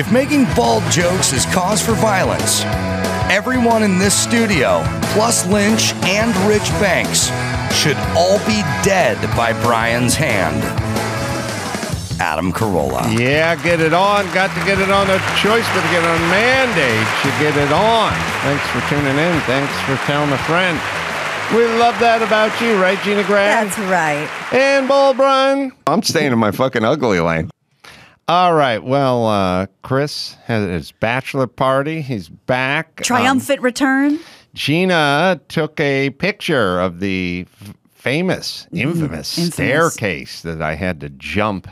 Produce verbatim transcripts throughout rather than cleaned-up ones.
If making bald jokes is cause for violence, everyone in this studio, plus Lynch and Rich Banks, should all be dead by Brian's hand. Adam Carolla. Yeah, get it on. Got to get it on a choice, but to get it on mandate, you get it on. Thanks for tuning in. Thanks for telling a friend. We love that about you, right, Gina Graham? That's right. And Bald Brian. I'm staying in my fucking ugly lane. All right. Well, uh, Chris has his bachelor party. He's back. Triumphant um, return. Gina took a picture of the f famous, infamous, mm, infamous staircase that I had to jump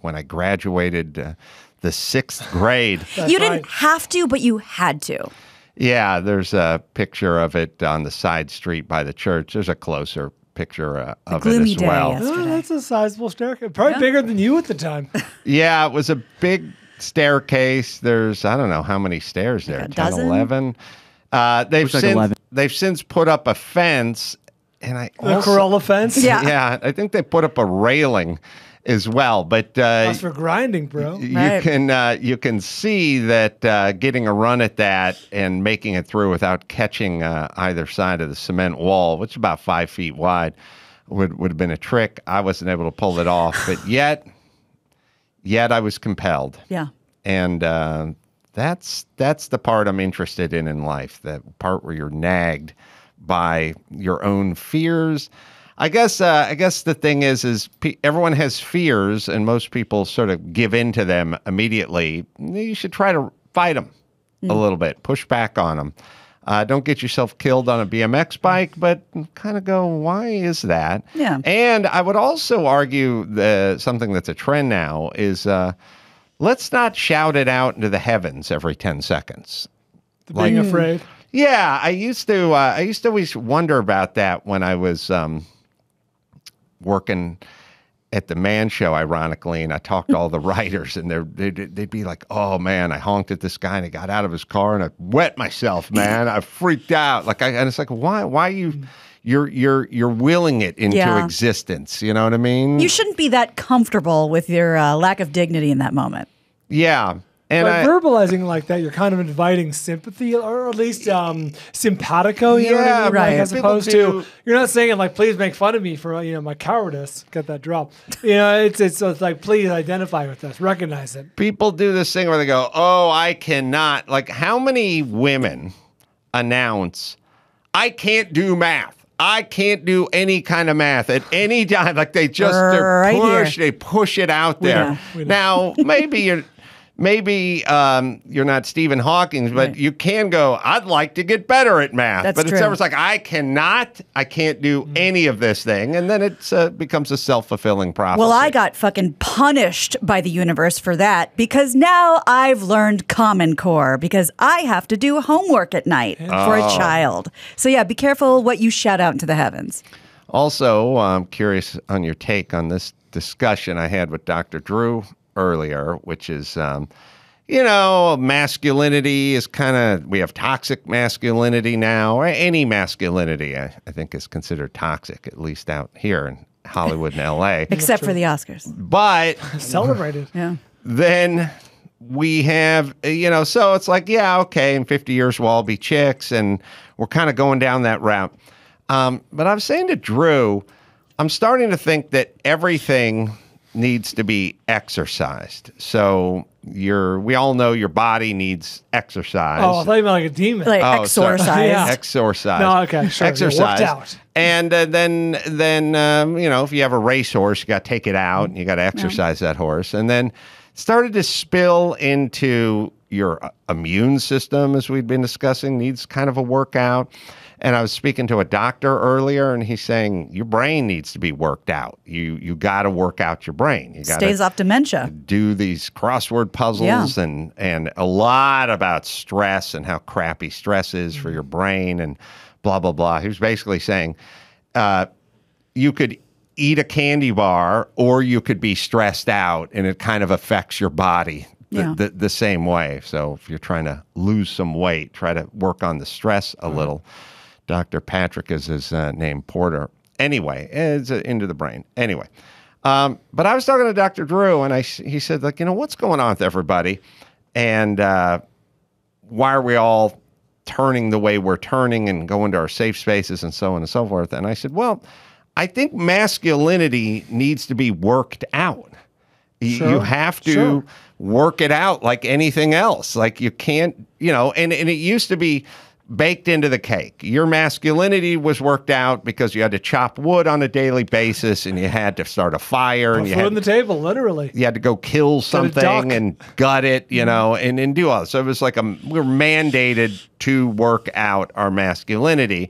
when I graduated uh, the sixth grade. You didn't right. have to, but you had to. Yeah, there's a picture of it on the side street by the church. There's a closer picture uh, of it as well. Oh, that's a sizable staircase. Probably yeah. bigger than you at the time. Yeah, it was a big staircase. There's, I don't know how many stairs there, like ten, eleven. Uh, they've, since, like eleven. They've since put up a fence. And I a also, Corolla fence? Yeah. Yeah, I think they put up a railing as well, but uh, that's for grinding, bro. You right. can uh, you can see that uh, getting a run at that and making it through without catching uh, either side of the cement wall, which is about five feet wide, would would have been a trick. I wasn't able to pull it off, but yet, yet I was compelled. Yeah, and uh, that's that's the part I'm interested in in life. That part where you're nagged by your own fears. I guess uh, I guess the thing is, is pe everyone has fears, and most people sort of give in to them immediately. You should try to fight them mm. a little bit, push back on them. Uh, don't get yourself killed on a B M X bike, but kind of go, why is that? Yeah. And I would also argue the, something that's a trend now is uh, let's not shout it out into the heavens every ten seconds. Being like, afraid. Yeah, I used to. Uh, I used to always wonder about that when I was. Um, working at the Man Show, ironically, and I talked to all the writers, and they'd, they'd be like, oh, man, I honked at this guy, and I got out of his car, and I wet myself, man. I freaked out. Like, I, and it's like, why Why you, you're, you're, you're willing it into yeah. existence, you know what I mean? You shouldn't be that comfortable with your uh, lack of dignity in that moment. Yeah. And By I, verbalizing like that, you're kind of inviting sympathy, or at least um, simpatico. You yeah, know what I mean? Right. Like, as People opposed do. to, you're not saying like, "Please make fun of me for you know my cowardice." Got that drop. You know, it's, it's it's like, please identify with this, recognize it. People do this thing where they go, "Oh, I cannot." Like, how many women announce, "I can't do math. I can't do any kind of math at any time." Like they just right push, here. they push it out there. We know. We know. Now, maybe you're. Maybe um, you're not Stephen Hawking, but right. you can go, I'd like to get better at math. That's but true. It's always like, I cannot, I can't do mm. any of this thing. And then it uh, becomes a self-fulfilling prophecy. Well, I got fucking punished by the universe for that, because now I've learned Common Core, because I have to do homework at night oh. for a child. So yeah, be careful what you shout out into the heavens. Also, I'm curious on your take on this discussion I had with Doctor Drew earlier, which is, um, you know, masculinity is kind of, we have toxic masculinity now, or any masculinity, I, I think is considered toxic, at least out here in Hollywood and L A. Except for the Oscars. But. Celebrated. Yeah. Then we have, you know, so it's like, yeah, okay, in fifty years we'll all be chicks, and we're kind of going down that route. Um, but I was saying to Drew, I'm starting to think that everything needs to be exercised. So your we all know your body needs exercise. Oh, I thought you meant like a demon. Like oh, exorcise. Yeah. Exorcise. No, okay, sure. Exercise. You're worked out. And uh, then, then um, you know, if you have a racehorse, you got to take it out and you got to exercise yeah. that horse. And then started to spill into your immune system, as we've been discussing, needs kind of a workout. And I was speaking to a doctor earlier, and he's saying your brain needs to be worked out. You you got to work out your brain. You got stays off dementia. Do these crossword puzzles yeah. and and a lot about stress and how crappy stress is for your brain and blah blah blah. He was basically saying uh, you could eat a candy bar or you could be stressed out, and it kind of affects your body the, yeah. the, the same way. So if you're trying to lose some weight, try to work on the stress a mm-hmm. little. Doctor Patrick is his uh, name, Porter. Anyway, it's uh, into the brain. Anyway, um, but I was talking to Doctor Drew, and I, he said, like, you know, what's going on with everybody? And uh, why are we all turning the way we're turning and going to our safe spaces and so on and so forth? And I said, well, I think masculinity needs to be worked out. Sure. You have to sure. work it out like anything else. Like you can't, you know, and, and it used to be baked into the cake. Your masculinity was worked out because you had to chop wood on a daily basis and you had to start a fire. Put and you had on the table, literally. You had to go kill something and gut it, you know, and, and do all this. So it was like a, we were mandated to work out our masculinity.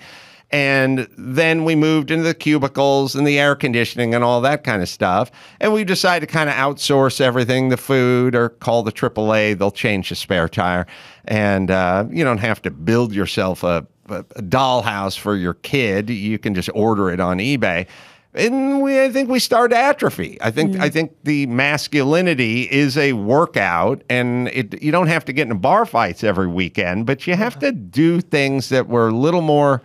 And then we moved into the cubicles and the air conditioning and all that kind of stuff. And we decided to kind of outsource everything, the food, or call the triple A. They'll change the spare tire. And uh, you don't have to build yourself a, a dollhouse for your kid. You can just order it on eBay. And we, I think we started atrophy. I think, mm-hmm. I think the masculinity is a workout. And it, you don't have to get into bar fights every weekend, but you have to do things that were a little more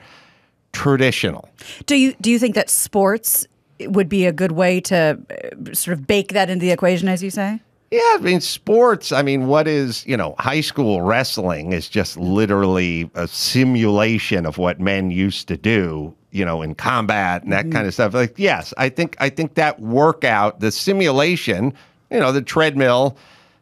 traditional. Do you do you think that sports would be a good way to sort of bake that into the equation, as you say? Yeah, I mean, sports, I mean, what is, you know, high school wrestling is just literally a simulation of what men used to do, you know, in combat and that mm-hmm. kind of stuff. Like, yes, I think, I think that workout, the simulation, you know, the treadmill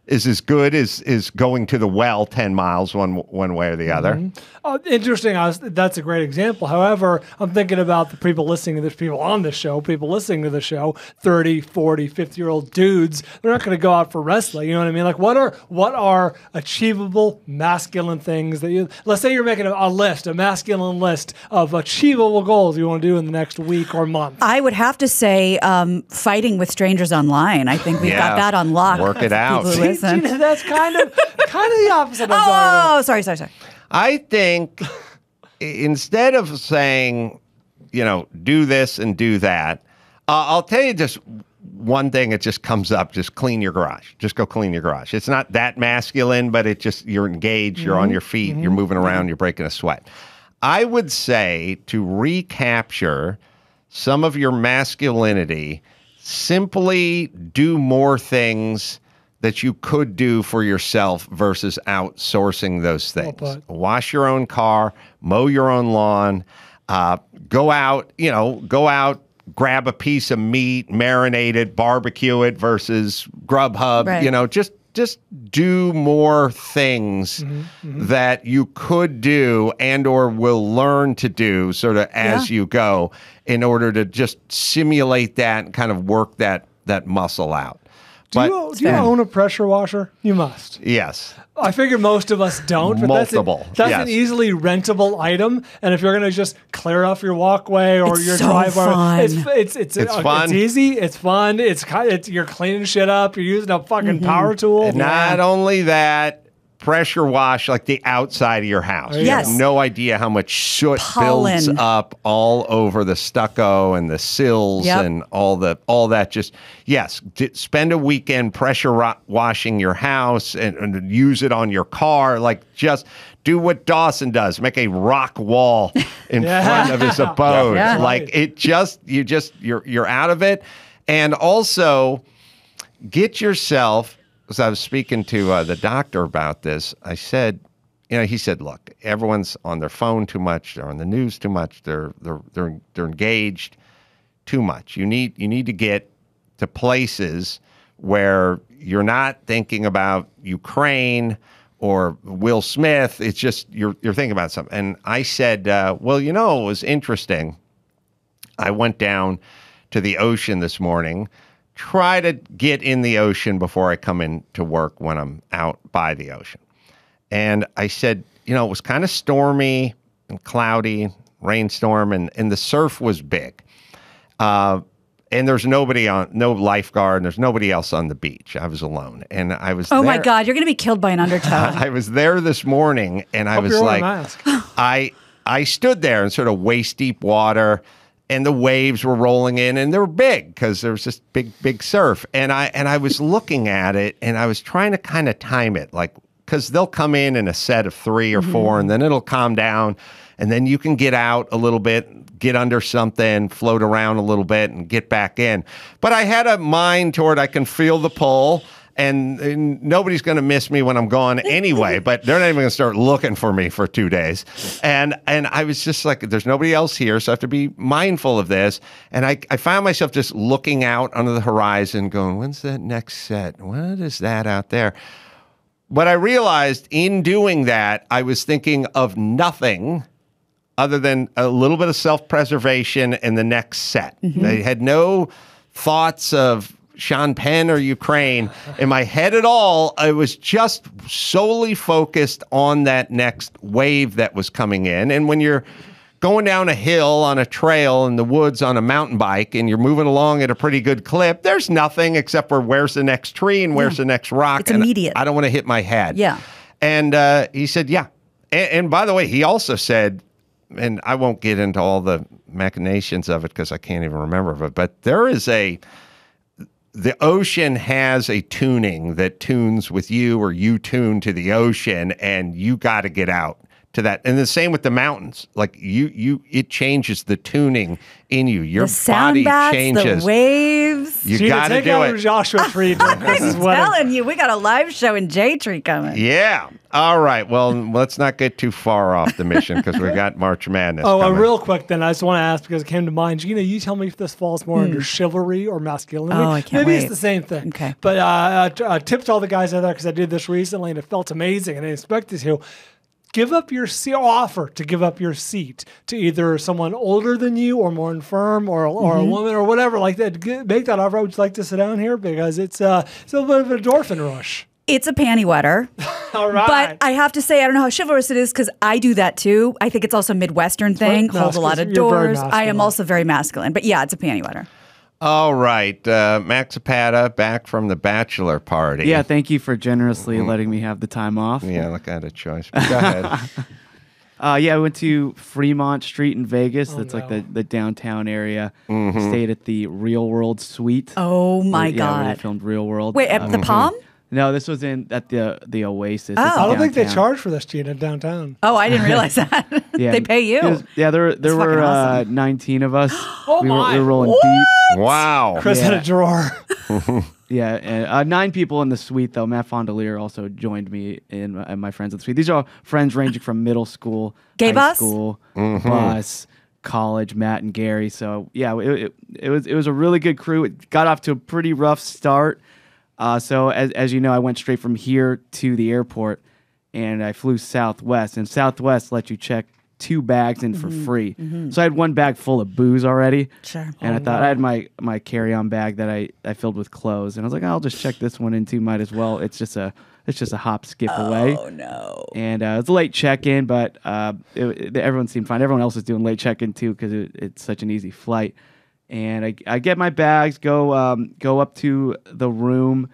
is as good as is going to the well ten miles one one way or the other. Mm-hmm. Oh, interesting. I was, that's a great example. However, I'm thinking about the people listening to this, people on this show, people listening to the show, thirty, forty, fifty-year-old dudes. They're not going to go out for wrestling. You know what I mean? Like, what are what are achievable masculine things that you, let's say you're making a, a list, a masculine list of achievable goals you want to do in the next week or month. I would have to say um, fighting with strangers online. I think we've yeah. got that on lock. Work it out. You know, that's kind of kind of the opposite. I'm oh, sorry, sorry, sorry. I think instead of saying, you know, do this and do that, uh, I'll tell you just one thing. It just comes up. Just clean your garage. Just go clean your garage. It's not that masculine, but it just you're engaged. You're mm-hmm. on your feet. Mm-hmm. You're moving around. You're breaking a sweat. I would say to recapture some of your masculinity, simply do more things that you could do for yourself versus outsourcing those things. Well, wash your own car, mow your own lawn, uh, go out, you know, go out, grab a piece of meat, marinate it, barbecue it versus Grubhub, right. you know, just, just do more things mm-hmm, mm-hmm. that you could do and or will learn to do sort of as yeah. you go in order to just simulate that and kind of work that, that muscle out. Do you, do you own a pressure washer? You must. Yes. I figure most of us don't. But Multiple. That's, a, that's yes. an easily rentable item. And if you're going to just clear off your walkway or it's your so driveway, it's it's it's, it's, uh, fun. It's easy. It's fun. It's, it's you're cleaning shit up. You're using a fucking mm-hmm. power tool. And not wow. only that, pressure wash like the outside of your house. Yes. You have no idea how much soot Pollen. builds up all over the stucco and the sills yep. and all the all that. Just yes, spend a weekend pressure washing your house and, and use it on your car. Like just do what Dawson does: make a rock wall in yeah. front of his abode. Yeah. Like it just you just you're you're out of it. And also get yourself. So I was speaking to uh, the doctor about this. I said, you know, he said, look, everyone's on their phone too much. They're on the news too much. They're they're they're they're engaged too much. You need you need to get to places where you're not thinking about Ukraine or Will Smith. It's just you're you're thinking about something. And I said, uh, well, you know, it was interesting. I went down to the ocean this morning. Try to get in the ocean before I come in to work when I'm out by the ocean. And I said, you know, it was kind of stormy and cloudy, rainstorm, and, and the surf was big. Uh, and there's nobody on, no lifeguard, and there's nobody else on the beach. I was alone. And I was Oh, there. my God, you're going to be killed by an undertow. I was there this morning, and I Hope was you're like, I, I stood there in sort of waist-deep water, and the waves were rolling in, and they were big because there was this big, big surf. And I and I was looking at it, and I was trying to kind of time it, like because they'll come in in a set of three or mm-hmm. four, and then it'll calm down, and then you can get out a little bit, get under something, float around a little bit, and get back in. But I had a mind toward I can feel the pull, and, and nobody's going to miss me when I'm gone anyway, but they're not even going to start looking for me for two days. And and I was just like, there's nobody else here, so I have to be mindful of this. And I, I found myself just looking out under the horizon going, when's that next set? What is that out there? But I realized in doing that, I was thinking of nothing other than a little bit of self-preservation in the next set. Mm-hmm. They had no thoughts of Sean Penn or Ukraine in my head at all. I was just solely focused on that next wave that was coming in. And when you're going down a hill on a trail in the woods on a mountain bike and you're moving along at a pretty good clip, there's nothing except for where's the next tree and where's yeah. the next rock. It's and immediate. I don't want to hit my head. Yeah. And uh, he said, yeah. And, and by the way, he also said, and I won't get into all the machinations of it because I can't even remember of it, but there is a... the ocean has a tuning that tunes with you, or you tune to the ocean, and you got to get out to that. And the same with the mountains. Like you, you, it changes the tuning in you. Your the sound body bats, changes. The waves. You got to do it. Joshua Tree. I'm telling you, we got a live show in J Tree coming. Yeah. All right. Well, let's not get too far off the mission because we got March Madness. Oh, uh, real quick then, I just want to ask because it came to mind. Gina, you tell me if this falls more hmm. under chivalry or masculinity. Oh, I can't Maybe wait. It's the same thing. Okay. But uh, a, a tip to all the guys out there, because I did this recently and it felt amazing and I didn't expect it to. Give up your seat, offer to give up your seat to either someone older than you or more infirm or, or mm-hmm. a woman or whatever like that. G- make that offer. I would like to sit down here because it's, uh, it's a little bit of an endorphin rush. It's a panty wetter. All right. But I have to say, I don't know how chivalrous it is because I do that too. I think it's also a Midwestern thing. Holds a lot of doors. I am also very masculine. But yeah, it's a panty wetter. All right, uh, Max Zapata, back from the bachelor party. Yeah, thank you for generously mm-hmm. letting me have the time off. Yeah, look, I had a choice. Go ahead. uh, yeah, I went to Fremont Street in Vegas. Oh, That's no. like the, the downtown area. Mm-hmm. Stayed at the Real World Suite. Oh my yeah, God! Yeah, they filmed Real World. Wait, at uh, the mm-hmm. Palm? No, this was in at the the Oasis. Oh, I don't think they charge for this, Gina, downtown. Oh, I didn't realize that. yeah. They pay you. Was, yeah, there there That's were awesome. uh, nineteen of us. oh we, my. Were, we were rolling what? deep. Wow. Chris yeah. had a drawer. yeah, and, uh, nine people in the suite though. Matt Fondelier also joined me and my, my friends in the suite. These are all friends ranging from middle school, Gay high bus? school, mm-hmm. bus, college. Matt and Gary. So yeah, it, it it was it was a really good crew. It got off to a pretty rough start. Uh, so, as as you know, I went straight from here to the airport, and I flew Southwest. And Southwest lets you check two bags in for mm-hmm. free. Mm-hmm. So I had one bag full of booze already. Sure. And oh, I thought wow. I had my, my carry-on bag that I, I filled with clothes. And I was like, I'll just check this one in too. Might as well. It's just a it's just a hop, skip oh, away. Oh, no. And uh, it was a late check-in, but uh, it, it, everyone seemed fine. Everyone else was doing late check-in, too, because it, it's such an easy flight. And I, I get my bags, go um, go up to the room,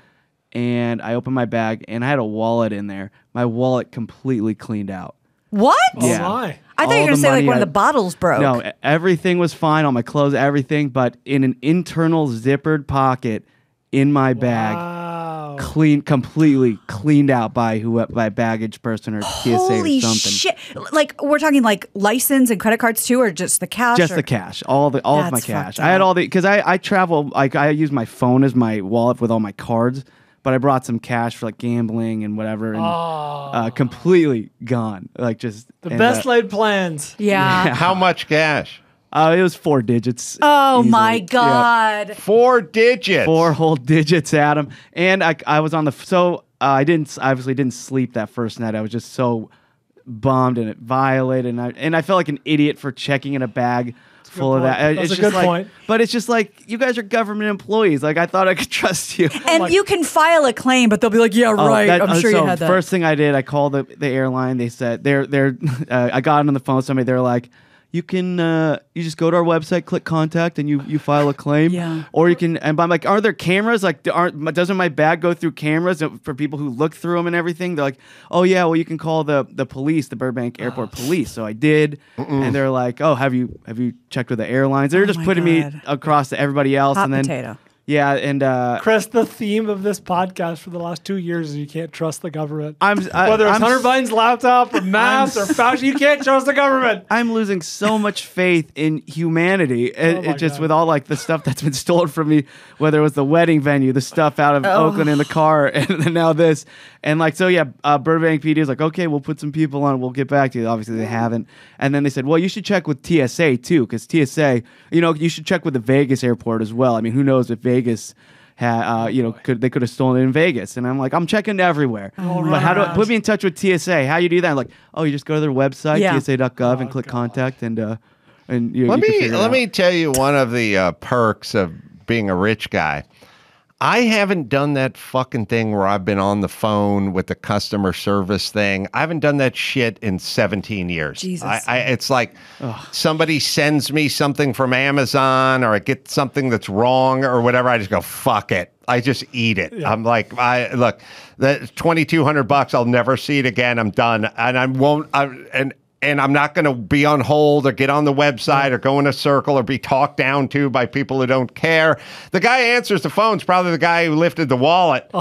and I open my bag, and I had a wallet in there. My wallet completely cleaned out. What? Yeah. Oh, my. I thought all you were going to say like one I, of the bottles broke. No, everything was fine, all my clothes, everything, but in an internal zippered pocket in my bag, wow. clean, completely cleaned out by who by baggage person or T S A Holy or something. Shit! Like we're talking like license and credit cards too, or just the cash? Just or? the cash, all the all That's of my cash. Up. I had all the because I I travel like I use my phone as my wallet with all my cards, but I brought some cash for like gambling and whatever, and oh. uh, completely gone. Like just the and, best uh, laid plans. Yeah. yeah. How much cash? Uh, it was four digits. Oh, easily. my God. Yep. Four digits. Four whole digits, Adam. And I I was on the... So uh, I didn't obviously didn't sleep that first night. I was just so bummed and it violated. And I, and I felt like an idiot for checking in a bag full of that. That's it's a just good like, point. But it's just like, you guys are government employees. Like, I thought I could trust you. And like, you can file a claim, but they'll be like, yeah, oh, right. That, I'm sure so you had that. First thing I did, I called the, the airline. They said... they're they're. Uh, I got on the phone with somebody. They're like... You can uh, you just go to our website, click contact, and you, you file a claim. Yeah. Or you can, and I'm like, are there cameras? Like, aren't doesn't my bag go through cameras for people who look through them and everything? They're like, oh yeah, well you can call the the police, the Burbank Airport police. So I did, Mm-mm. and they're like, oh, have you have you checked with the airlines? They're oh just putting God. me across to everybody else, Hot and then potato. Yeah, and uh, Chris, the theme of this podcast for the last two years is you can't trust the government. I'm I, whether it's I'm, Hunter Biden's laptop or masks or Fauci, you can't trust the government. I'm losing so much faith in humanity. Oh it, it just God. With all like the stuff that's been stolen from me, whether it was the wedding venue, the stuff out of oh. Oakland in the car, and then now this, and like so yeah, uh, Burbank P D is like, okay, we'll put some people on, we'll get back to you. Obviously they haven't, and then they said, well, you should check with T S A too, because T S A, you know, you should check with the Vegas airport as well. I mean, who knows if Vegas, ha, uh, you know, could they could have stolen it in Vegas? And I'm like, I'm checking everywhere. Oh, but how do I, put me in touch with T S A? How you do that? I'm like, oh, you just go to their website, yeah. T S A dot gov, oh, and click God. contact, and uh, and you, let you me let out. me tell you one of the uh, perks of being a rich guy. I haven't done that fucking thing where I've been on the phone with the customer service thing. I haven't done that shit in seventeen years. Jesus. I, I, it's like Ugh. somebody sends me something from Amazon or I get something that's wrong or whatever. I just go, fuck it. I just eat it. Yeah. I'm like, I look, that twenty-two hundred bucks, I'll never see it again. I'm done. And I won't, I, and, And I'm not going to be on hold or get on the website or go in a circle or be talked down to by people who don't care. The guy who answers the phone is probably the guy who lifted the wallet. Oh.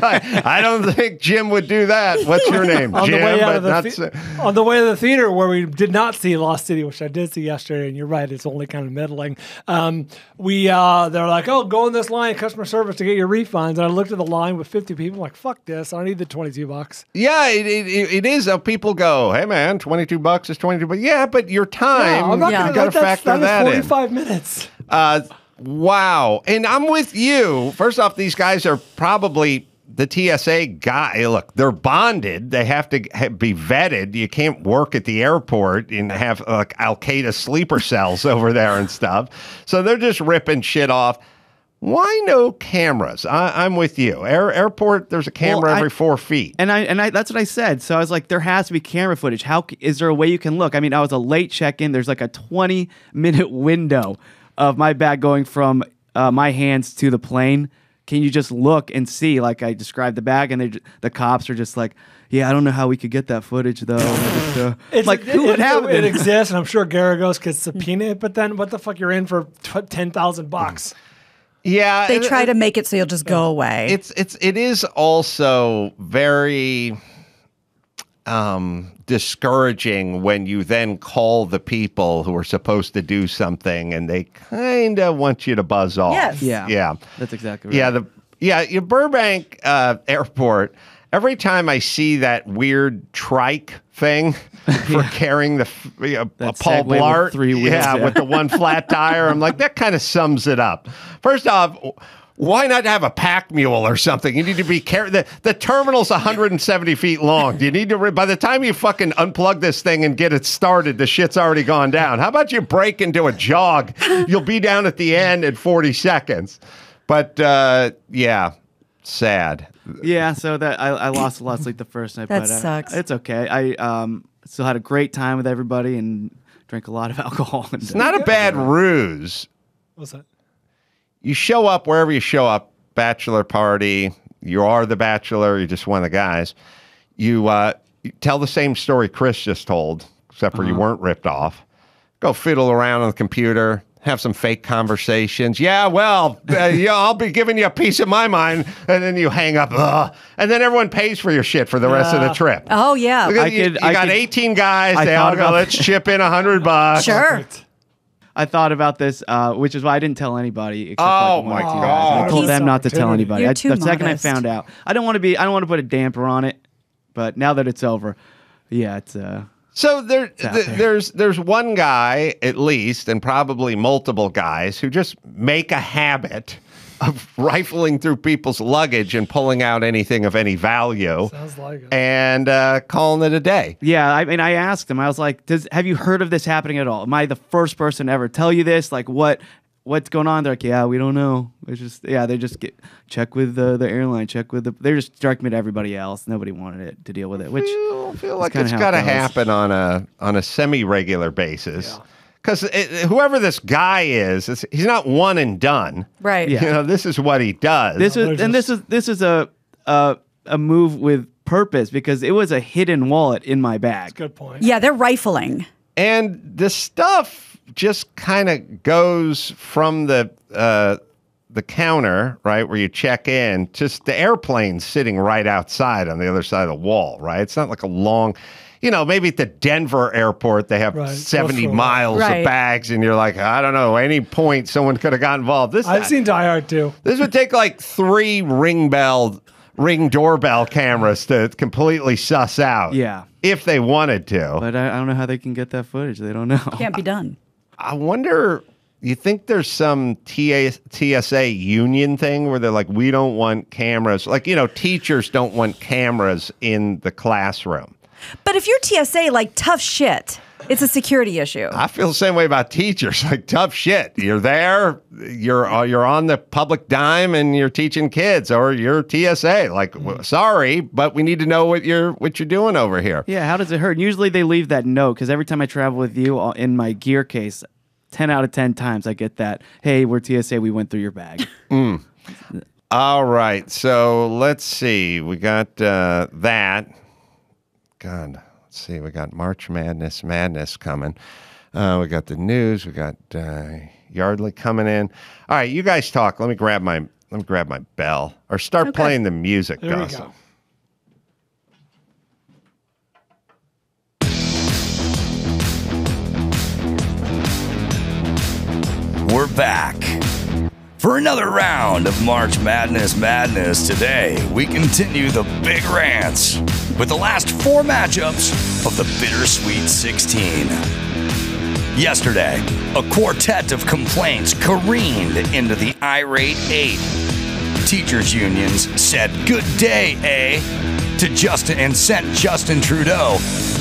Like, I don't think Jim would do that. What's your name? on Jim? The way out of the the- so- on the way to the theater where we did not see Lost City, which I did see yesterday, and you're right, it's only kind of middling. Um, we uh, they're like, oh, go in this line of customer service to get your refunds. And I looked at the line with fifty people, I'm like, fuck this, I need the twenty-two bucks. Yeah, it, it, it is how people go, hey man, twenty twenty-two bucks is twenty-two, but yeah, but your time, no, I'm not yeah. gonna, you got to factor that in. forty-five minutes. Uh, wow. And I'm with you. First off, these guys are probably the T S A guy. Look, they're bonded. They have to ha- be vetted. You can't work at the airport and have like Al-Qaeda sleeper cells over there and stuff. So they're just ripping shit off. Why no cameras? I, I'm with you. Air, airport, there's a camera well, I, every four feet. And I and I, that's what I said. So I was like, there has to be camera footage. How is there a way you can look? I mean, I was a late check-in. There's like a twenty-minute window of my bag going from uh, my hands to the plane. Can you just look and see? Like I described the bag, and they, the cops are just like, yeah, I don't know how we could get that footage, though. Just, uh, it's, like, it, who would have it? It exists, and I'm sure Garagos could subpoena it, but then what the fuck? You're in for ten thousand bucks. Yeah, they try it, to make it so you'll just go away. It's it's it is also very um, discouraging when you then call the people who are supposed to do something and they kind of want you to buzz off. Yes. Yeah, yeah, that's exactly right. Yeah, the yeah, your Burbank uh, airport. Every time I see that weird trike thing for yeah. carrying the uh, Paul Blart, three wheels, yeah, yeah, with the one flat tire, I'm like, that kind of sums it up. First off, why not have a pack mule or something? You need to be careful. The, the terminal's one hundred seventy feet long. You need to, re- by the time you fucking unplug this thing and get it started, the shit's already gone down. How about you break into a jog? You'll be down at the end in forty seconds. But uh, yeah. Sad. Yeah, so that I, I lost a lot of sleep the first night. that but, uh, sucks. It's okay. I um still had a great time with everybody and drank a lot of alcohol. And it's not a bad yeah. ruse. What's that? You show up wherever you show up, bachelor party. You are the bachelor. You're just one of the guys. You, uh, you tell the same story Chris just told, except for uh-huh. you weren't ripped off. Go fiddle around on the computer. Have some fake conversations. Yeah, well, uh, yeah, I'll be giving you a piece of my mind, and then you hang up, ugh, and then everyone pays for your shit for the rest uh, of the trip. Oh yeah, I you, could, you I got could, eighteen guys. I they all go, let's chip in a hundred bucks. Sure. I thought about this, uh, which is why I didn't tell anybody. Except oh for like my god! I told He's them not to tell anybody. I, the modest. second I found out, I don't want to be. I don't want to put a damper on it. But now that it's over, yeah, it's. Uh, So there, there, there's there's one guy, at least, and probably multiple guys, who just make a habit of rifling through people's luggage and pulling out anything of any value. Sounds like it. And uh, calling it a day. Yeah, I mean, I asked him, I was like, "Does have you heard of this happening at all? Am I the first person to ever tell you this? Like, what... What's going on?" They're like, yeah, we don't know. It's just, yeah, they just get, check with the, the airline, check with the, they're just direct me to everybody else. Nobody wanted it to deal with it, which I feel like it's got to happen on a, on a semi-regular basis. Yeah. Because whoever this guy is, it's, he's not one and done. Right. Yeah. You know, this is what he does. This is, and this is, this is a, a, a move with purpose because it was a hidden wallet in my bag. That's a good point. Yeah, they're rifling. And the stuff just kind of goes from the uh, the counter, right, where you check in, just the airplane's sitting right outside on the other side of the wall, right? It's not like a long, you know, maybe at the Denver airport, they have right. seventy miles right. of bags, and you're like, I don't know, any point someone could have got involved. This I've that, seen Die Hard too. This would take like three ring bell, ring doorbell cameras to completely suss out. Yeah. If they wanted to. But I, I don't know how they can get that footage. They don't know. Can't be done. I, I wonder... You think there's some T A, T S A union thing where they're like, we don't want cameras. Like, you know, teachers don't want cameras in the classroom. But if you're T S A, like, tough shit. It's a security issue. I feel the same way about teachers. Like, tough shit. You're there, you're, uh, you're on the public dime, and you're teaching kids, or you're T S A. Like, well, sorry, but we need to know what you're, what you're doing over here. Yeah, how does it hurt? And usually they leave that note, because every time I travel with you in my gear case, ten out of ten times I get that, hey, we're T S A, we went through your bag. Mm. All right, so let's see. We got uh, that. God, let's see. We got March Madness, Madness coming. Uh, we got the news. We got uh, Yardley coming in. All right, you guys talk. Let me grab my, let me grab my bell. Or start okay. playing the music, Gus. We're back for another round of March Madness Madness. Today, we continue the big rants with the last four matchups of the Bittersweet sixteen. Yesterday, a quartet of complaints careened into the irate eight. Teachers' unions said good day, eh, to Justin and sent Justin Trudeau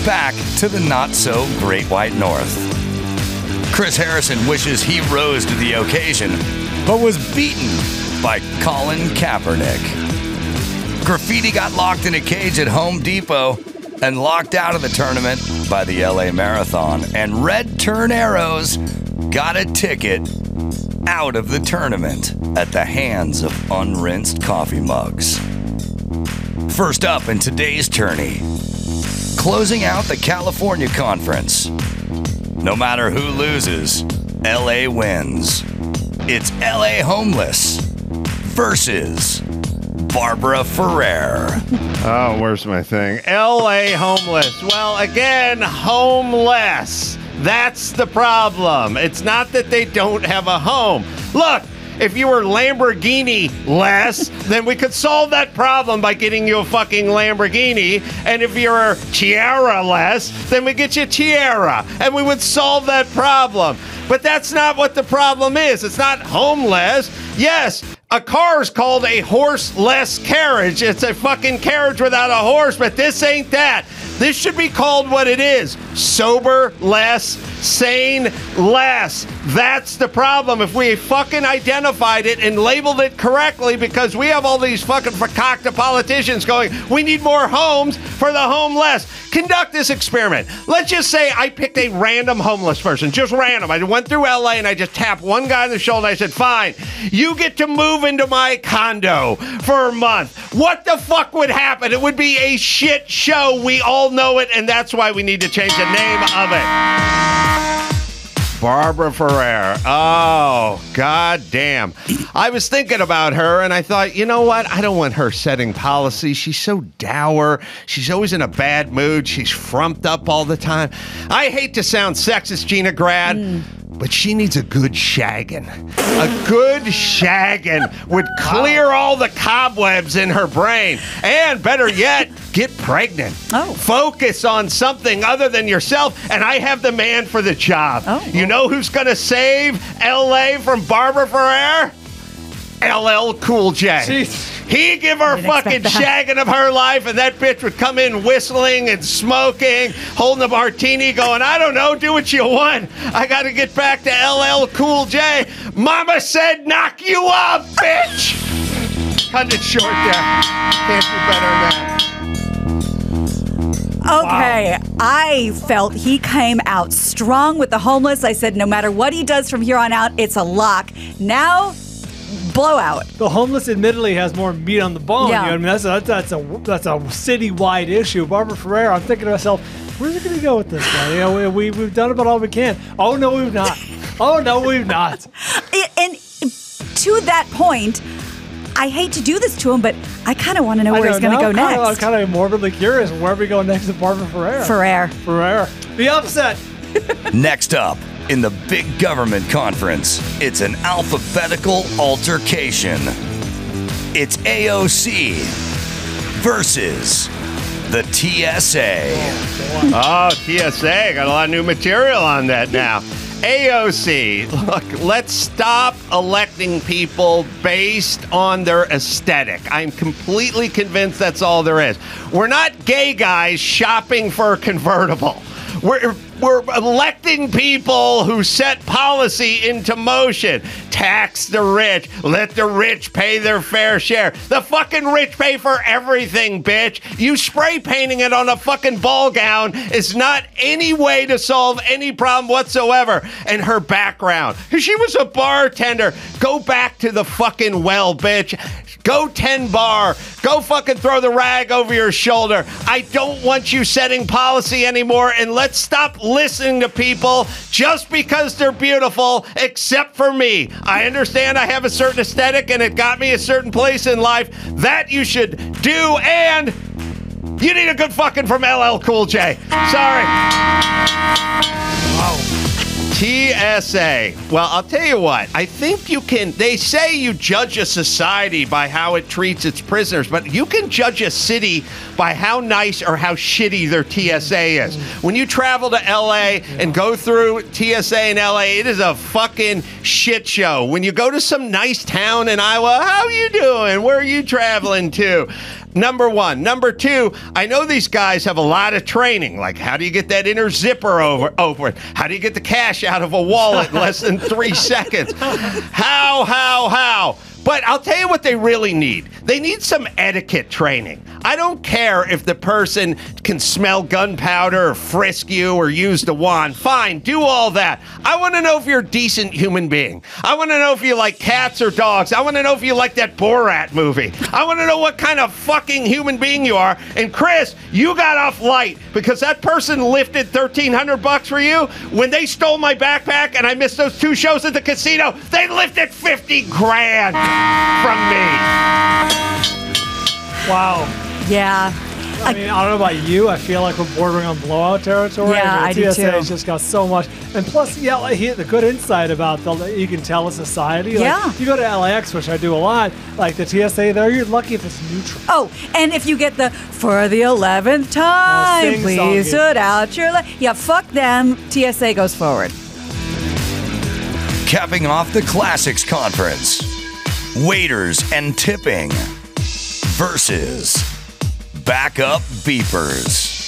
back to the not-so-great white north. Chris Harrison wishes he rose to the occasion, but was beaten by Colin Kaepernick. Graffiti got locked in a cage at Home Depot and locked out of the tournament by the L A Marathon. And Red Turn Arrows got a ticket out of the tournament at the hands of unrinsed coffee mugs. First up in today's tourney, closing out the California Conference. No matter who loses, L A wins. It's L A Homeless versus Barbara Ferrer. Oh, where's my thing? L A Homeless. Well, again, homeless. That's the problem. It's not that they don't have a home. Look, if you were Lamborghini-less, then we could solve that problem by getting you a fucking Lamborghini. And if you were Tiara-less, then we get you Tiara. And we would solve that problem. But that's not what the problem is. It's not homeless. Yes, a car is called a horseless carriage. It's a fucking carriage without a horse, but this ain't that. This should be called what it is. Sober less, sane less. That's the problem. If we fucking identified it and labeled it correctly, because we have all these fucking fakakta politicians going, we need more homes for the homeless. Conduct this experiment. Let's just say I picked a random homeless person, just random. I went through L A and I just tapped one guy on the shoulder. I said, fine, you get to move into my condo for a month. What the fuck would happen? It would be a shit show. We all know it, and that's why we need to change the name of it. Barbara Ferrer. Oh, god damn. I was thinking about her, and I thought, you know what? I don't want her setting policy. She's so dour. She's always in a bad mood. She's frumped up all the time. I hate to sound sexist, Gina Grad. Mm. But she needs a good shaggin'. A good shaggin' would clear all the cobwebs in her brain. And better yet, get pregnant. Oh. Focus on something other than yourself, and I have the man for the job. Oh. You know who's going to save L A from Barbara Ferrer? L L Cool J. Jeez. He'd give her fucking shagging of her life, and that bitch would come in whistling and smoking, holding a martini, going, I don't know, do what you want. I got to get back to L L Cool J. Mama said knock you up, bitch. Cut it short there. Can't do better than that. Okay, wow. I felt he came out strong with the homeless. I said no matter what he does from here on out, it's a lock. Now... blowout. The homeless admittedly has more meat on the bone. Yeah. You know what I mean? That's a, that's a, that's a city-wide issue. Barbara Ferrer, I'm thinking to myself, where's it going to go with this guy? You know, we, we've done about all we can. Oh, no, we've not. Oh, no, we've not. and, and to that point, I hate to do this to him, but I kind of want to know where he's going to go next. I'm kind of morbidly curious. Where are we going next with Barber Ferrer? Ferrer. Ferrer. Be upset. Next up, in the big government conference, it's an alphabetical altercation. It's A O C versus the T S A. Oh, T S A. Got a lot of new material on that now. A O C, look, let's stop electing people based on their aesthetic. I'm completely convinced that's all there is. We're not gay guys shopping for a convertible. We're, we're electing people who set policy into motion. Tax the rich. Let the rich pay their fair share. The fucking rich pay for everything, bitch. You spray painting it on a fucking ball gown is not any way to solve any problem whatsoever. And her background. She was a bartender. Go back to the fucking well, bitch. Go ten bar. Go fucking throw the rag over your shoulder. I don't want you setting policy anymore, and let's stop listening to people just because they're beautiful, except for me. I understand I have a certain aesthetic and it got me a certain place in life. That you should do, and you need a good fucking from L L Cool J. Sorry. Wow. T S A. Well, I'll tell you what. I think you can... They say you judge a society by how it treats its prisoners, but you can judge a city by how nice or how shitty their T S A is. When you travel to L A and go through T S A in L A, it is a fucking shit show. When you go to some nice town in Iowa, how are you doing? Where are you traveling to? Number one. Number two, I know these guys have a lot of training. Like, how do you get that inner zipper over? over? How do you get the cash out of a wallet in less than three seconds? How, how, how? But I'll tell you what they really need. They need some etiquette training. I don't care if the person can smell gunpowder or frisk you or use the wand. Fine, do all that. I want to know if you're a decent human being. I want to know if you like cats or dogs. I want to know if you like that Borat movie. I want to know what kind of fucking human being you are. And Chris, you got off light because that person lifted thirteen hundred bucks for you. When they stole my backpack and I missed those two shows at the casino, they lifted fifty grand. From me. Wow. Yeah. I mean, I don't know about you. I feel like we're bordering on blowout territory. Yeah, I, mean, I T S A do too. T S A's just got so much. And plus, yeah, like, he had the good insight about the, you can tell a society. Like, yeah. You go to L A X, which I do a lot, like the T S A there, you're lucky if it's neutral. Oh, and if you get the, for the eleventh time, please put out your, le yeah, fuck them. T S A goes forward. Capping off the Classics Conference. Waiters and tipping versus backup beepers.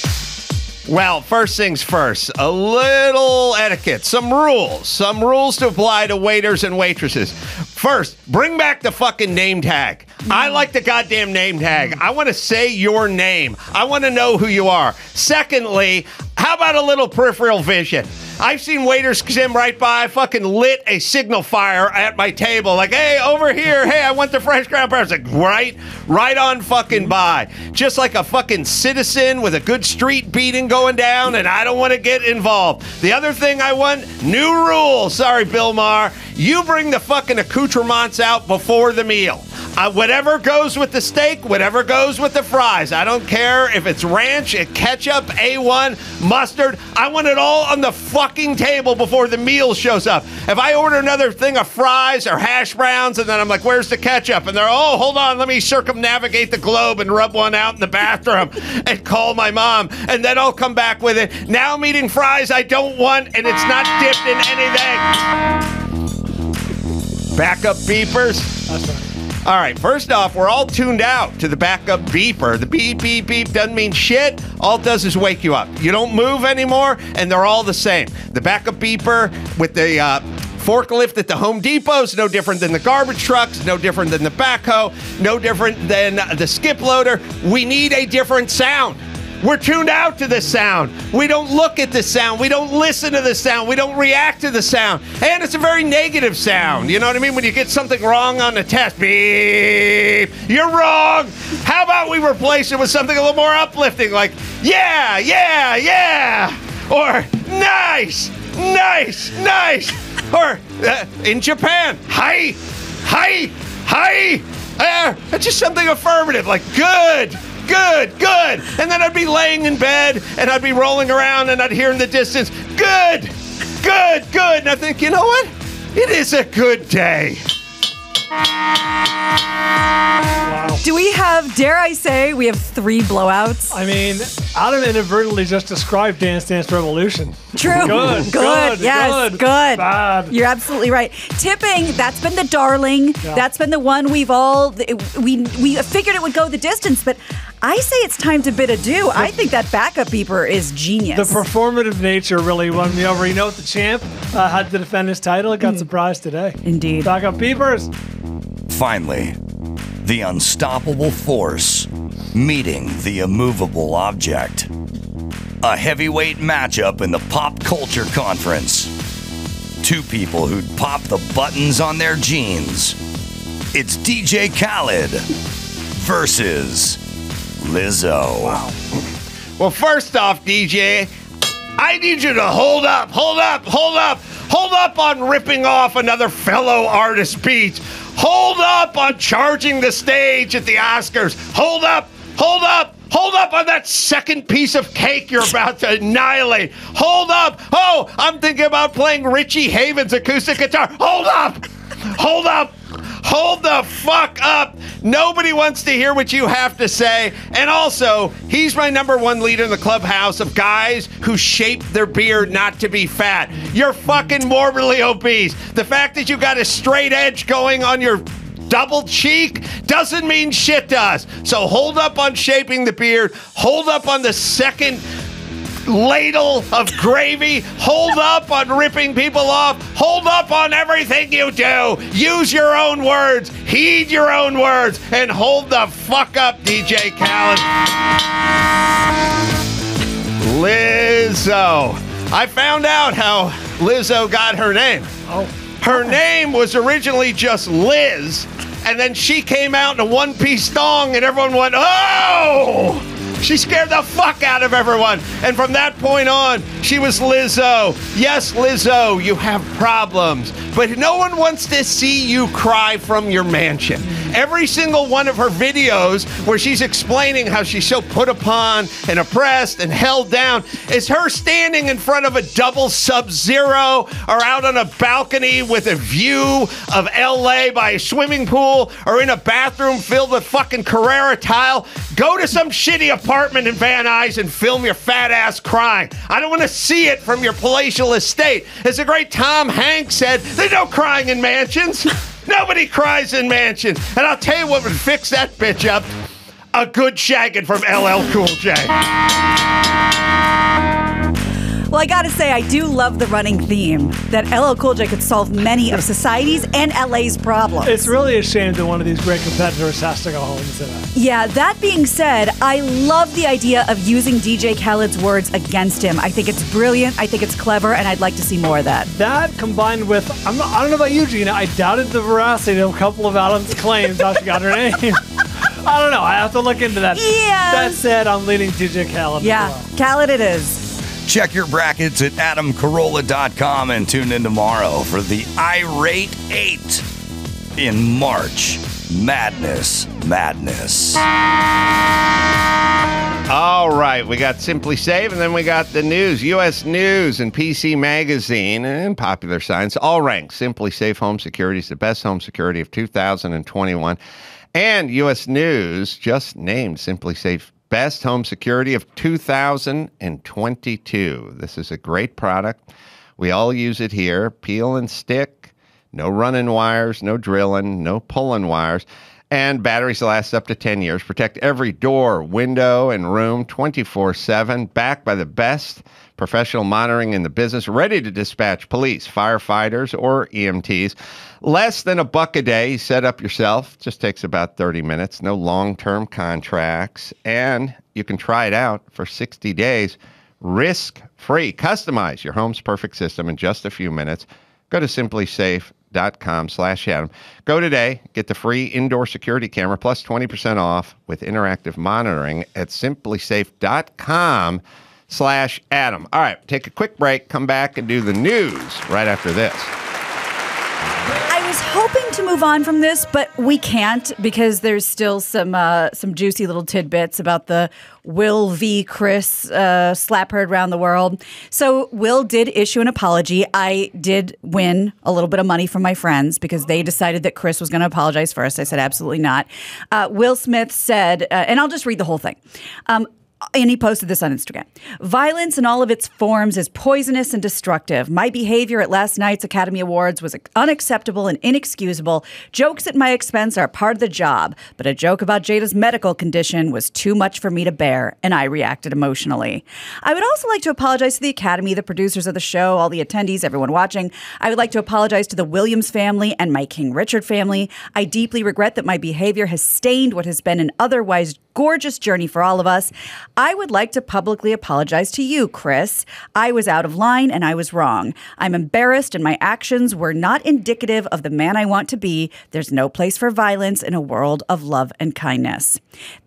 Well, first things first, a little etiquette, some rules, some rules to apply to waiters and waitresses. First, bring back the fucking name tag. I like the goddamn name tag. I want to say your name. I want to know who you are. Secondly, how about a little peripheral vision? I've seen waiters Jim right by, fucking lit a signal fire at my table. Like, hey, over here. Hey, I want the fresh ground peppers. Like, right, right on fucking by. Just like a fucking citizen with a good street beating going down, and I don't want to get involved. The other thing I want, new rule. Sorry, Bill Maher. You bring the fucking accoutrements out before the meal. Uh, whatever goes with the steak, whatever goes with the fries. I don't care if it's ranch, ketchup, A one, mustard. I want it all on the fucking table before the meal shows up. If I order another thing of fries or hash browns, and then I'm like, where's the ketchup? And they're, oh, hold on, let me circumnavigate the globe and rub one out in the bathroom and call my mom. And then I'll come back with it. Now I'm eating fries I don't want, and it's not dipped in anything. Backup beepers. That's right. All right, first off, we're all tuned out to the backup beeper. The beep, beep, beep doesn't mean shit. All it does is wake you up. You don't move anymore, and they're all the same. The backup beeper with the uh, forklift at the Home Depot is no different than the garbage trucks, no different than the backhoe, no different than the skip loader. We need a different sound. We're tuned out to this sound. We don't look at this sound. We don't listen to this sound. We don't react to the sound. And it's a very negative sound. You know what I mean? When you get something wrong on the test, beep, you're wrong. How about we replace it with something a little more uplifting, like, yeah, yeah, yeah, or nice, nice, nice, or uh, in Japan, hi. hi, hi, there. That's just something affirmative, like good, good, good. And then I'd be laying in bed and I'd be rolling around and I'd hear in the distance, good, good, good. And I think, you know what? It is a good day. Wow. Do we have, dare I say, we have three blowouts? I mean, Adam inadvertently just described Dance Dance Revolution. True. Good, good, good, yes, good. good. Bad. You're absolutely right. Tipping, that's been the darling. Yeah. That's been the one we've all, we, we figured it would go the distance, but I say it's time to bid adieu. I think that backup beeper is genius. The performative nature really won me over. You know, the champ uh, had to defend his title. It got mm. surprised today. Indeed. Backup beepers. Finally, the unstoppable force meeting the immovable object. A heavyweight matchup in the pop culture conference. Two people who'd pop the buttons on their jeans. It's D J Khaled versus Lizzo. Wow. Well, first off, D J, I need you to hold up, hold up, hold up, hold up on ripping off another fellow artist's beats. Hold up on charging the stage at the Oscars. Hold up, hold up, hold up on that second piece of cake you're about to annihilate. Hold up. Oh, I'm thinking about playing Richie Havens acoustic guitar. Hold up, hold up, hold the fuck up. Nobody wants to hear what you have to say. And also, he's my number one leader in the clubhouse of guys who shape their beard not to be fat. You're fucking morbidly obese. The fact that you got a straight edge going on your double cheek doesn't mean shit to us. So hold up on shaping the beard. Hold up on the second ladle of gravy. Hold up on ripping people off. Hold up on everything you do. Use your own words. Heed your own words. And hold the fuck up, D J Khaled. Lizzo. I found out how Lizzo got her name. Oh. Her name was originally just Liz, and then she came out in a one-piece thong, and everyone went, oh! She scared the fuck out of everyone. And from that point on, she was Lizzo. Yes, Lizzo, you have problems. But no one wants to see you cry from your mansion. Every single one of her videos where she's explaining how she's so put upon and oppressed and held down is her standing in front of a double Sub-Zero or out on a balcony with a view of L A by a swimming pool or in a bathroom filled with fucking Carrera tile. Go to some shitty apartment apartment in Van Nuys and film your fat ass crying. I don't want to see it from your palatial estate. As the great Tom Hanks said, there's no crying in mansions. Nobody cries in mansions. And I'll tell you what would fix that bitch up. A good shagging from L L Cool J. Well, I gotta say, I do love the running theme that L L Cool J could solve many of society's and L A's problems. It's really a shame that one of these great competitors has to go home today. Yeah, that being said, I love the idea of using D J Khaled's words against him. I think it's brilliant, I think it's clever, and I'd like to see more of that. That combined with, I'm not, I don't know about you, Gina, I doubted the veracity of a couple of Adam's claims after she got her name. I don't know, I have to look into that. Yeah. That said, I'm leading D J Khaled. Yeah, well. Khaled it is. Check your brackets at adam carolla dot com and tune in tomorrow for the Irate eight in March. Madness, madness. All right, we got Simply Safe, and then we got the news. U S News and P C Magazine and Popular Science all rank Simply Safe Home Security as the best home security of two thousand twenty-one. And U S News just named Simply Safe best home security of two thousand twenty-two. This is a great product. We all use it here. Peel and stick. No running wires, no drilling, no pulling wires. And batteries last up to ten years. Protect every door, window, and room twenty-four seven. Backed by the best professional monitoring in the business. Ready to dispatch police, firefighters, or E M Ts. Less than a buck a day. Set up yourself. Just takes about thirty minutes. No long-term contracts. And you can try it out for sixty days. Risk-free. Customize your home's perfect system in just a few minutes. Go to simply safe dot com. Dot com slash Adam. Go today, get the free indoor security camera plus twenty percent off with interactive monitoring at simply safe dot com slash Adam. All right, take a quick break, come back and do the news right after this. I I was hoping to move on from this, but we can't because there's still some uh, some juicy little tidbits about the Will v. Chris uh, slap heard around the world. So Will did issue an apology. I did win a little bit of money from my friends because they decided that Chris was going to apologize first. I said, absolutely not. Uh, Will Smith said, uh, and I'll just read the whole thing. Um, And he posted this on Instagram. Violence in all of its forms is poisonous and destructive. My behavior at last night's Academy Awards was unacceptable and inexcusable. Jokes at my expense are part of the job, but a joke about Jada's medical condition was too much for me to bear, and I reacted emotionally. I would also like to apologize to the Academy, the producers of the show, all the attendees, everyone watching. I would like to apologize to the Williams family and my King Richard family. I deeply regret that my behavior has stained what has been an otherwise gorgeous journey for all of us. I would like to publicly apologize to you, Chris. I was out of line and I was wrong. I'm embarrassed and my actions were not indicative of the man I want to be. There's no place for violence in a world of love and kindness.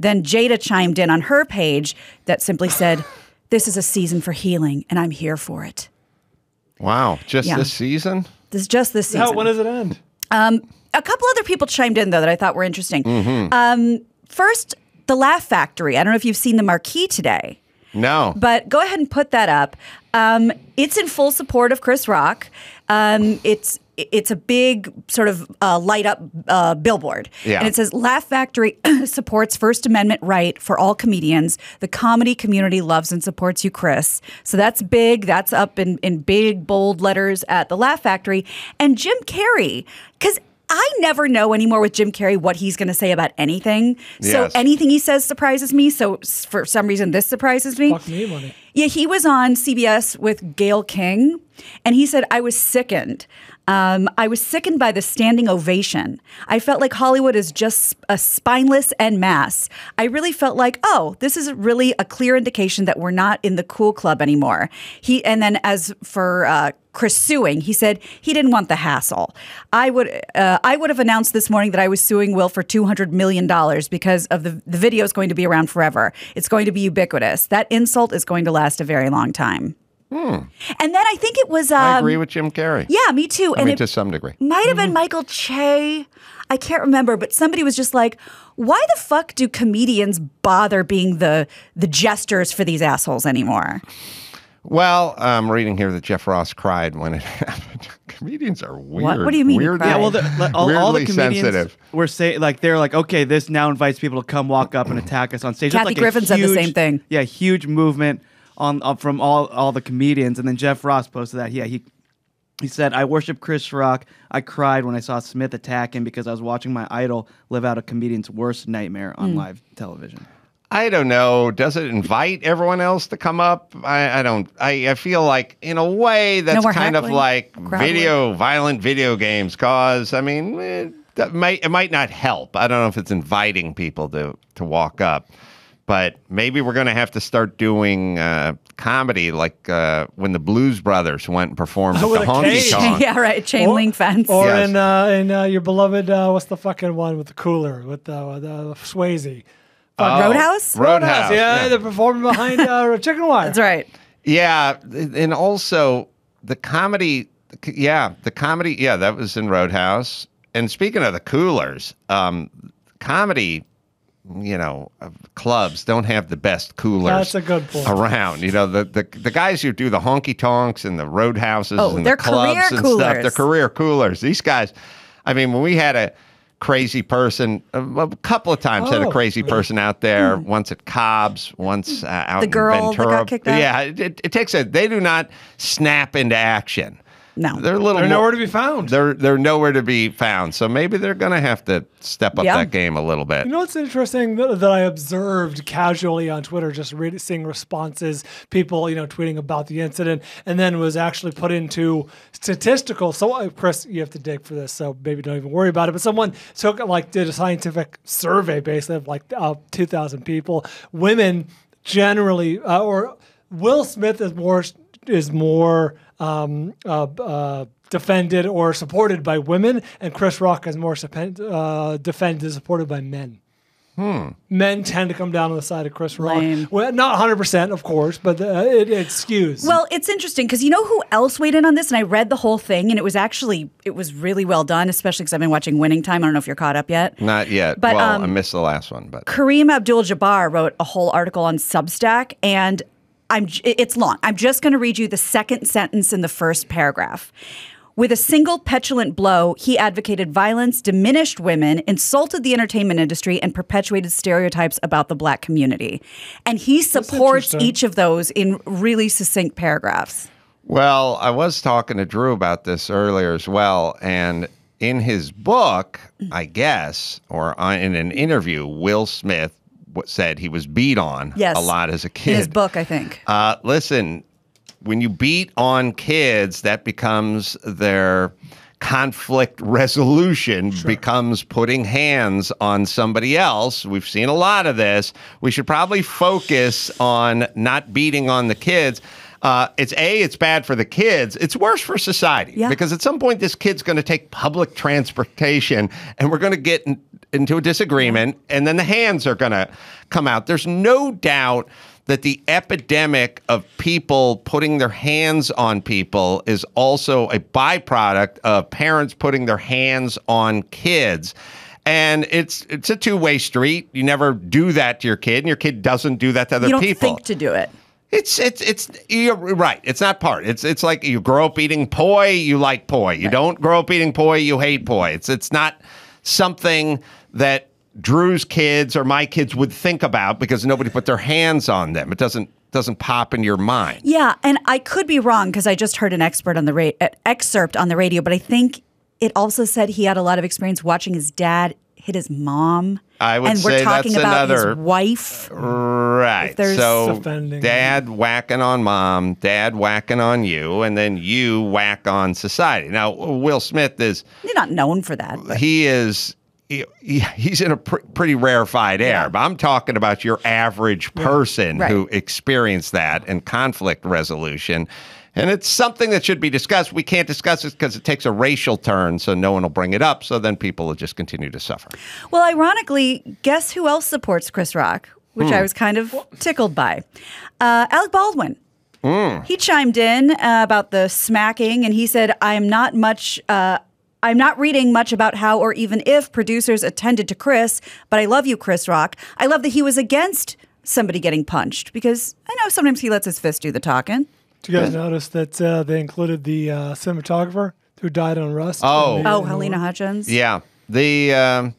Then Jada chimed in on her page that simply said, this is a season for healing and I'm here for it. Wow. Just yeah. this season? This, just this season. How, when does it end? Um, a couple other people chimed in, though, that I thought were interesting. Mm-hmm. um, first... The Laugh Factory. I don't know if you've seen the marquee today. No. But go ahead and put that up. Um, it's in full support of Chris Rock. Um, it's it's a big sort of uh, light up uh, billboard. Yeah. And it says, Laugh Factory supports First Amendment right for all comedians. The comedy community loves and supports you, Chris. So that's big. That's up in, in big, bold letters at the Laugh Factory. And Jim Carrey, because I never know anymore with Jim Carrey what he's going to say about anything. So yes. anything he says surprises me. So for some reason, this surprises me. Fuck me on it. Yeah, he was on C B S with Gayle King, and he said, I was sickened. Um, I was sickened by the standing ovation. I felt like Hollywood is just a spineless en masse. I really felt like, oh, this is really a clear indication that we're not in the cool club anymore. He And then as for uh, Chris suing, he said he didn't want the hassle. I would uh, I would have announced this morning that I was suing Will for two hundred million dollars because of the, the video is going to be around forever. It's going to be ubiquitous. That insult is going to last. Last a very long time. Hmm. And then I think it was... Um, I agree with Jim Carrey. Yeah, me too. I and mean, it to some degree. Might have been Michael Che. I can't remember, but somebody was just like, why the fuck do comedians bother being the, the jesters for these assholes anymore? Well, I'm reading here that Jeff Ross cried when it happened. Comedians are weird. What, what do you mean? Weirdly, yeah, well, the, like, all, all the comedians sensitive. were saying, like, they're like, okay, this now invites people to come walk up and attack us on stage. Kathy like Griffin huge, said the same thing. Yeah, huge movement. On, uh, from all, all the comedians. And then Jeff Ross posted that. Yeah, he he said, I worship Chris Rock. I cried when I saw Smith attack him because I was watching my idol live out a comedian's worst nightmare on mm. live television. I don't know. Does it invite everyone else to come up? I, I don't. I, I feel like, in a way, that's no, kind heckling, of like video, violent video games cause. I mean, it, that might, it might not help. I don't know if it's inviting people to, to walk up. But maybe we're going to have to start doing uh, comedy, like uh, when the Blues Brothers went and performed oh, at the Honky Tonk. Yeah, right. Chain or, link fence. Or yes. in, uh, in uh, your beloved, uh, what's the fucking one with the cooler, with uh, the Swayze? Uh, oh, Roadhouse? Roadhouse? Roadhouse, yeah. yeah. They're performing behind uh, Chicken Wire. That's right. Yeah, and also the comedy, yeah, the comedy, yeah, that was in Roadhouse. And speaking of the coolers, um, comedy... you know, uh, clubs don't have the best coolers That's a good point. around. You know, the, the the guys who do the honky tonks and the roadhouses oh, and the clubs and coolers. stuff, they're career coolers. These guys, I mean, when we had a crazy person, a, a couple of times oh. had a crazy person out there, mm. once at Cobb's, once uh, out the girl in Ventura. That got kicked out? Yeah, it, it, it takes a, they do not snap into action. No. They're, little they're nowhere more, to be found. They're they're nowhere to be found. So maybe they're going to have to step up yeah. that game a little bit. You know what's interesting that, that I observed casually on Twitter, just read, seeing responses, people you know tweeting about the incident, and then was actually put into statistical. So uh, Chris, you have to dig for this, so maybe don't even worry about it. But someone took like did a scientific survey basically of like uh, two thousand people. Women generally, uh, or Will Smith is more is more. Um, uh, uh, defended or supported by women, and Chris Rock is more uh, defended and supported by men. Hmm. Men tend to come down on the side of Chris Rock. Lame. Well, not one hundred percent, of course, but uh, it, it skews. Well, it's interesting because you know who else weighed in on this? And I read the whole thing, and it was actually, it was really well done, especially because I've been watching Winning Time. I don't know if you're caught up yet. Not yet. But, well, um, I missed the last one. But Kareem Abdul-Jabbar wrote a whole article on Substack, and I'm it's long. I'm just going to read you the second sentence in the first paragraph. With a single petulant blow, he advocated violence, diminished women, insulted the entertainment industry, and perpetuated stereotypes about the black community. And he supports each of those in really succinct paragraphs. Well, I was talking to Drew about this earlier as well. And in his book, I guess, or in an interview, Will Smith said he was beat on yes, a lot as a kid. In his book, I think. Uh, listen... When you beat on kids, that becomes their conflict resolution, sure. becomes putting hands on somebody else. We've seen a lot of this. We should probably focus on not beating on the kids. Uh, it's A, it's bad for the kids. It's worse for society yeah. because at some point this kid's going to take public transportation and we're going to get in, into a disagreement and then the hands are going to come out. There's no doubt that the epidemic of people putting their hands on people is also a byproduct of parents putting their hands on kids. And it's it's a two-way street. You never do that to your kid, and your kid doesn't do that to other people. You don't think to do it. It's it's it's you're right. It's not part. It's it's like you grow up eating poi, you like poi. You right. don't grow up eating poi, you hate poi. It's it's not something that Drew's kids or my kids would think about because nobody put their hands on them. It doesn't doesn't pop in your mind. Yeah, and I could be wrong because I just heard an expert on the ra excerpt on the radio, but I think it also said he had a lot of experience watching his dad hit his mom. I would and say we're talking that's about another, his wife. Right. So offending. Dad whacking on mom, dad whacking on you, and then you whack on society. Now, Will Smith is... You're not known for that. But. He is... He, he's in a pr pretty rarefied air, yeah. but I'm talking about your average person yeah. right. who experienced that and conflict resolution. And it's something that should be discussed. We can't discuss it because it takes a racial turn, so no one will bring it up. So then people will just continue to suffer. Well, ironically, guess who else supports Chris Rock, which mm. I was kind of tickled by? Uh, Alec Baldwin. Mm. He chimed in uh, about the smacking, and he said, I'm not much... Uh, I'm not reading much about how or even if producers attended to Chris, but I love you, Chris Rock. I love that he was against somebody getting punched because I know sometimes he lets his fist do the talking. Did you guys yeah. notice that uh, they included the uh, cinematographer who died on Rust? Oh, oh, Helena Hutchins. Yeah. The um,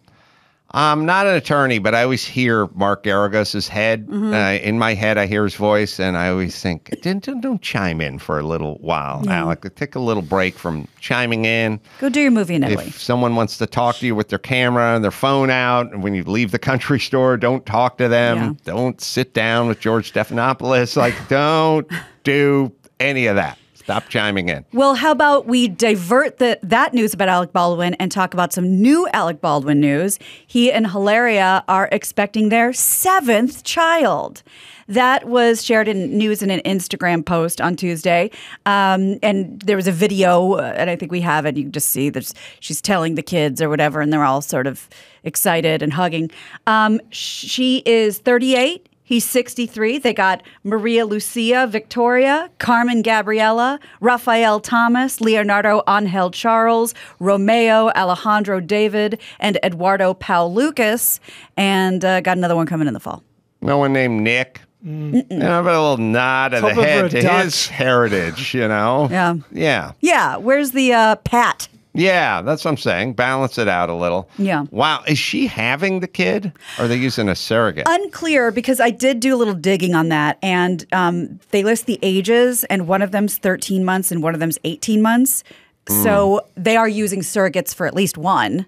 I'm not an attorney, but I always hear Mark Garagos's head. Mm-hmm. uh, in my head, I hear his voice, and I always think, don't, don't, don't chime in for a little while, yeah. Alec. Take a little break from chiming in. Go do your movie in Italy. If someone wants to talk to you with their camera and their phone out, and when you leave the country store, don't talk to them. Yeah. Don't sit down with George Stephanopoulos. Like, don't do any of that. Stop chiming in. Well, how about we divert the, that news about Alec Baldwin and talk about some new Alec Baldwin news. He and Hilaria are expecting their seventh child. That was shared in news in an Instagram post on Tuesday. Um, and there was a video, and I think we have it. You can just see there's, she's telling the kids or whatever, and they're all sort of excited and hugging. Um, she is thirty-eight. He's sixty-three. They got Maria Lucia, Victoria, Carmen Gabriela, Rafael Thomas, Leonardo Angel Charles, Romeo, Alejandro David, and Eduardo Paul Lucas. And uh, got another one coming in the fall. No one named Nick. Mm. Mm-mm. You know, a little nod of the head to Dutch. His heritage, you know? Yeah. Yeah. Yeah. Where's the uh, Pat? Yeah, that's what I'm saying. Balance it out a little. Yeah. Wow. Is she having the kid? Or are they using a surrogate? Unclear, because I did do a little digging on that. And um, they list the ages, and one of them's thirteen months and one of them's eighteen months. Mm. So they are using surrogates for at least one.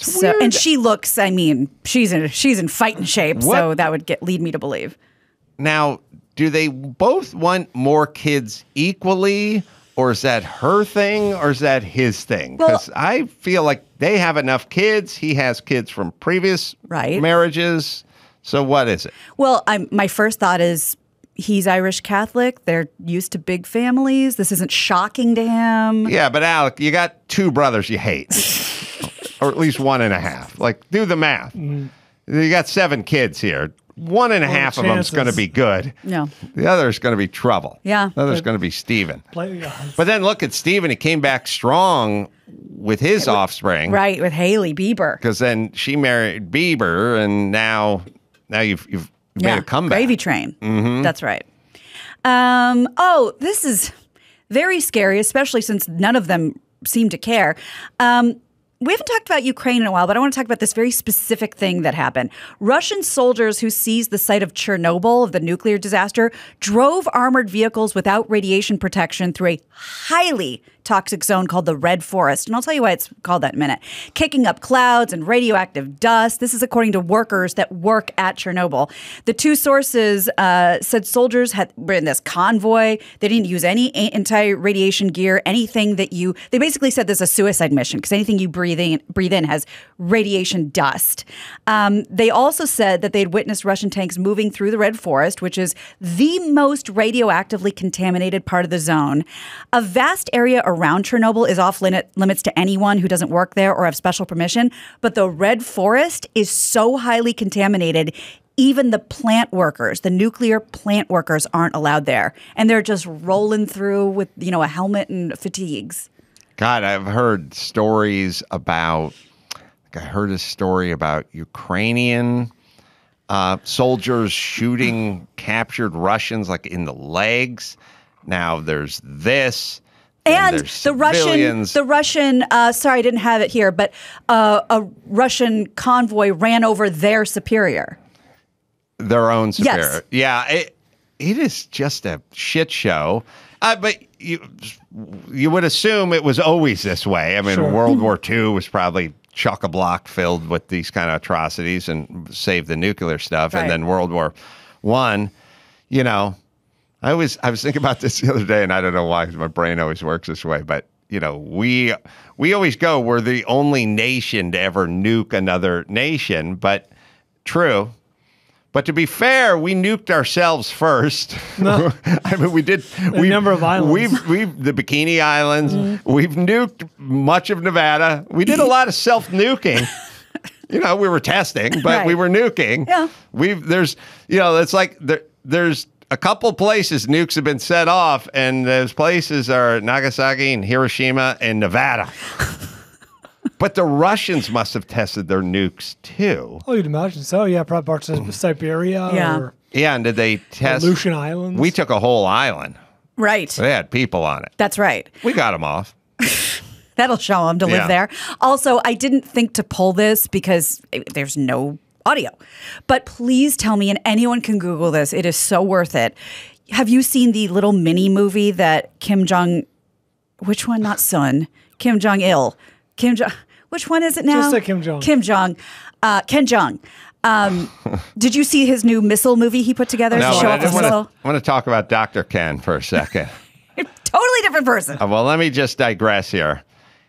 It's so, weird. And she looks, I mean, she's in, she's in fighting shape. What? So that would get, lead me to believe. Now, do they both want more kids equally? Or is that her thing, or is that his thing? Because well, I feel like they have enough kids. He has kids from previous right. marriages. So what is it? Well, I'm, my first thought is he's Irish Catholic. They're used to big families. This isn't shocking to him. Yeah, but Alec, you got two brothers you hate. Or at least one and a half. Like, do the math. Mm. you got seven kids here. One and a half chances. of them's going to be good. No. The other's going to be trouble. Yeah. The other's going to be Stephen. Play, yeah. But then look at Stephen. He came back strong with his with, offspring. Right, with Haley Bieber. Because then she married Bieber, and now now you've, you've yeah. made a comeback. Gravy train. Mm-hmm. That's right. Um, oh, this is very scary, especially since none of them seem to care. Um We haven't talked about Ukraine in a while, but I want to talk about this very specific thing that happened. Russian soldiers who seized the site of Chernobyl, of the nuclear disaster, drove armored vehicles without radiation protection through a highly toxic zone called the Red Forest. And I'll tell you why it's called that in a minute. Kicking up clouds and radioactive dust. This is according to workers that work at Chernobyl. The two sources uh, said soldiers had were in this convoy. They didn't use any anti-radiation gear, anything that you... They basically said this is a suicide mission because anything you breathe In, breathe in has radiation dust. Um, they also said that they'd witnessed Russian tanks moving through the Red Forest, which is the most radioactively contaminated part of the zone. A vast area around Chernobyl is off limit, limits to anyone who doesn't work there or have special permission. But the Red Forest is so highly contaminated, even the plant workers, the nuclear plant workers aren't allowed there. And they're just rolling through with, you know, a helmet and fatigues. God, I've heard stories about, I heard a story about Ukrainian uh, soldiers shooting captured Russians like in the legs. Now there's this. And the Russian, the Russian, uh, sorry, I didn't have it here, but uh, a Russian convoy ran over their superior. Their own superior. Yes. Yeah, it, it is just a shit show. Uh, but you you would assume it was always this way. I mean, sure. World War Two was probably chock-a-block filled with these kind of atrocities and save the nuclear stuff. Right. And then World War One, you know, I was I was thinking about this the other day, and I don't know why my brain always works this way, but you know, we we always go, we're the only nation to ever nuke another nation, but true. But to be fair, we nuked ourselves first. No. I mean, we did. A number of islands. We've, we've, the Bikini Islands. Mm-hmm. We've nuked much of Nevada. We did a lot of self-nuking. You know, we were testing, but right. we were nuking. Yeah. We've, there's, you know, it's like there, there's a couple places nukes have been set off, and those places are Nagasaki and Hiroshima and Nevada. But the Russians must have tested their nukes too. Oh, you'd imagine so. Yeah, probably parts of Siberia. Yeah. Or yeah, and did they test Aleutian Islands? We took a whole island. Right. They had people on it. That's right. We got them off. That'll show them to live yeah. there. Also, I didn't think to pull this because it, there's no audio. But please tell me, and anyone can Google this. It is so worth it. Have you seen the little mini movie that Kim Jong? Which one? Not Sun. Kim Jong Il. Kim Jong. Which one is it now? Just like Kim Jong. Kim Jong. Uh, Ken Jong. Um, did you see his new missile movie he put together? No, to show I, I, wanna, I want to talk about Doctor Ken for a second. Totally different person. Uh, well, let me just digress here.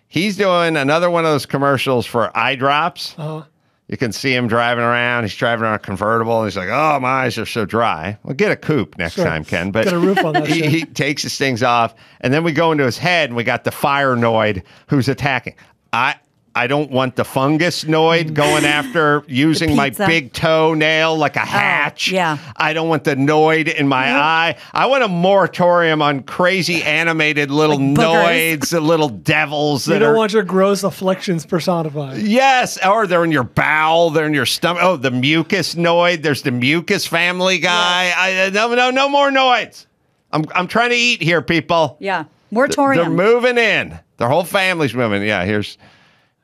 He's doing another one of those commercials for eye drops. Uh-huh. You can see him driving around. He's driving on a convertible. And he's like, oh, my eyes are so dry. Well, get a coupe next sure. time, Ken. But get a roof on that he, he takes his things off. And then we go into his head, and we got the fire noid who's attacking. I I don't want the fungus noid going after using my big toenail like a hatch. Uh, yeah. I don't want the noid in my yeah. eye. I want a moratorium on crazy animated little like noids, the little devils. You that don't are, want your gross afflictions personified. Yes, or they're in your bowel, they're in your stomach. Oh, the mucus noid. There's the mucus family guy. Yeah. I, no, no, no more noids. I'm I'm trying to eat here, people. Yeah, moratorium. They're moving in. Their whole family's moving. Yeah, here's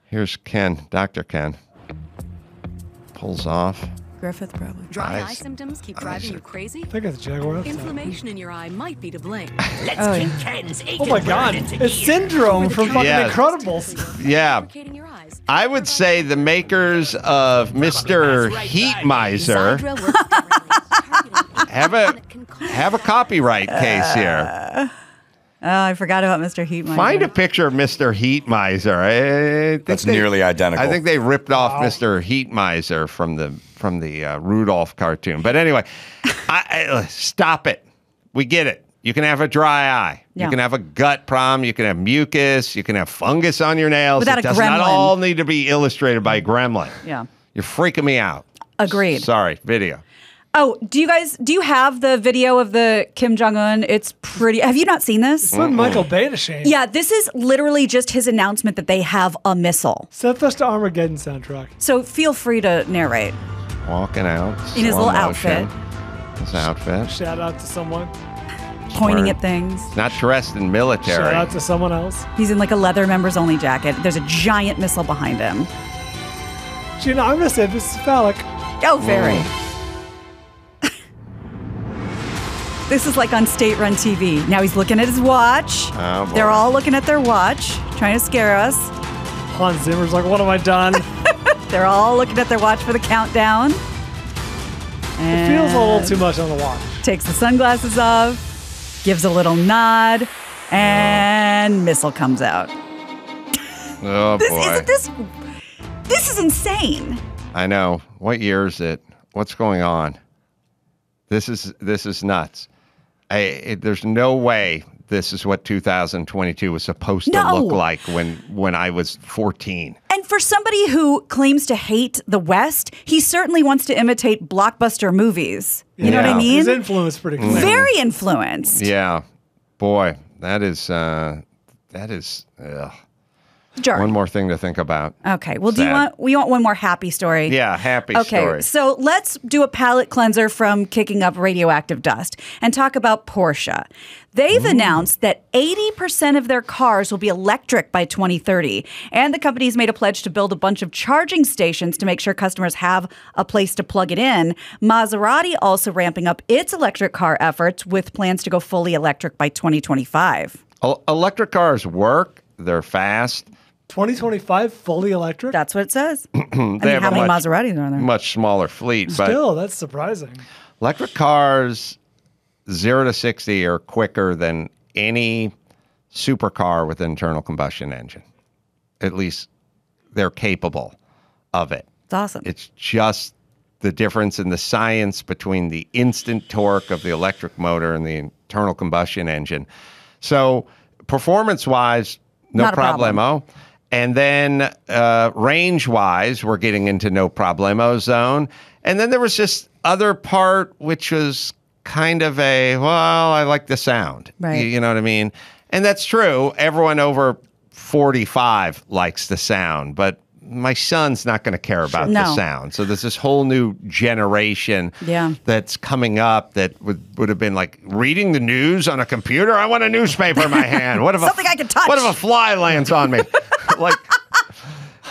here's Ken, Doctor Ken. Pulls off. Griffith probably. Dry eyes, eye symptoms keep driving you crazy. I think that's Jaguar. Inflammation in your eye might be to blame. Let's oh, kick yeah. Ken's aching. Oh my God! It's syndrome from fucking yeah. Incredibles. Yeah. I would say the makers of Mister Heat Miser have a have a copyright case here. Oh, I forgot about Mister Heat Miser. Find a picture of Mister Heat Miser. That's they, nearly identical. I think they ripped off wow. Mister Heat Miser from the from the uh, Rudolph cartoon. But anyway, I, I, stop it. We get it. You can have a dry eye. Yeah. You can have a gut problem. You can have mucus. You can have fungus on your nails. Without it does gremlin. Not all need to be illustrated by a gremlin. Yeah, you're freaking me out. Agreed. Sorry, video. Oh, do you guys, do you have the video of the Kim Jong-un? It's pretty, have you not seen this? It's not Michael Bay to shame. Yeah, this is literally just his announcement that they have a missile. Set this to Armageddon soundtrack. So feel free to narrate. Walking out. In his little outfit. His outfit. Shout out to someone. Pointing at things. Not dressed in military. Shout out to someone else. He's in like a leather members only jacket. There's a giant missile behind him. Gina, I'm going to say this is phallic. Oh, very. This is like on state-run T V. Now he's looking at his watch. Oh, they're all looking at their watch, trying to scare us. Hans Zimmer's like, what have I done? They're all looking at their watch for the countdown. And it feels a little too much on the watch. Takes the sunglasses off, gives a little nod, and oh. missile comes out. Oh, this, boy. Isn't this, this is insane. I know. What year is it? What's going on? This is, this is nuts. I, it, there's no way this is what two thousand twenty-two was supposed no. to look like when, when I was fourteen. And for somebody who claims to hate the West, he certainly wants to imitate blockbuster movies. You yeah. know what I mean? He's influenced pretty clearly. Very influenced. Yeah. Boy, that is, uh, that is, ugh. Jerk. One more thing to think about. Okay. Well, Sad. do you want we want one more happy story? Yeah, happy okay, story. Okay. So let's do a palate cleanser from kicking up radioactive dust and talk about Porsche. They've Ooh. announced that eighty percent of their cars will be electric by twenty thirty, and the company's made a pledge to build a bunch of charging stations to make sure customers have a place to plug it in. Maserati also ramping up its electric car efforts with plans to go fully electric by twenty twenty-five. O- electric cars work. They're fast. twenty twenty-five fully electric? That's what it says. I mean, how many much, Maseratis are there? Much smaller fleet. Still, but Still, that's surprising. Electric cars, zero to sixty, are quicker than any supercar with internal combustion engine. At least they're capable of it. It's awesome. It's just the difference in the science between the instant torque of the electric motor and the internal combustion engine. So performance-wise, no Not problemo. Problem. And then uh, range-wise, we're getting into no problemo zone. And then there was this other part, which was kind of a, well, I like the sound. Right. You, you know what I mean? And that's true. Everyone over forty-five likes the sound. But my son's not going to care about sure. no. the sound. So there's this whole new generation yeah. that's coming up that would, would have been like reading the news on a computer. I want a newspaper in my hand. What if Something a, I can touch. What if a fly lands on me? Like,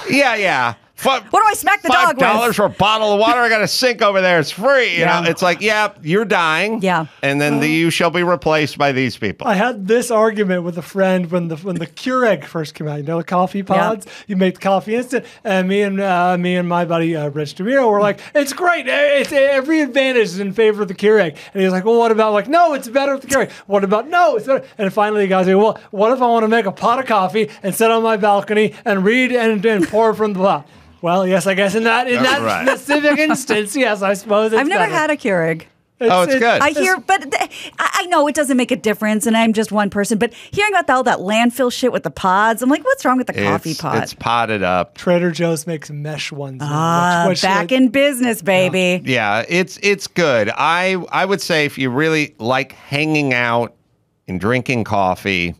yeah, yeah. F what do I smack the dog with? five dollars for a bottle of water. I got a sink over there. It's free. You yeah. know, it's like, yeah, you're dying. Yeah. And then uh, the, you shall be replaced by these people. I had this argument with a friend when the when the Keurig first came out. You know, the coffee pods. Yeah. You make the coffee instant. And me and uh, me and my buddy uh, Rich DeMiro were like, it's great. It's, every advantage is in favor of the Keurig. And he was like, well, what about like, no, it's better with the Keurig. What about no, it's better. And finally, the guy's like, well, what if I want to make a pot of coffee and sit on my balcony and read and, and pour from the pot? Well, yes, I guess in that in that right. specific instance, yes, I suppose it's I've never better. had a Keurig. It's, oh, it's, it's good. I hear, but th I know it doesn't make a difference, and I'm just one person, but hearing about all that landfill shit with the pods, I'm like, what's wrong with the coffee it's, pod? It's potted up. Trader Joe's makes mesh ones. Ah, which, which back like, in business, baby. Yeah. yeah, it's it's good. I I would say if you really like hanging out and drinking coffee,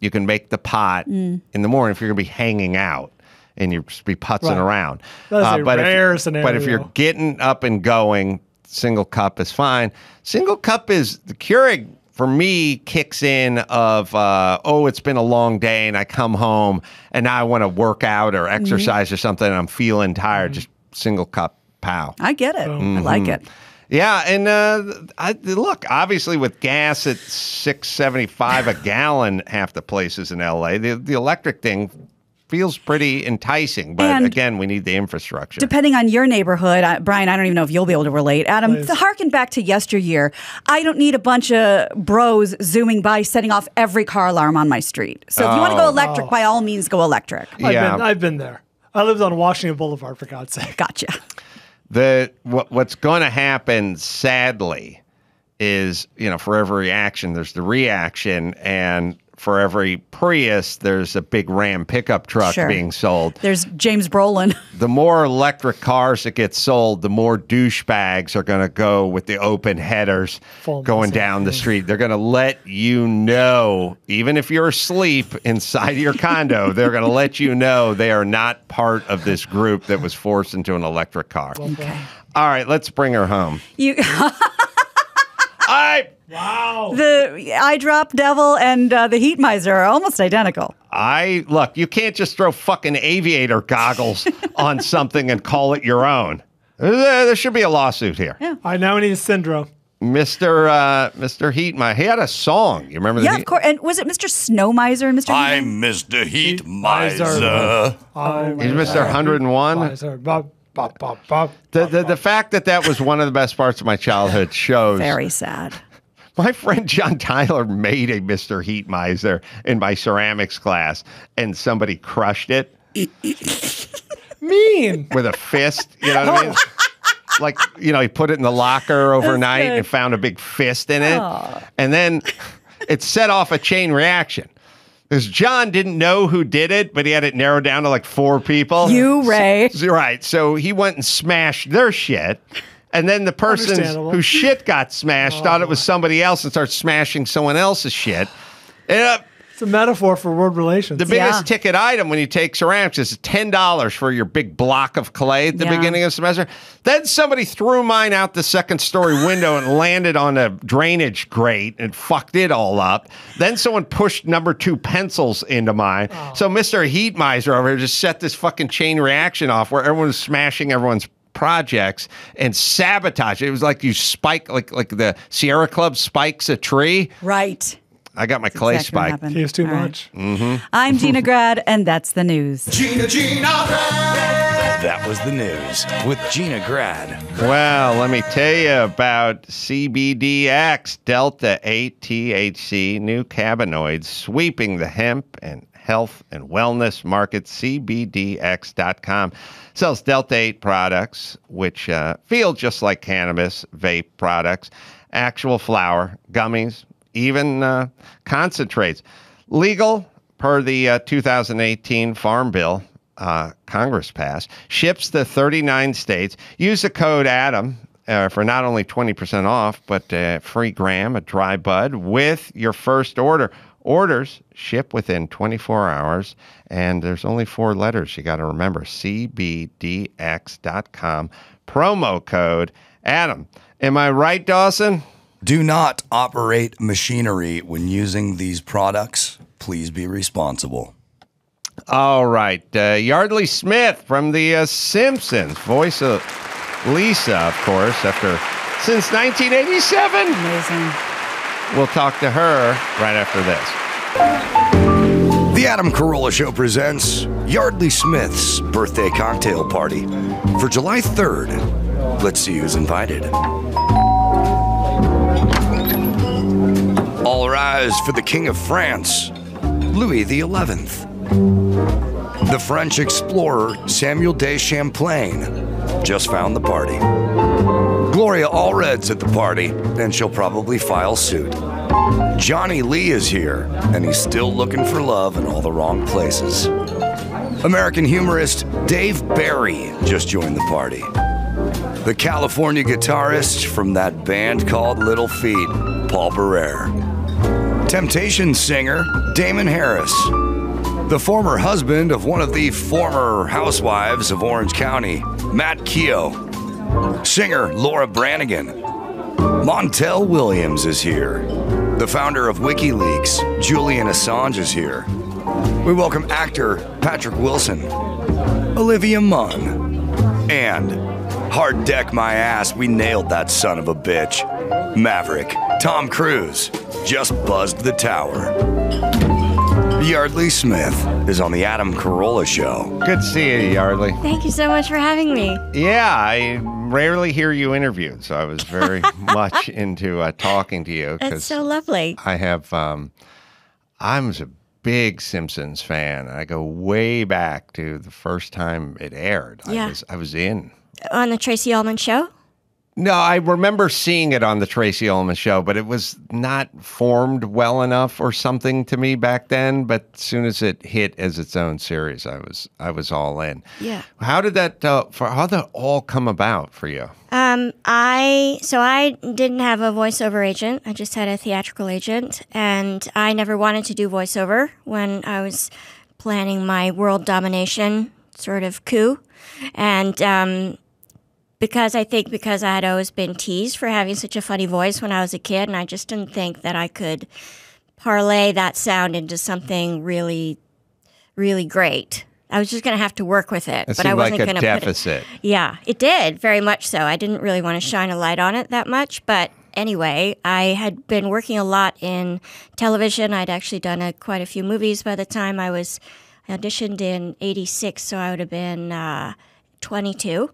you can make the pot mm. in the morning if you're going to be hanging out. And you just be putzing right. around. That's uh, a but rare if, scenario. But if you're getting up and going, single cup is fine. Single cup is, the Keurig for me kicks in of, uh, oh, it's been a long day and I come home and now I want to work out or exercise mm-hmm. or something and I'm feeling tired. Mm-hmm. Just single cup, pow. I get it. Mm-hmm. I like it. Yeah, and uh, I, look, obviously with gas at six seventy-five a gallon half the places in L A, the, the electric thing feels pretty enticing, but and again, we need the infrastructure. Depending on your neighborhood, I, Brian, I don't even know if you'll be able to relate. Adam, Please. harken back to yesteryear. I don't need a bunch of bros zooming by setting off every car alarm on my street. So oh. if you want to go electric, oh. by all means, go electric. Yeah. I've been, I've been there. I lived on Washington Boulevard, for God's sake. Gotcha. The, what, what's going to happen, sadly, is, you know, for every action, there's the reaction, and for every Prius, there's a big Ram pickup truck sure. being sold. There's James Brolin. The more electric cars that get sold, the more douchebags are going to go with the open headers Full going message. down the street. They're going to let you know, even if you're asleep inside your condo, they're going to let you know they are not part of this group that was forced into an electric car. Okay. All right, let's bring her home. You. I. Wow. The eye drop devil and uh, the heat miser are almost identical. I look, you can't just throw fucking aviator goggles on something and call it your own. There, there should be a lawsuit here. Yeah. I now need a syndrome. Mister Uh, Mister Heat Miser. He had a song. You remember that? Yeah, of course. And was it Mister Snow Miser and Mister Heat? I'm Mister Heat, Heat Miser. miser. I'm He's Mister one oh one. Miser. Bob. Bop, bop, bop, the, the, the fact that that was one of the best parts of my childhood shows. Very sad. My friend John Tyler made a Mister Heat Miser in my ceramics class, and somebody crushed it. Mean. With a fist, you know what I mean? Like, you know, he put it in the locker overnight and found a big fist in it. Aww. And then it set off a chain reaction. Because John didn't know who did it, but he had it narrowed down to like four people. You, Ray. So, right. So he went and smashed their shit. And then the person whose shit got smashed oh. thought it was somebody else and started smashing someone else's shit. And, uh, it's a metaphor for world relations. The biggest yeah. ticket item when you take ceramics is ten dollars for your big block of clay at the yeah. beginning of the semester. Then somebody threw mine out the second story window and landed on a drainage grate and fucked it all up. Then someone pushed number two pencils into mine. Oh. So Mister Heat Miser over here just set this fucking chain reaction off where everyone was smashing everyone's projects and sabotage. It was like you spike, like, like the Sierra Club spikes a tree. Right. I got my that's clay exactly spike. It was too All much. Right. Mm-hmm. I'm Gina Grad, and that's the news. Gina, Gina Grad. That was the news with Gina Grad. Well, let me tell you about C B D X, Delta eight T H C, new cannabinoids sweeping the hemp and health and wellness market. C B D X dot com sells Delta eight products, which uh, feel just like cannabis vape products, actual flower, gummies, even uh, concentrates. Legal per the uh, two thousand eighteen Farm Bill uh, Congress passed. Ships to thirty-nine states. Use the code ADAM uh, for not only twenty percent off, but a uh, free gram, a dry bud with your first order. Orders ship within twenty-four hours, and there's only four letters you got to remember. C B D X dot com. Promo code ADAM. Am I right, Dawson? Do not operate machinery when using these products. Please be responsible. All right. Uh, Yardley Smith from The uh, Simpsons, voice of Lisa, of course, after since nineteen eighty-seven. Amazing. We'll talk to her right after this. The Adam Carolla Show presents Yardley Smith's birthday cocktail party for July third. Let's see who's invited. All rise for the King of France, Louis the eleventh. The French explorer Samuel de Champlain just found the party. Gloria Allred's at the party, and she'll probably file suit. Johnny Lee is here, and he's still looking for love in all the wrong places. American humorist Dave Barry just joined the party. The California guitarist from that band called Little Feat, Paul Barrere. Temptations singer Damon Harris, the former husband of one of the former housewives of Orange County, Matt Keogh, singer Laura Branigan. Montel Williams is here. The founder of WikiLeaks, Julian Assange, is here. We welcome actor Patrick Wilson, Olivia Munn, and hard deck my ass, we nailed that son of a bitch, Maverick, Tom Cruise. Just buzzed the tower. Yardley Smith is on the Adam Carolla Show. Good to see you, Yardley. Thank you so much for having me. Yeah, I rarely hear you interviewed, so I was very much into uh, talking to you. That's so lovely. I have, um, I'm a big Simpsons fan. I go way back to the first time it aired. Yeah. I was, I was in. On the Tracey Ullman Show? No, I remember seeing it on the Tracy Ullman show, but it was not formed well enough or something to me back then. But as soon as it hit as its own series, I was I was all in. Yeah. How did that uh, for how did that all come about for you? Um, I so I didn't have a voiceover agent. I just had a theatrical agent, and I never wanted to do voiceover when I was planning my world domination sort of coup, and. Um, Because I think because I had always been teased for having such a funny voice when I was a kid, and I just didn't think that I could parlay that sound into something really, really great. I was just going to have to work with it. It but I wasn't like going to deficit. Put it, yeah, it did, very much so. I didn't really want to shine a light on it that much, but anyway, I had been working a lot in television. I'd actually done a, quite a few movies by the time I was I auditioned in eighty-six, so I would have been uh, twenty-two.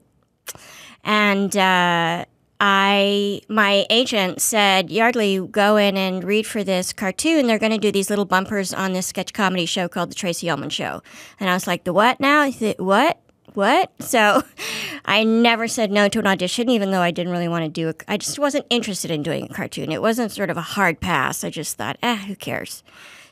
And uh, I, my agent said, Yardley, go in and read for this cartoon. They're going to do these little bumpers on this sketch comedy show called The Tracy Ullman Show. And I was like, the what now? He said, what? What? So I never said no to an audition, even though I didn't really want to do it. I just wasn't interested in doing a cartoon. It wasn't sort of a hard pass. I just thought, eh, who cares?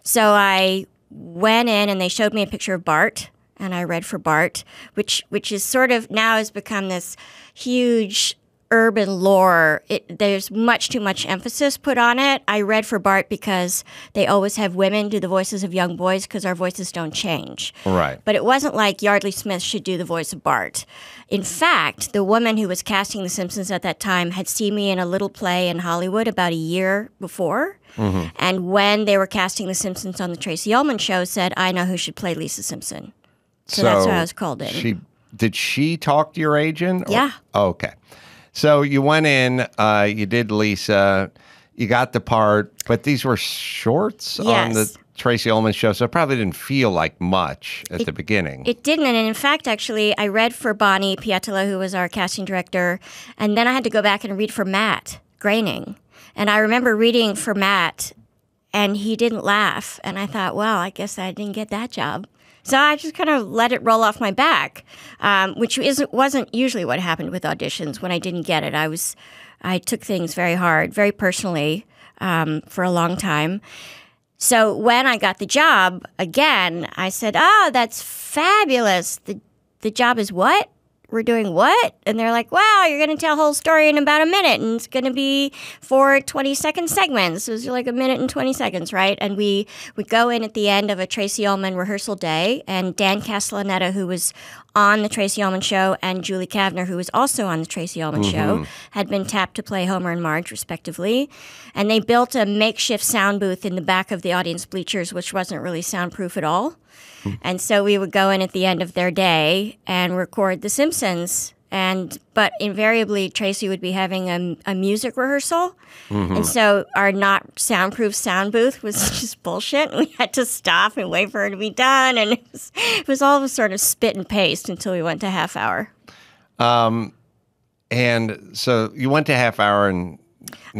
So I went in and they showed me a picture of Bart. And I read for Bart, which which is sort of now has become this huge urban lore. It, there's much too much emphasis put on it. I read for Bart because they always have women do the voices of young boys because our voices don't change. Right. But it wasn't like Yardley Smith should do the voice of Bart. In fact, the woman who was casting The Simpsons at that time had seen me in a little play in Hollywood about a year before. Mm-hmm. And when they were casting The Simpsons on The Tracy Ullman Show, said, I know who should play Lisa Simpson. So, so that's what I was called in. She, did she talk to your agent? Or? Yeah. Oh, okay. So you went in, uh, you did Lisa, you got the part, but these were shorts yes. on the Tracy Ullman Show, so it probably didn't feel like much at it, the beginning. It didn't, and in fact, actually, I read for Bonnie Piatola, who was our casting director, and then I had to go back and read for Matt Groening. And I remember reading for Matt, and he didn't laugh, and I thought, well, I guess I didn't get that job. So I just kind of let it roll off my back, um, which isn't, wasn't usually what happened with auditions. When I didn't get it, I was, I took things very hard, very personally um, for a long time. So when I got the job, again, I said, oh, that's fabulous. The, the job is what? We're doing what? And they're like, wow, you're going to tell a whole story in about a minute, and it's going to be four twenty-second segments. So it's like a minute and twenty seconds, right? And we would go in at the end of a Tracy Ullman rehearsal day, and Dan Castellaneta, who was on The Tracy Ullman Show, and Julie Kavner, who was also on The Tracy Ullman mm-hmm. Show, had been tapped to play Homer and Marge, respectively. And they built a makeshift sound booth in the back of the audience bleachers, which wasn't really soundproof at all. And so we would go in at the end of their day and record The Simpsons. And but invariably, Tracy would be having a, a music rehearsal. Mm-hmm. And so our not soundproof sound booth was just bullshit. We had to stop and wait for her to be done. And it was, it was all sort of spit and paste until we went to half hour. Um, and so you went to half hour and...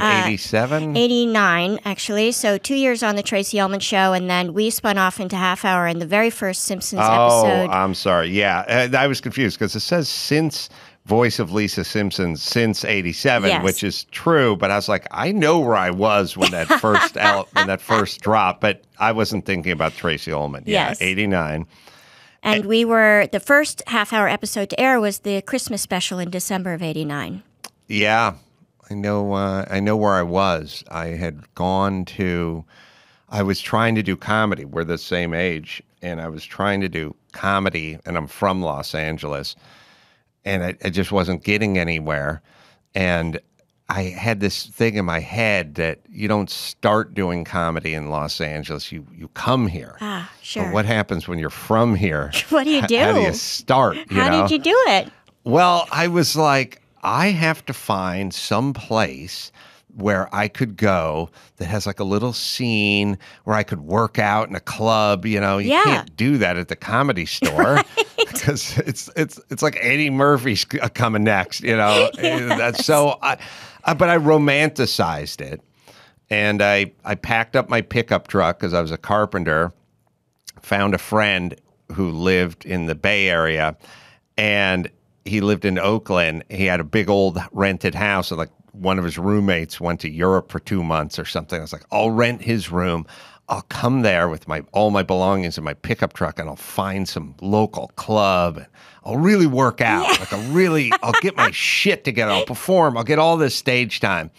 eighty-seven? Uh, eighty-nine, actually. So two years on The Tracy Ullman Show, and then we spun off into half hour in the very first Simpsons oh, episode. Oh, I'm sorry. Yeah, I was confused because it says since voice of Lisa Simpson since eighty-seven, yes. which is true. But I was like, I know where I was when that first out, when that first dropped, but I wasn't thinking about Tracy Ullman. Yeah, yes. eighty-nine. And we were, the first half hour episode to air was the Christmas special in December of eighty-nine. Yeah. I know uh, I know where I was. I had gone to, I was trying to do comedy. We're the same age. And I was trying to do comedy, and I'm from Los Angeles. And I, I just wasn't getting anywhere. And I had this thing in my head that you don't start doing comedy in Los Angeles. You you come here. Ah, sure. But what happens when you're from here? What do you do? How do you start? You How know? Did you do it? Well, I was like... I have to find some place where I could go that has like a little scene where I could work out in a club. You know, you yeah. can't do that at the comedy store right. because it's it's it's like Eddie Murphy's coming next. You know, yes. so I, I, but I romanticized it, and I I packed up my pickup truck because I was a carpenter. Found a friend who lived in the Bay Area, and. he lived in Oakland. He had a big old rented house, and like one of his roommates went to Europe for two months or something. I was like, I'll rent his room. I'll come there with my all my belongings in my pickup truck, and I'll find some local club. And I'll really work out. Yeah. Like I'll really, I'll get my shit together. I'll perform. I'll get all this stage time.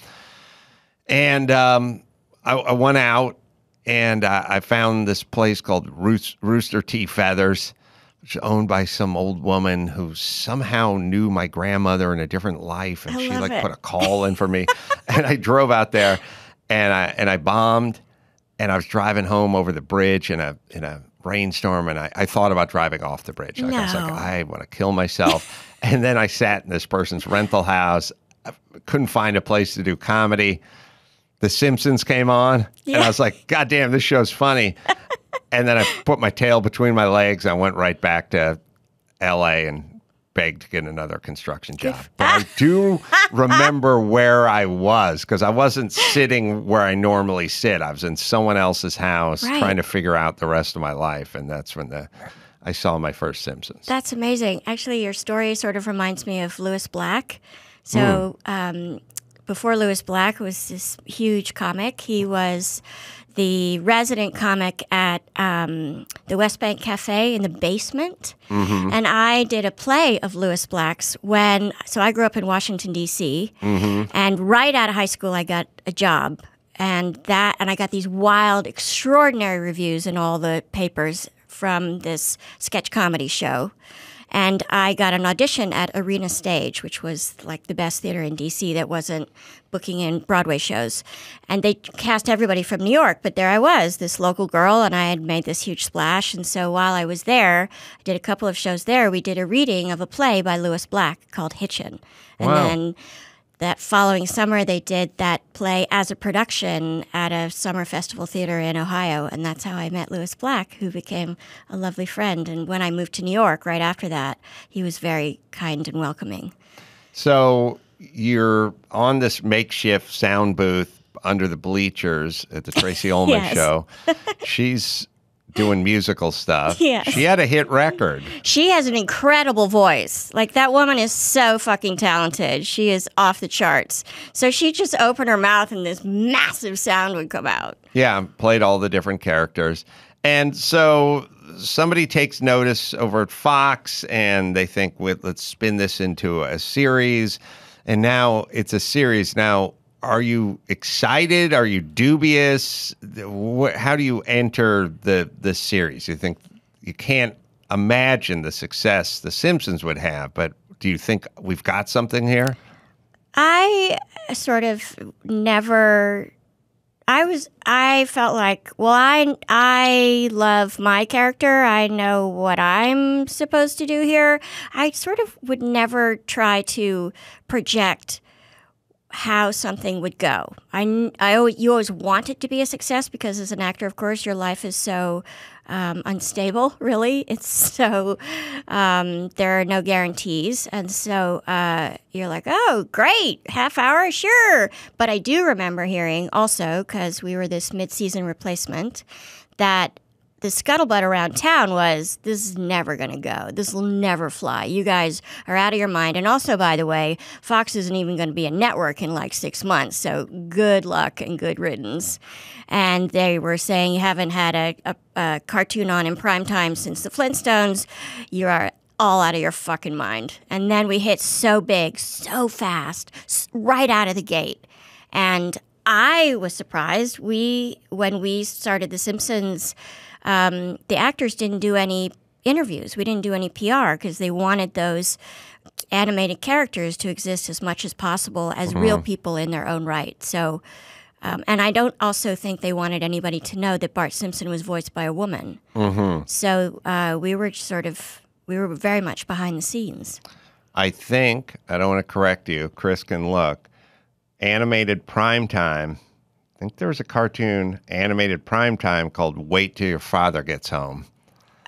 And um, I, I went out, and uh, I found this place called Roos, Rooster Tea Feathers, which is owned by some old woman who somehow knew my grandmother in a different life, and I she like it. put a call in for me. And I drove out there, and I and I bombed. And I was driving home over the bridge in a in a rainstorm, and I, I thought about driving off the bridge. Like, no. I was like, I want to kill myself. And then I sat in this person's rental house. I couldn't find a place to do comedy. The Simpsons came on, yeah. and I was like, God damn, this show's funny. And then I put my tail between my legs. I went right back to L A and begged to get another construction job. But I do remember where I was, because I wasn't sitting where I normally sit. I was in someone else's house right. trying to figure out the rest of my life. And that's when the I saw my first Simpsons. That's amazing. Actually, your story sort of reminds me of Lewis Black. So mm. um, before Lewis Black was this huge comic, he was the resident comic at um, the West Bank Cafe in the basement. Mm-hmm. And I did a play of Lewis Black's when, so I grew up in Washington, D C Mm-hmm. And right out of high school, I got a job. And that, and I got these wild, extraordinary reviews in all the papers from this sketch comedy show. And I got an audition at Arena Stage, which was like the best theater in D C that wasn't booking in Broadway shows. And they cast everybody from New York, but there I was, this local girl, and I had made this huge splash. And so while I was there, I did a couple of shows there. We did a reading of a play by Lewis Black called Hitchin. And wow. then that following summer, they did that play as a production at a summer festival theater in Ohio, and that's how I met Lewis Black, who became a lovely friend. And when I moved to New York right after that, he was very kind and welcoming. So you're on this makeshift sound booth under the bleachers at the Tracy Ullman yes. show. She's doing musical stuff. Yes. She had a hit record. She has an incredible voice. Like, that woman is so fucking talented. She is off the charts. So she just opened her mouth and this massive sound would come out. Yeah, played all the different characters. And so somebody takes notice over at Fox and they think, let's spin this into a series. And now it's a series. Now, are you excited? Are you dubious? How do you enter the, the series? You think you can't imagine the success The Simpsons would have, but do you think we've got something here? I sort of never... I was, I felt like, well, I, I love my character. I know what I'm supposed to do here. I sort of would never try to project how something would go. I, I always, you always want it to be a success because as an actor, of course, your life is so um, unstable, really. It's so, um, there are no guarantees. And so uh, you're like, oh, great, half hour, sure. But I do remember hearing also, because we were this mid-season replacement, that the scuttlebutt around town was, this is never going to go. This will never fly. You guys are out of your mind. And also, by the way, Fox isn't even going to be a network in like six months. So good luck and good riddance. And they were saying you haven't had a, a, a cartoon on in primetime since the Flintstones. You are all out of your fucking mind. And then we hit so big, so fast, right out of the gate. And I was surprised. We, when we started The Simpsons, Um, the actors didn't do any interviews. We didn't do any P R because they wanted those animated characters to exist as much as possible as mm-hmm. real people in their own right. So, um, and I don't also think they wanted anybody to know that Bart Simpson was voiced by a woman. Mm-hmm. So uh, we were sort of, we were very much behind the scenes. I think, I don't want to correct you, Chris can look, animated primetime. I think there was a cartoon animated primetime called Wait Till Your Father Gets Home.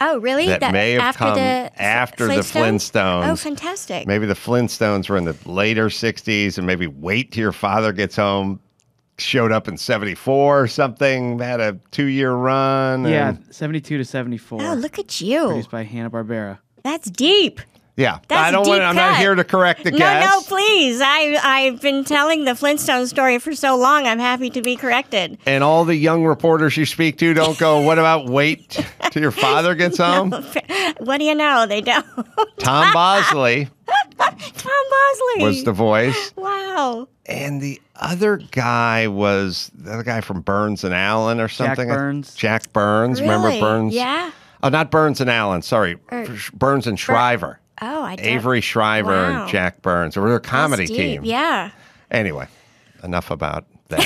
Oh, really? That, that may have after come the after Flintstones? the Flintstones. Oh, fantastic. Maybe the Flintstones were in the later sixties, and maybe Wait Till Your Father Gets Home showed up in seventy-four or something, had a two-year run. Yeah, seventy-two to seventy-four. Oh, look at you. Produced by Hanna-Barbera. That's deep. Yeah, that's I don't want. I'm not here to correct the guest. No, no, please. I I've been telling the Flintstone story for so long. I'm happy to be corrected. And all the young reporters you speak to don't go, what about wait till your father gets home? No, what do you know? They don't. Tom Bosley. Tom Bosley was the voice. Wow. And the other guy was the other guy from Burns and Allen or something. Jack Burns. Jack Burns. Really? Remember Burns? Yeah. Oh, not Burns and Allen. Sorry, er, Burns and Shriver. Oh, I did. Avery Shriver wow. and Jack Burns. They were a comedy team. Yeah. Anyway, enough about them.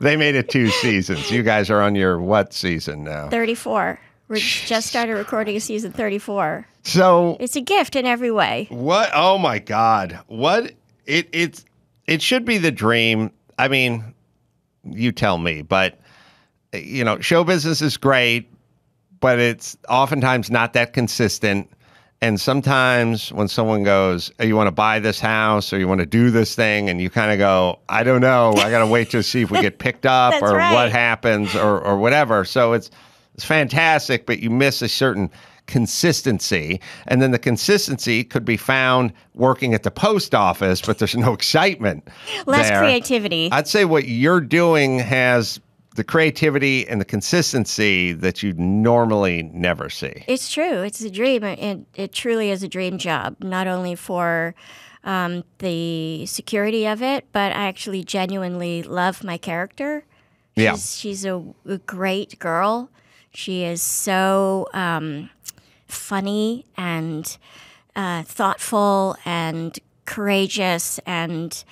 They made it two seasons. You guys are on your what season now? thirty-four. We just started recording season thirty-four. So it's a gift in every way. What? Oh my God! What? It it's it should be the dream. I mean, you tell me, but you know, show business is great, but it's oftentimes not that consistent. And sometimes when someone goes, oh, you want to buy this house or you want to do this thing, and you kind of go, I don't know, I got to wait to see if we get picked up or right. what happens or, or whatever. So it's, it's fantastic, but you miss a certain consistency. And then the consistency could be found working at the post office, but there's no excitement. Less there. Creativity. I'd say what you're doing has the creativity and the consistency that you normally never see. It's true. It's a dream. It, it truly is a dream job, not only for um, the security of it, but I actually genuinely love my character. She's, yeah. she's a, a great girl. She is so um, funny and uh, thoughtful and courageous and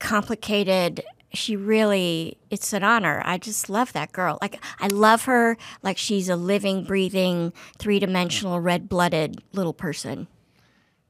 complicated. She really, it's an honor. I just love that girl. Like, I love her like she's a living, breathing, three-dimensional, red-blooded little person.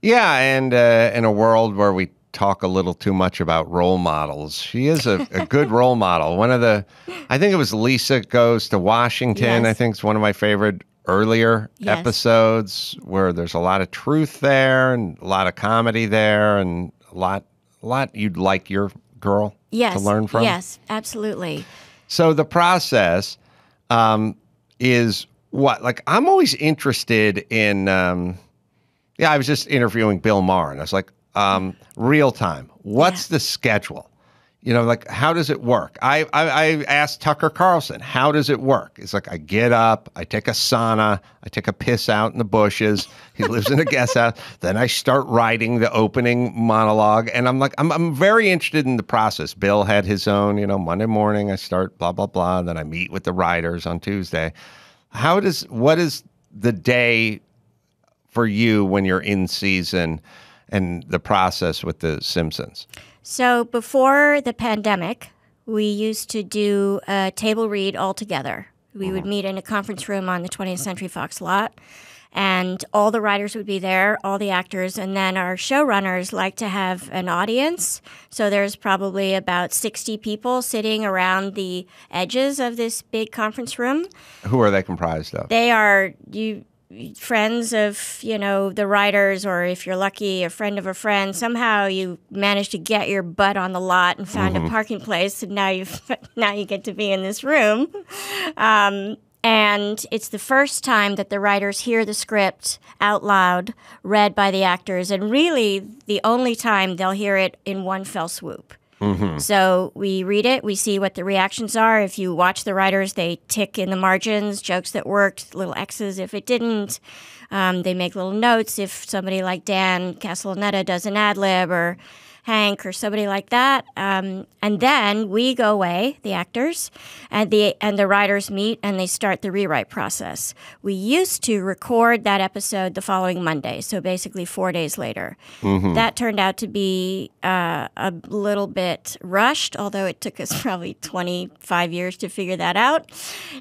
Yeah, and uh, in a world where we talk a little too much about role models, she is a, a good role model. One of the, I think it was Lisa Goes to Washington. Yes. I think it's one of my favorite earlier yes. episodes where there's a lot of truth there and a lot of comedy there and a lot, a lot you'd like your girl yes, to learn from? Yes, absolutely. So the process um, is what? Like, I'm always interested in, um, yeah, I was just interviewing Bill Maher, and I was like, um, real time, what's yeah. the schedule? You know, like, how does it work? I, I, I asked Tucker Carlson, how does it work? It's like, I get up, I take a sauna, I take a piss out in the bushes. He lives in a guest house. Then I start writing the opening monologue. And I'm like, I'm, I'm very interested in the process. Bill had his own, you know, Monday morning, I start blah, blah, blah. And then I meet with the writers on Tuesday. How does, what is the day for you when you're in season and the process with The Simpsons? So before the pandemic, we used to do a table read all together. We would meet in a conference room on the twentieth Century Fox lot, and all the writers would be there, all the actors, and then our showrunners like to have an audience. So there's probably about sixty people sitting around the edges of this big conference room. Who are they comprised of? They are you. friends of, you know, the writers, or if you're lucky, a friend of a friend. Somehow you managed to get your butt on the lot and found mm-hmm. a parking place, and now you've now you get to be in this room. Um, and it's the first time that the writers hear the script out loud, read by the actors, and really the only time they'll hear it in one fell swoop. Mm-hmm. So we read it, we see what the reactions are. If you watch the writers, they tick in the margins, jokes that worked, little X's if it didn't. Um, they make little notes if somebody like Dan Castellaneta does an ad-lib, or Hank, or somebody like that. Um, and then we go away, the actors, and the, and the writers meet, and they start the rewrite process. We used to record that episode the following Monday, so basically four days later. Mm-hmm. That turned out to be uh, a little bit rushed, although it took us probably twenty-five years to figure that out.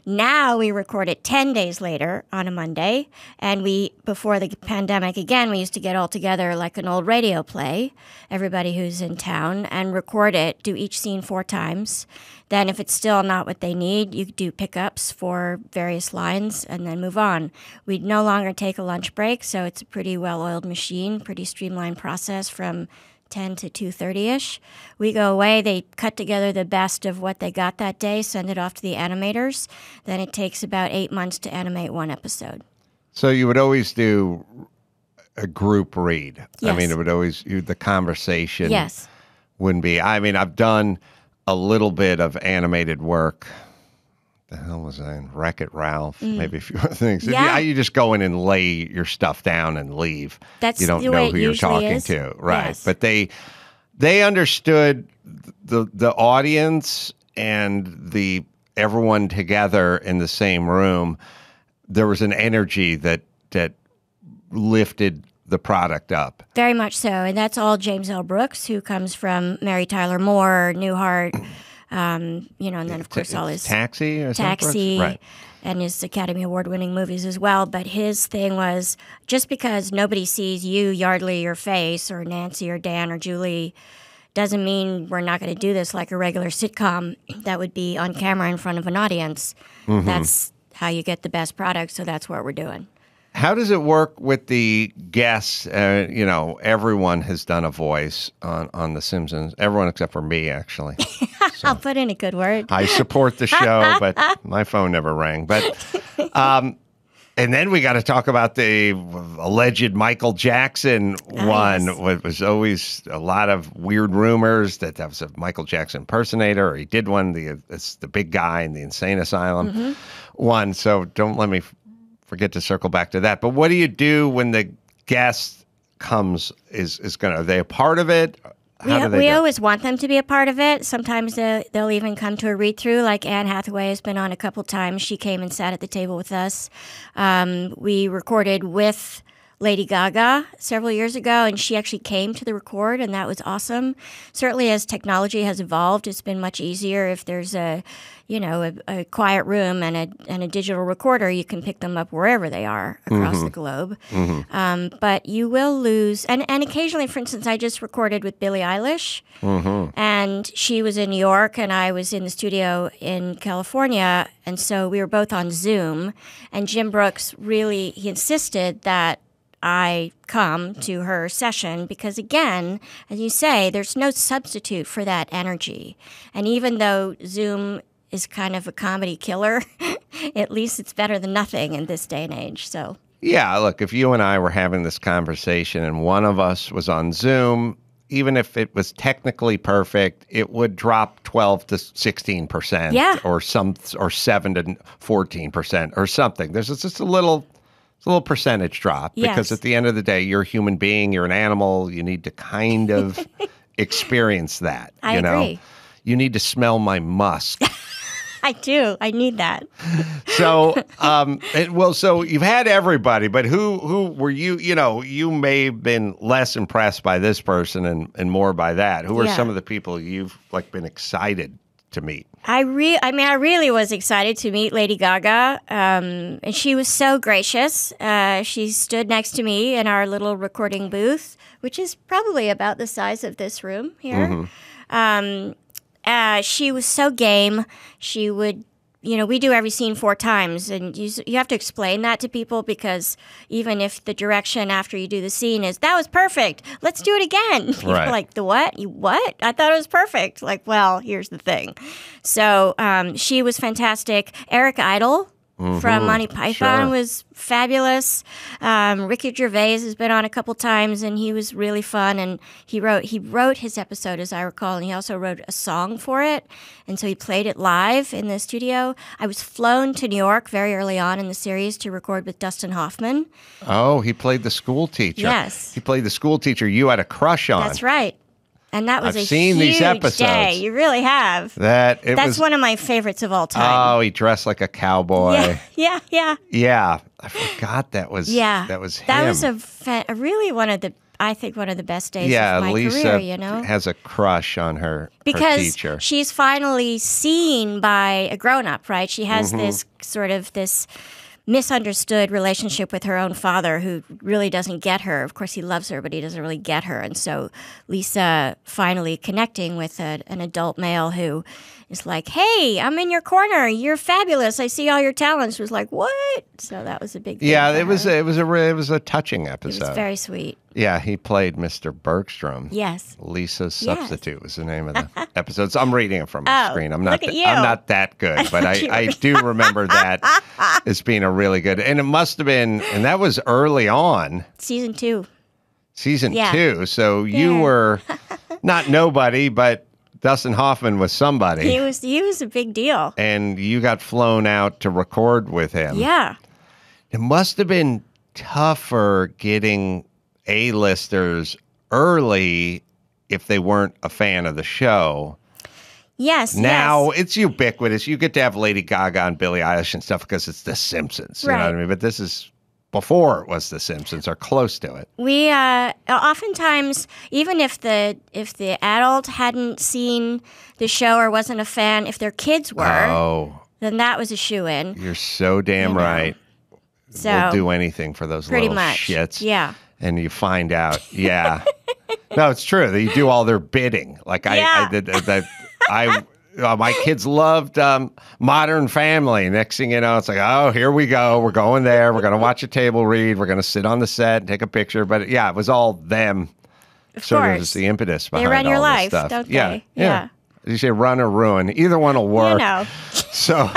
Now we record it ten days later on a Monday, and we, before the pandemic again, we used to get all together like an old radio play, everybody who's in town, and record it, do each scene four times. Then if it's still not what they need, you do pickups for various lines and then move on. We no longer take a lunch break, so it's a pretty well-oiled machine, pretty streamlined process from ten to two thirty-ish. We go away, they cut together the best of what they got that day, send it off to the animators. Then it takes about eight months to animate one episode. So you would always do a group read. Yes. I mean, it would always, the conversation yes. wouldn't be. I mean, I've done a little bit of animated work. The hell was I in? Wreck-It Ralph, mm. maybe a few other things. Yeah. You, you just go in and lay your stuff down and leave. That's you don't the know way who you're talking is. To, right? Yes. But they they understood the the audience and the everyone together in the same room. There was an energy that that lifted the product up. Very much so, and that's all James L. Brooks, who comes from Mary Tyler Moore, Newhart. Um, you know, and then of course all his Taxi, or Taxi, right. and his Academy Award-winning movies as well. But his thing was just because nobody sees you, Yardley, or Face, or Nancy, or Dan, or Julie, doesn't mean we're not going to do this like a regular sitcom that would be on camera in front of an audience. Mm-hmm. That's how you get the best product. So that's what we're doing. How does it work with the guests? Uh, you know, everyone has done a voice on, on The Simpsons. Everyone except for me, actually. So I'll put in a good word. I support the show, but my phone never rang. But, um, and then we got to talk about the alleged Michael Jackson one. Nice. It was always a lot of weird rumors that that was a Michael Jackson impersonator, or he did one. The it's the big guy in the insane asylum mm-hmm. one. So don't let me forget to circle back to that. But what do you do when the guest comes? Is is going to, are they a part of it? How we do they we always want them to be a part of it. Sometimes they'll, they'll even come to a read-through. Like Anne Hathaway has been on a couple times. She came and sat at the table with us. Um, we recorded with Lady Gaga several years ago, and she actually came to the record, and that was awesome. Certainly as technology has evolved, it's been much easier. If there's a, you know, a, a quiet room and a, and a digital recorder, you can pick them up wherever they are across mm-hmm. the globe. Mm-hmm. Um, but you will lose, and, and occasionally, for instance, I just recorded with Billie Eilish, mm-hmm. and she was in New York, and I was in the studio in California, and so we were both on Zoom, and Jim Brooks really, he insisted that I come to her session because, again, as you say, there's no substitute for that energy. And even though Zoom is kind of a comedy killer, at least it's better than nothing in this day and age. So yeah, look, if you and I were having this conversation and one of us was on Zoom, even if it was technically perfect, it would drop twelve to sixteen percent yeah. or some or seven to fourteen percent or something. There's just a little... It's a little percentage drop yes. because at the end of the day, you're a human being, you're an animal, you need to kind of experience that. I you agree. Know? You need to smell my musk. I do. I need that. So, um, it, well, so you've had everybody, but who who were you, you know, you may have been less impressed by this person and, and more by that. Who are yeah. some of the people you've like been excited to meet? I re I mean, I really was excited to meet Lady Gaga, um, and she was so gracious. Uh, she stood next to me in our little recording booth, which is probably about the size of this room here. Mm-hmm. um, uh, she was so game. She would, you know, we do every scene four times, and you, you have to explain that to people because even if the direction after you do the scene is, that was perfect, let's do it again. People right. are like, the what? You, what? I thought it was perfect. Like, well, here's the thing. So um, she was fantastic. Eric Idle mm-hmm. from Monty Python sure. was fabulous. Um, Ricky Gervais has been on a couple times, and he was really fun. And he wrote he wrote his episode, as I recall, and he also wrote a song for it. And so he played it live in the studio. I was flown to New York very early on in the series to record with Dustin Hoffman. Oh, he played the school teacher. Yes, he played the school teacher you had a crush on. That's right. And that was I've a seen huge these episodes. Day. You really have. That it That's was, one of my favorites of all time. Oh, he dressed like a cowboy. Yeah, yeah, yeah. Yeah, I forgot that was. Yeah, that was him. That was a, fa a really one of the. I think one of the best days yeah, of my Lisa career. You know, has a crush on her because her teacher. She's finally seen by a grown-up. Right? She has mm-hmm. this sort of this. Misunderstood relationship with her own father, who really doesn't get her. Of course, he loves her, but he doesn't really get her. And so Lisa finally connecting with a, an adult male who is like, hey, I'm in your corner. You're fabulous. I see all your talents. She was like, what? So that was a big thing. Yeah, it was, it was a it was a touching episode. It was very sweet. Yeah, he played Mister Bergstrom. Yes. Lisa's Substitute yes. was the name of the episode. So I'm reading it from my oh, screen. I'm not, look at you. I'm not that good, but I, I do remember that. It's been a really good, and it must have been, and that was early on. Season two. Season yeah. two. So yeah. you were not nobody, but Dustin Hoffman was somebody. He was he was a big deal. And you got flown out to record with him. Yeah. It must have been tougher getting A-listers early if they weren't a fan of the show. Yes, now yes. it's ubiquitous. You get to have Lady Gaga and Billie Eilish and stuff because it's The Simpsons. You right. know what I mean? But this is before it was The Simpsons or close to it. We uh, oftentimes, even if the if the adult hadn't seen the show or wasn't a fan, if their kids were, oh. then that was a shoo-in. You're so damn you right. So, we'll do anything for those little much. shits. Yeah. And you find out, yeah. No, it's true. They do all their bidding. Like I, yeah. I did that. I, uh, my kids loved um, Modern Family. Next thing you know, it's like, oh, here we go. We're going there. We're going to watch a table read. We're going to sit on the set and take a picture. But yeah, it was all them. Of sort course. Of just the impetus behind all this stuff. They run your life, stuff. don't yeah, they? Yeah. yeah. You say run or ruin. Either one will work. You know. So.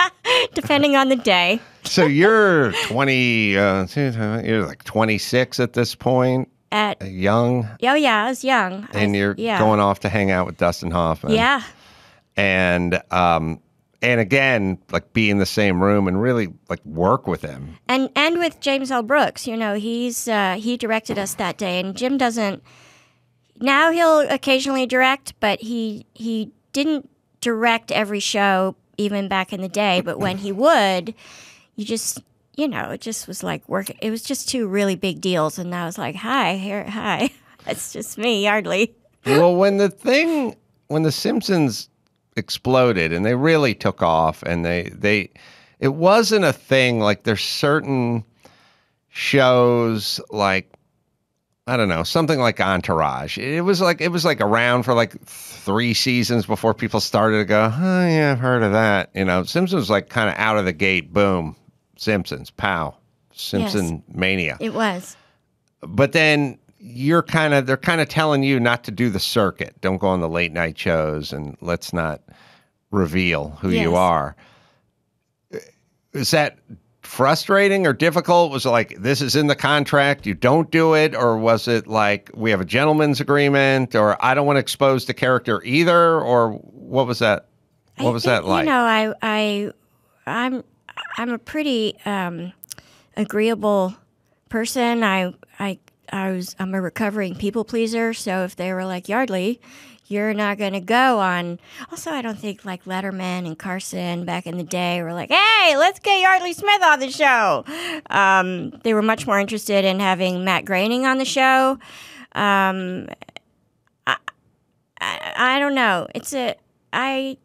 Depending on the day. So you're twenty, uh, you're like twenty-six at this point. At. Young. Oh, yeah, I was young. And I, you're yeah. going off to hang out with Dustin Hoffman. Yeah. And um, and again, like be in the same room and really like work with him, and and with James L. Brooks, you know, he's uh, he directed us that day, and Jim doesn't. Now he'll occasionally direct, but he he didn't direct every show even back in the day. But when he would, you just you know it just was like work. It was just two really big deals, and I was like, hi, here, hi, it's just me, hardly. Well, when the thing, when the Simpsons exploded and they really took off, and they they it wasn't a thing like there's certain shows like I don't know something like Entourage. It was like it was like around for like three seasons before people started to go, oh yeah, I've heard of that. You know, Simpsons like kind of out of the gate, boom, Simpsons, pow, Simpson yes, mania. It was, but then. You're kind of, they're kind of telling you not to do the circuit. Don't go on the late night shows and let's not reveal who yes. you are. Is that frustrating or difficult? Was it like, this is in the contract, you don't do it? Or was it like, we have a gentleman's agreement, or I don't want to expose the character either? Or what was that? What I was think, that like? You know, I, I, I'm, I'm a pretty um, agreeable person. I, I, I was, I'm a recovering people pleaser, so if they were like, Yardley, you're not going to go on. Also, I don't think like Letterman and Carson back in the day were like, hey, let's get Yardley Smith on the show. Um, they were much more interested in having Matt Groening on the show. Um, I, I, I don't know. It's a, I,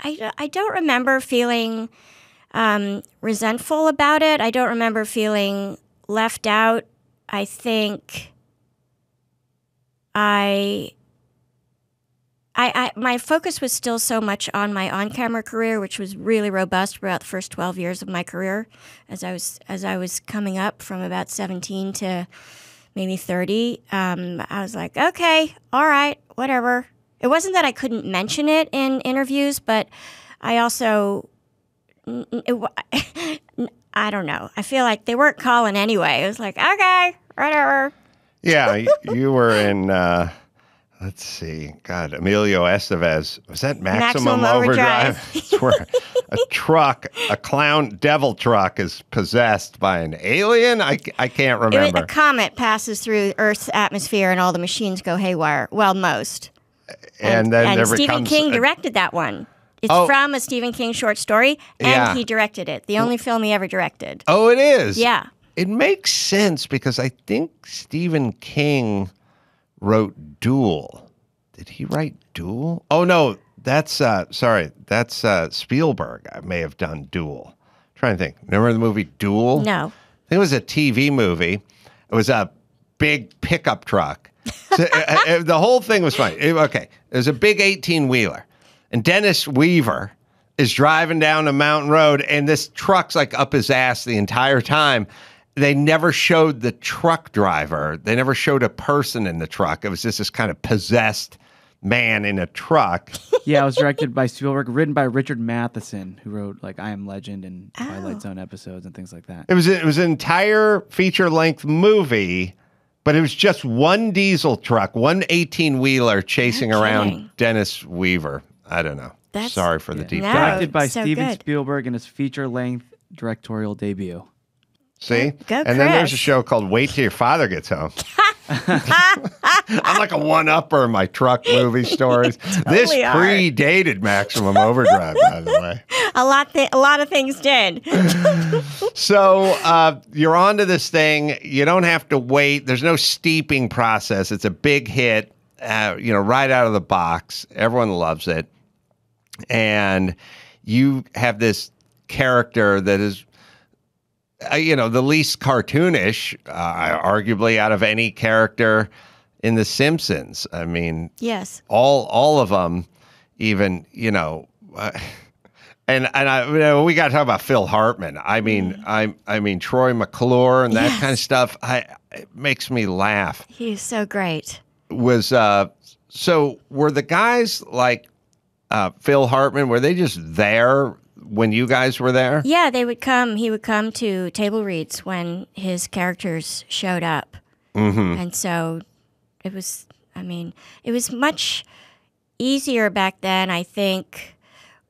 I, I don't remember feeling um, resentful about it. I don't remember feeling left out. I think I, I, I, my focus was still so much on my on-camera career, which was really robust throughout the first twelve years of my career, as I was as I was coming up from about seventeen to maybe thirty. Um, I was like, okay, all right, whatever. It wasn't that I couldn't mention it in interviews, but I also. It, I don't know. I feel like they weren't calling anyway. It was like, okay, whatever. Yeah, you were in, uh, let's see, God, Emilio Estevez. Was that Maximum, Maximum Overdrive? Overdrive? It's where a truck, a clown devil truck is possessed by an alien? I, I can't remember. It, a comet passes through Earth's atmosphere and all the machines go haywire. Well, most. And, and then and there Stephen King directed a, that one. It's oh. from a Stephen King short story, and yeah. he directed it. The only film he ever directed. Oh, it is? Yeah. It makes sense because I think Stephen King wrote Duel. Did he write Duel? Oh, no. That's, uh, sorry, that's uh, Spielberg. I may have done Duel. I'm trying to think. Remember the movie Duel? No. I think it was a T V movie. It was a big pickup truck. So, uh, the whole thing was funny. It, okay. It was a big eighteen-wheeler. And Dennis Weaver is driving down a mountain road, and this truck's like up his ass the entire time. They never showed the truck driver. They never showed a person in the truck. It was just this kind of possessed man in a truck. Yeah, it was directed by Spielberg, written by Richard Matheson, who wrote like I Am Legend and oh. Twilight Zone episodes and things like that. It was it was an entire feature length movie, but it was just one diesel truck, one eighteen wheeler chasing okay. around Dennis Weaver. I don't know. That's, Sorry for yeah. the deep dive. No, directed by so Steven good. Spielberg in his feature length directorial debut. See? Go, and Chris. Then there's a show called Wait Till Your Father Gets Home. I'm like a one-upper in my truck movie stories. Totally this predated are. Maximum Overdrive, by the way. A lot, th- a lot of things did. So uh, you're onto this thing. You don't have to wait. There's no steeping process. It's a big hit, uh, you know, right out of the box. Everyone loves it. And you have this character that is... Uh, you know, the least cartoonish, uh, arguably, out of any character in The Simpsons. I mean, yes, all all of them, even, you know, uh, and and I, you know, we got to talk about Phil Hartman. I mean, mm. I I mean Troy McClure and that yes. kind of stuff. I it makes me laugh. He's so great. Was uh, so were the guys like uh, Phil Hartman? Were they just there? When you guys were there? Yeah, they would come. He would come to table reads when his characters showed up. Mm-hmm. And so it was, I mean, it was much easier back then, I think,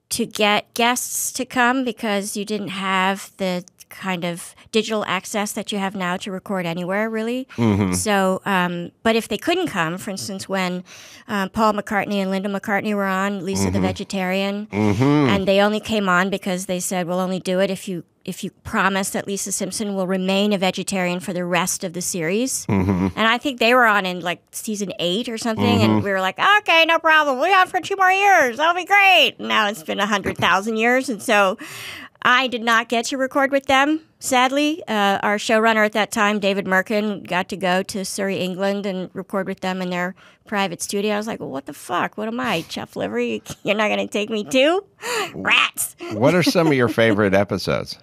to get guests to come because you didn't have the kind of digital access that you have now to record anywhere, really. Mm-hmm. So, um, but if they couldn't come, for instance, when um, Paul McCartney and Linda McCartney were on Lisa mm-hmm. the Vegetarian, mm-hmm. and they only came on because they said, "We'll only do it if you if you promise that Lisa Simpson will remain a vegetarian for the rest of the series." Mm-hmm. And I think they were on in like season eight or something, mm-hmm. and we were like, "Okay, no problem. We're on for two more years. That'll be great." Now it's been a hundred thousand years, and so. I did not get to record with them, sadly. Uh, our showrunner at that time, David Merkin, got to go to Surrey, England, and record with them in their private studio. I was like, well, what the fuck? What am I, Chef Livery? You're not going to take me too? Rats! What are some of your favorite episodes?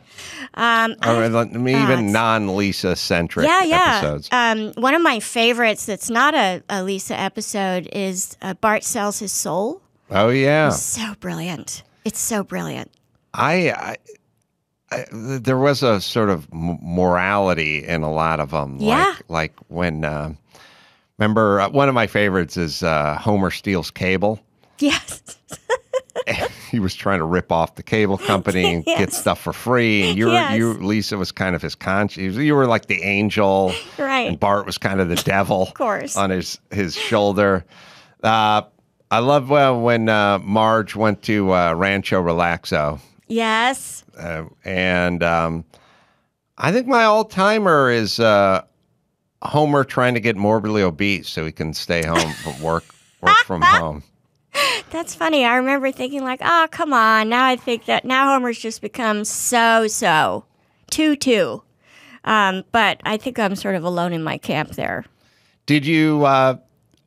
Um, or even non-Lisa-centric yeah, yeah. episodes. Um, one of my favorites that's not a, a Lisa episode is uh, Bart Sells His Soul. Oh, yeah. It's so brilliant. It's so brilliant. I, I, I, there was a sort of morality in a lot of them. Yeah. Like, like when, uh, remember, uh, one of my favorites is uh, Homer Steals Cable. Yes. He was trying to rip off the cable company and yes. get stuff for free. And you, were, yes. you, Lisa, was kind of his conscience. You were like the angel. Right. And Bart was kind of the devil. Of course. On his, his shoulder. Uh, I love uh, when uh, Marge went to uh, Rancho Relaxo. Yes. Uh, and um, I think my all-timer is uh, Homer trying to get morbidly obese so he can stay home from work, work from home. That's funny. I remember thinking like, oh, come on. Now I think that now Homer's just become so-so, too-too. Um, but I think I'm sort of alone in my camp there. Did you uh,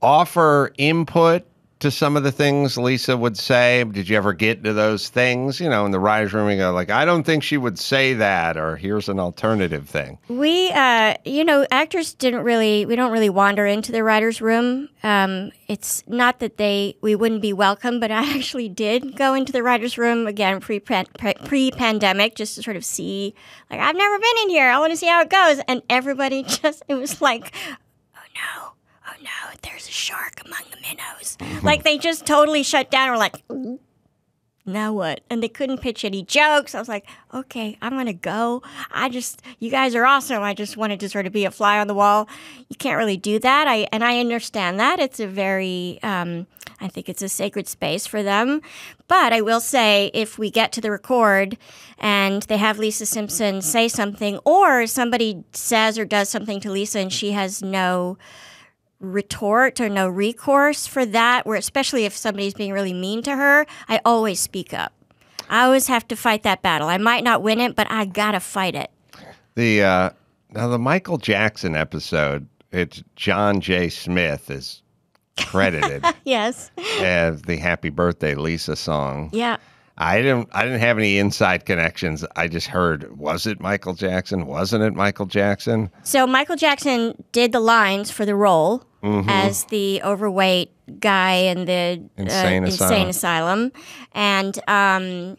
offer input to some of the things Lisa would say? Did you ever get to those things? You know, in the writer's room, you go like, I don't think she would say that, or here's an alternative thing. We, uh, you know, actors didn't really, we don't really wander into the writer's room. Um, it's not that they, we wouldn't be welcome, but I actually did go into the writer's room, again, pre-pandemic, just to sort of see, like, I've never been in here. I want to see how it goes. And everybody just, it was like, oh no. Oh, no, there's a shark among the minnows. Mm-hmm. Like, they just totally shut down. We're like, now what? And they couldn't pitch any jokes. I was like, okay, I'm going to go. I just, you guys are awesome. I just wanted to sort of be a fly on the wall. You can't really do that. I And I understand that. It's a very, um, I think it's a sacred space for them. But I will say, if we get to the record and they have Lisa Simpson say something, or somebody says or does something to Lisa and she has no retort or no recourse for that, where especially if somebody's being really mean to her, I always speak up. I always have to fight that battle. I might not win it, but I gotta fight it. The uh, now the Michael Jackson episode, it's John J. Smith is credited yes as the Happy Birthday Lisa song. Yeah. I didn't I didn't have any inside connections. I just heard, was it Michael Jackson? Wasn't it Michael Jackson? So Michael Jackson did the lines for the role mm-hmm. as the overweight guy in the Insane, uh, asylum. insane asylum. And um,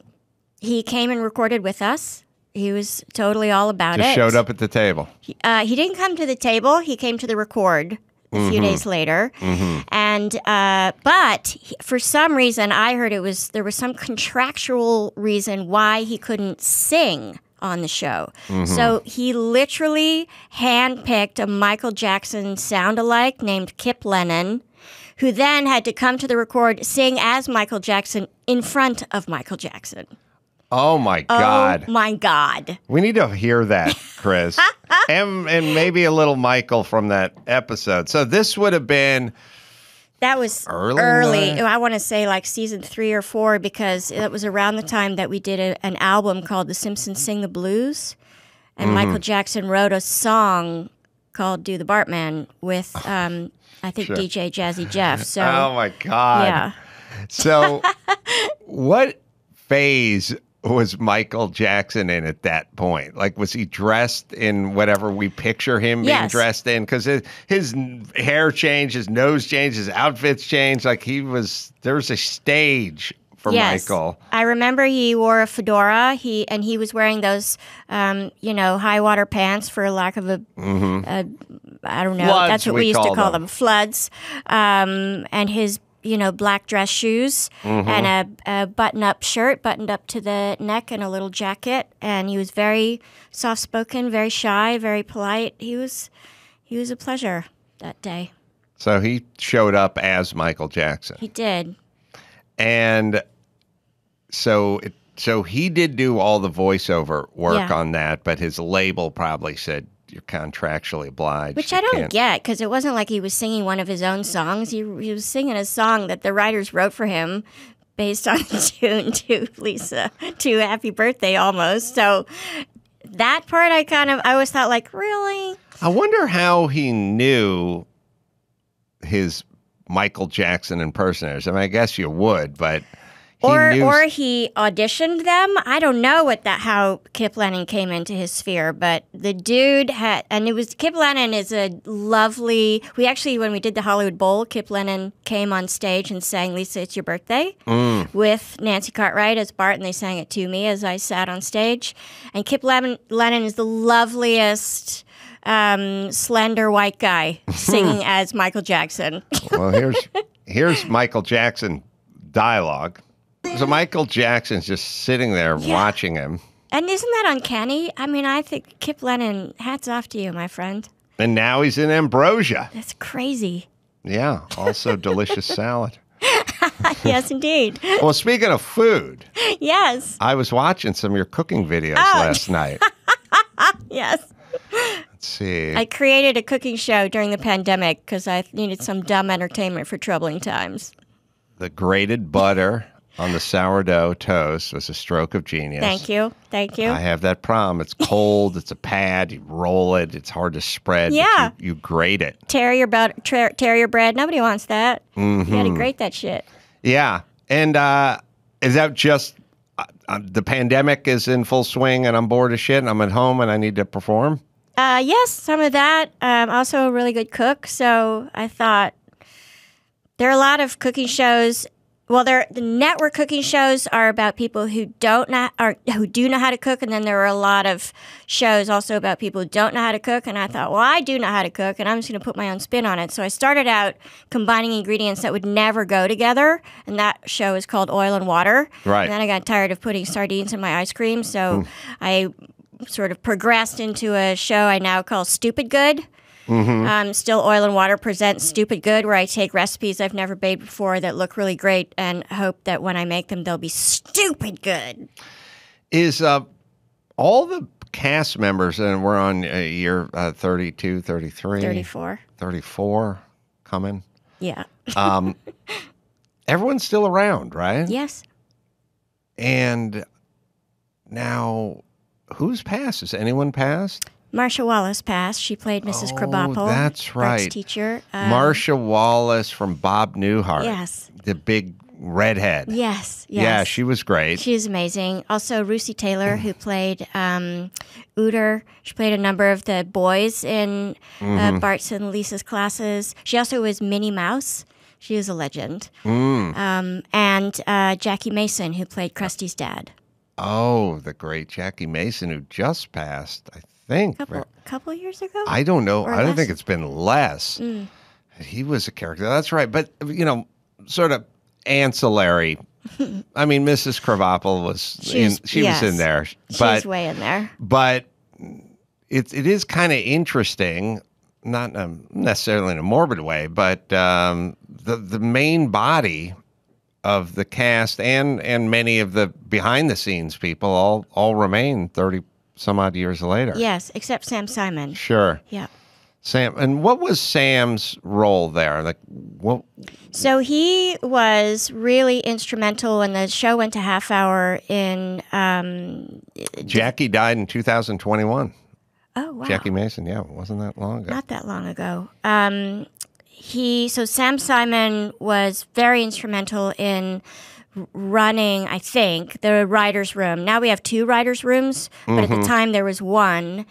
he came and recorded with us. He was totally all about just it. Just showed up at the table. He, uh, he didn't come to the table. He came to the record. A few mm-hmm. days later, mm-hmm. and uh, but he, for some reason, I heard it was there was some contractual reason why he couldn't sing on the show. Mm-hmm. So he literally handpicked a Michael Jackson sound-alike named Kip Lennon, who then had to come to the record, sing as Michael Jackson in front of Michael Jackson. Oh my God! Oh my God! We need to hear that, Chris, and and maybe a little Michael from that episode. So this would have been that was early. early I want to say like season three or four because it was around the time that we did a, an album called "The Simpsons Sing the Blues," and mm. Michael Jackson wrote a song called "Do the Bartman" with um, I think sure. D J Jazzy Jeff. So oh my God! Yeah. So what phase was Michael Jackson in at that point? Like, was he dressed in whatever we picture him yes. being dressed in? Because his, his hair changed, his nose changed, his outfits changed. Like, he was, there was a stage for yes. Michael. I remember he wore a fedora, He and he was wearing those, um, you know, high water pants, for lack of a, mm-hmm. a I don't know, floods, that's what we, we used call to call them, them. floods. Um, and his you know, black dress shoes mm-hmm. and a, a button-up shirt, buttoned up to the neck, and a little jacket. And he was very soft-spoken, very shy, very polite. He was, he was a pleasure that day. So he showed up as Michael Jackson. He did. And so, it, so he did do all the voiceover work yeah. on that, but his label probably said, "You're contractually obliged." Which I don't can't. get, because it wasn't like he was singing one of his own songs. He, he was singing a song that the writers wrote for him based on the tune to Lisa, to Happy Birthday almost. So that part I kind of, I always thought like, really? I wonder how he knew his Michael Jackson impersonators. I mean, I guess you would, but... He or or he auditioned them. I don't know what that how Kip Lennon came into his sphere, but the dude had, and it was Kip Lennon is a lovely. We actually, when we did the Hollywood Bowl, Kip Lennon came on stage and sang "Lisa, It's Your Birthday" mm. with Nancy Cartwright as Bart, and they sang it to me as I sat on stage. And Kip Lennon, Lennon is the loveliest. Um, slender white guy singing as Michael Jackson. Well, here's here's Michael Jackson dialogue. So Michael Jackson's just sitting there yeah. watching him. And isn't that uncanny? I mean, I think Kip Lennon, hats off to you, my friend. And now he's in Ambrosia. That's crazy. Yeah, also delicious salad. Yes, indeed. Well, speaking of food. Yes. I was watching some of your cooking videos oh. last night. Yes. Let's see. I created a cooking show during the pandemic because I needed some dumb entertainment for troubling times. The grated butter on the sourdough toast was a stroke of genius. Thank you. Thank you. I have that problem. It's cold. It's a pad. You roll it. It's hard to spread. Yeah. You, you grate it. Tear your, tear your bread. Nobody wants that. Mm-hmm. You got to grate that shit. Yeah. And uh, is that just uh, uh, the pandemic is in full swing and I'm bored as shit and I'm at home and I need to perform? Uh, yes, some of that. I'm also a really good cook. So I thought there are a lot of cooking shows. Well, there, the network cooking shows are about people who don't know, or who do know how to cook, and then there are a lot of shows also about people who don't know how to cook. And I thought, well, I do know how to cook, and I'm just going to put my own spin on it. So I started out combining ingredients that would never go together, and that show is called Oil and Water. Right. And then I got tired of putting sardines in my ice cream, so mm. I sort of progressed into a show I now call Stupid Good. Mm-hmm. um, Still Oil and Water presents Stupid Good, where I take recipes I've never made before that look really great and hope that when I make them, they'll be stupid good. Is uh, all the cast members, and we're on uh, year uh, thirty-two, thirty-three. thirty-four. thirty-four coming. Yeah. um, everyone's still around, right? Yes. And now, who's passed? Has anyone passed? Marsha Wallace passed. She played Missus Oh, Krabappel. That's right. Bert's teacher. Um, Marsha Wallace from Bob Newhart. Yes. The big redhead. Yes, yes. Yeah, she was great. She was amazing. Also, Russi Taylor, who played um, Uter. She played a number of the boys in mm-hmm. uh, Bart's and Lisa's classes. She also was Minnie Mouse. She was a legend. Mm. Um, and uh, Jackie Mason, who played Krusty's dad. Oh, the great Jackie Mason, who just passed, I think. A couple, right? couple years ago? I don't know. Or I don't less? think it's been less. Mm. He was a character. That's right. But, you know, sort of ancillary. I mean, Missus Krabappel was, she in, was, she yes. was in there. But, she was way in there. But it, it is kind of interesting, not um, necessarily in a morbid way, but um, the, the main body of the cast and, and many of the behind-the-scenes people all, all remain thirty-some-odd years later. Yes, except Sam Simon. Sure. Yeah. Sam, and what was Sam's role there? Like, what? So he was really instrumental when the show went to half hour in. Um, Jackie died in two thousand twenty-one. Oh wow! Jackie Mason, yeah, it wasn't that long ago. Not that long ago. Um, he so Sam Simon was very instrumental in running, I think, the writers' room. Now we have two writers' rooms, but mm-hmm. at the time there was one,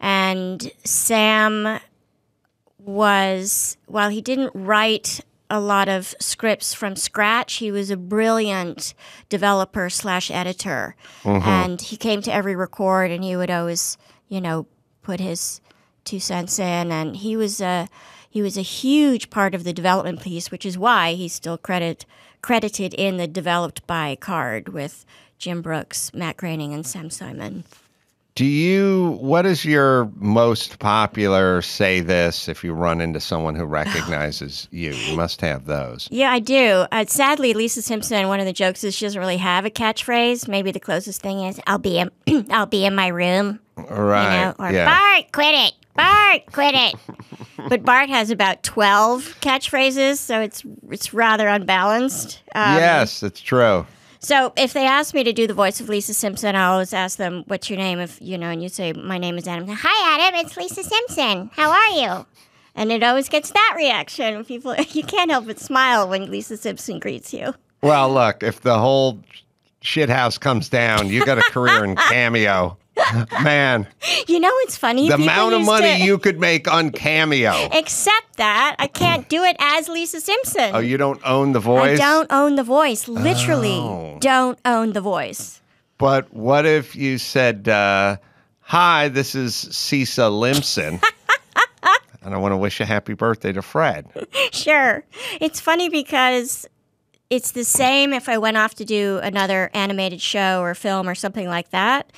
and Sam. was, while he didn't write a lot of scripts from scratch, he was a brilliant developer slash editor. Mm-hmm. And he came to every record and he would always, you know, put his two cents in. And he was a, he was a huge part of the development piece, which is why he's still credit, credited in the developed by card with Jim Brooks, Matt Groening, and Sam Simon. Do you, what is your most popular say this if you run into someone who recognizes you? You must have those. Yeah, I do. Uh, sadly, Lisa Simpson, one of the jokes is she doesn't really have a catchphrase. Maybe the closest thing is, I'll be in, I'll be in my room. Right. You know? Or, yeah. Bart, quit it. Bart, quit it. But Bart has about twelve catchphrases, so it's, it's rather unbalanced. Um, yes, it's true. So if they ask me to do the voice of Lisa Simpson, I always ask them, what's your name? If you know, and you say, my name is Adam. Hi, Adam. It's Lisa Simpson. How are you? And it always gets that reaction. People, you can't help but smile when Lisa Simpson greets you. Well, look, if the whole shithouse comes down, you got a career in Cameo. Man. You know what's funny? The People amount of money to... you could make on Cameo. Except that I can't do it as Lisa Simpson. Oh, you don't own the voice? I don't own the voice. Literally oh. don't own the voice. But what if you said, uh, hi, this is Cisa Limson. And I want to wish a happy birthday to Fred. Sure. It's funny because... it's the same if I went off to do another animated show or film or something like that.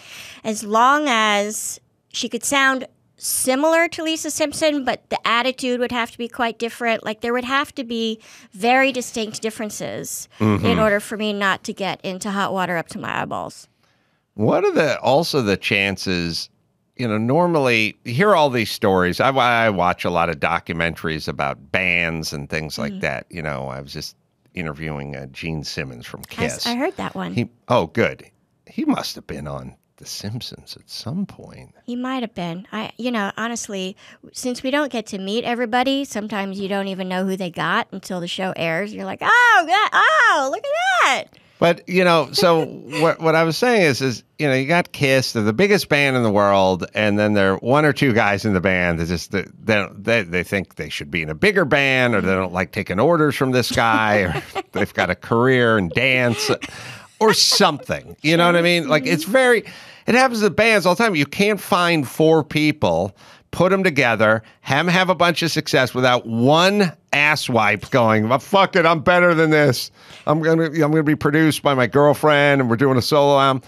As long as she could sound similar to Lisa Simpson, but the attitude would have to be quite different. Like there would have to be very distinct differences mm-hmm. in order for me not to get into hot water up to my eyeballs. What are the also the chances, you know, normally you hear all these stories. I, I watch a lot of documentaries about bands and things like mm-hmm. that. You know, I was just interviewing uh, Gene Simmons from Kiss. I, I heard that one. He, oh, good. He must have been on The Simpsons at some point. He might have been. I, you know, honestly, since we don't get to meet everybody, sometimes you don't even know who they got until the show airs. You're like, oh, that, oh, look at that. But, you know, so what, what I was saying is, is, you know, you got Kiss, they're the biggest band in the world, and then there are one or two guys in the band that just, they, they, they think they should be in a bigger band, or they don't like taking orders from this guy, or they've got a career in dance, or something. You know what I mean? Like, it's very, it happens to bands all the time. You can't find four people, put them together, have them have a bunch of success without one asswipe going, well, fuck it, I'm better than this. I'm gonna, I'm gonna be produced by my girlfriend, and we're doing a solo album.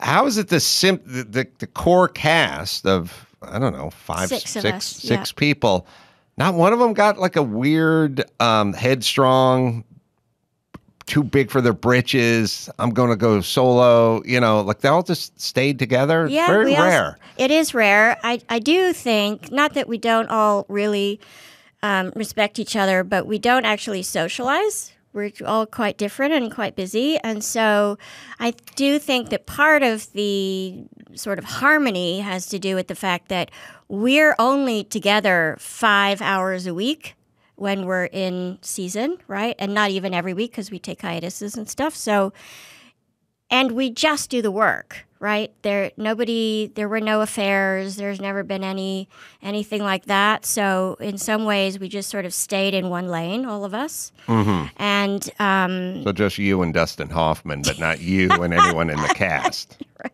How is it the simp, the, the, the core cast of I don't know five, six, six, six, six yeah. people? Not one of them got like a weird, um, headstrong, too big for their britches, I'm going to go solo, you know, like they all just stayed together. Yeah, very rare. Also, it is rare. I, I do think, not that we don't all really um, respect each other, but we don't actually socialize. We're all quite different and quite busy. And so I do think that part of the sort of harmony has to do with the fact that we're only together five hours a week. when we're in season, right? And not even every week because we take hiatuses and stuff. So, and we just do the work, right? There, nobody, there were no affairs. There's never been any, anything like that. So in some ways, we just sort of stayed in one lane, all of us. Mm-hmm. And um, so just you and Dustin Hoffman, but not you and anyone in the cast, right?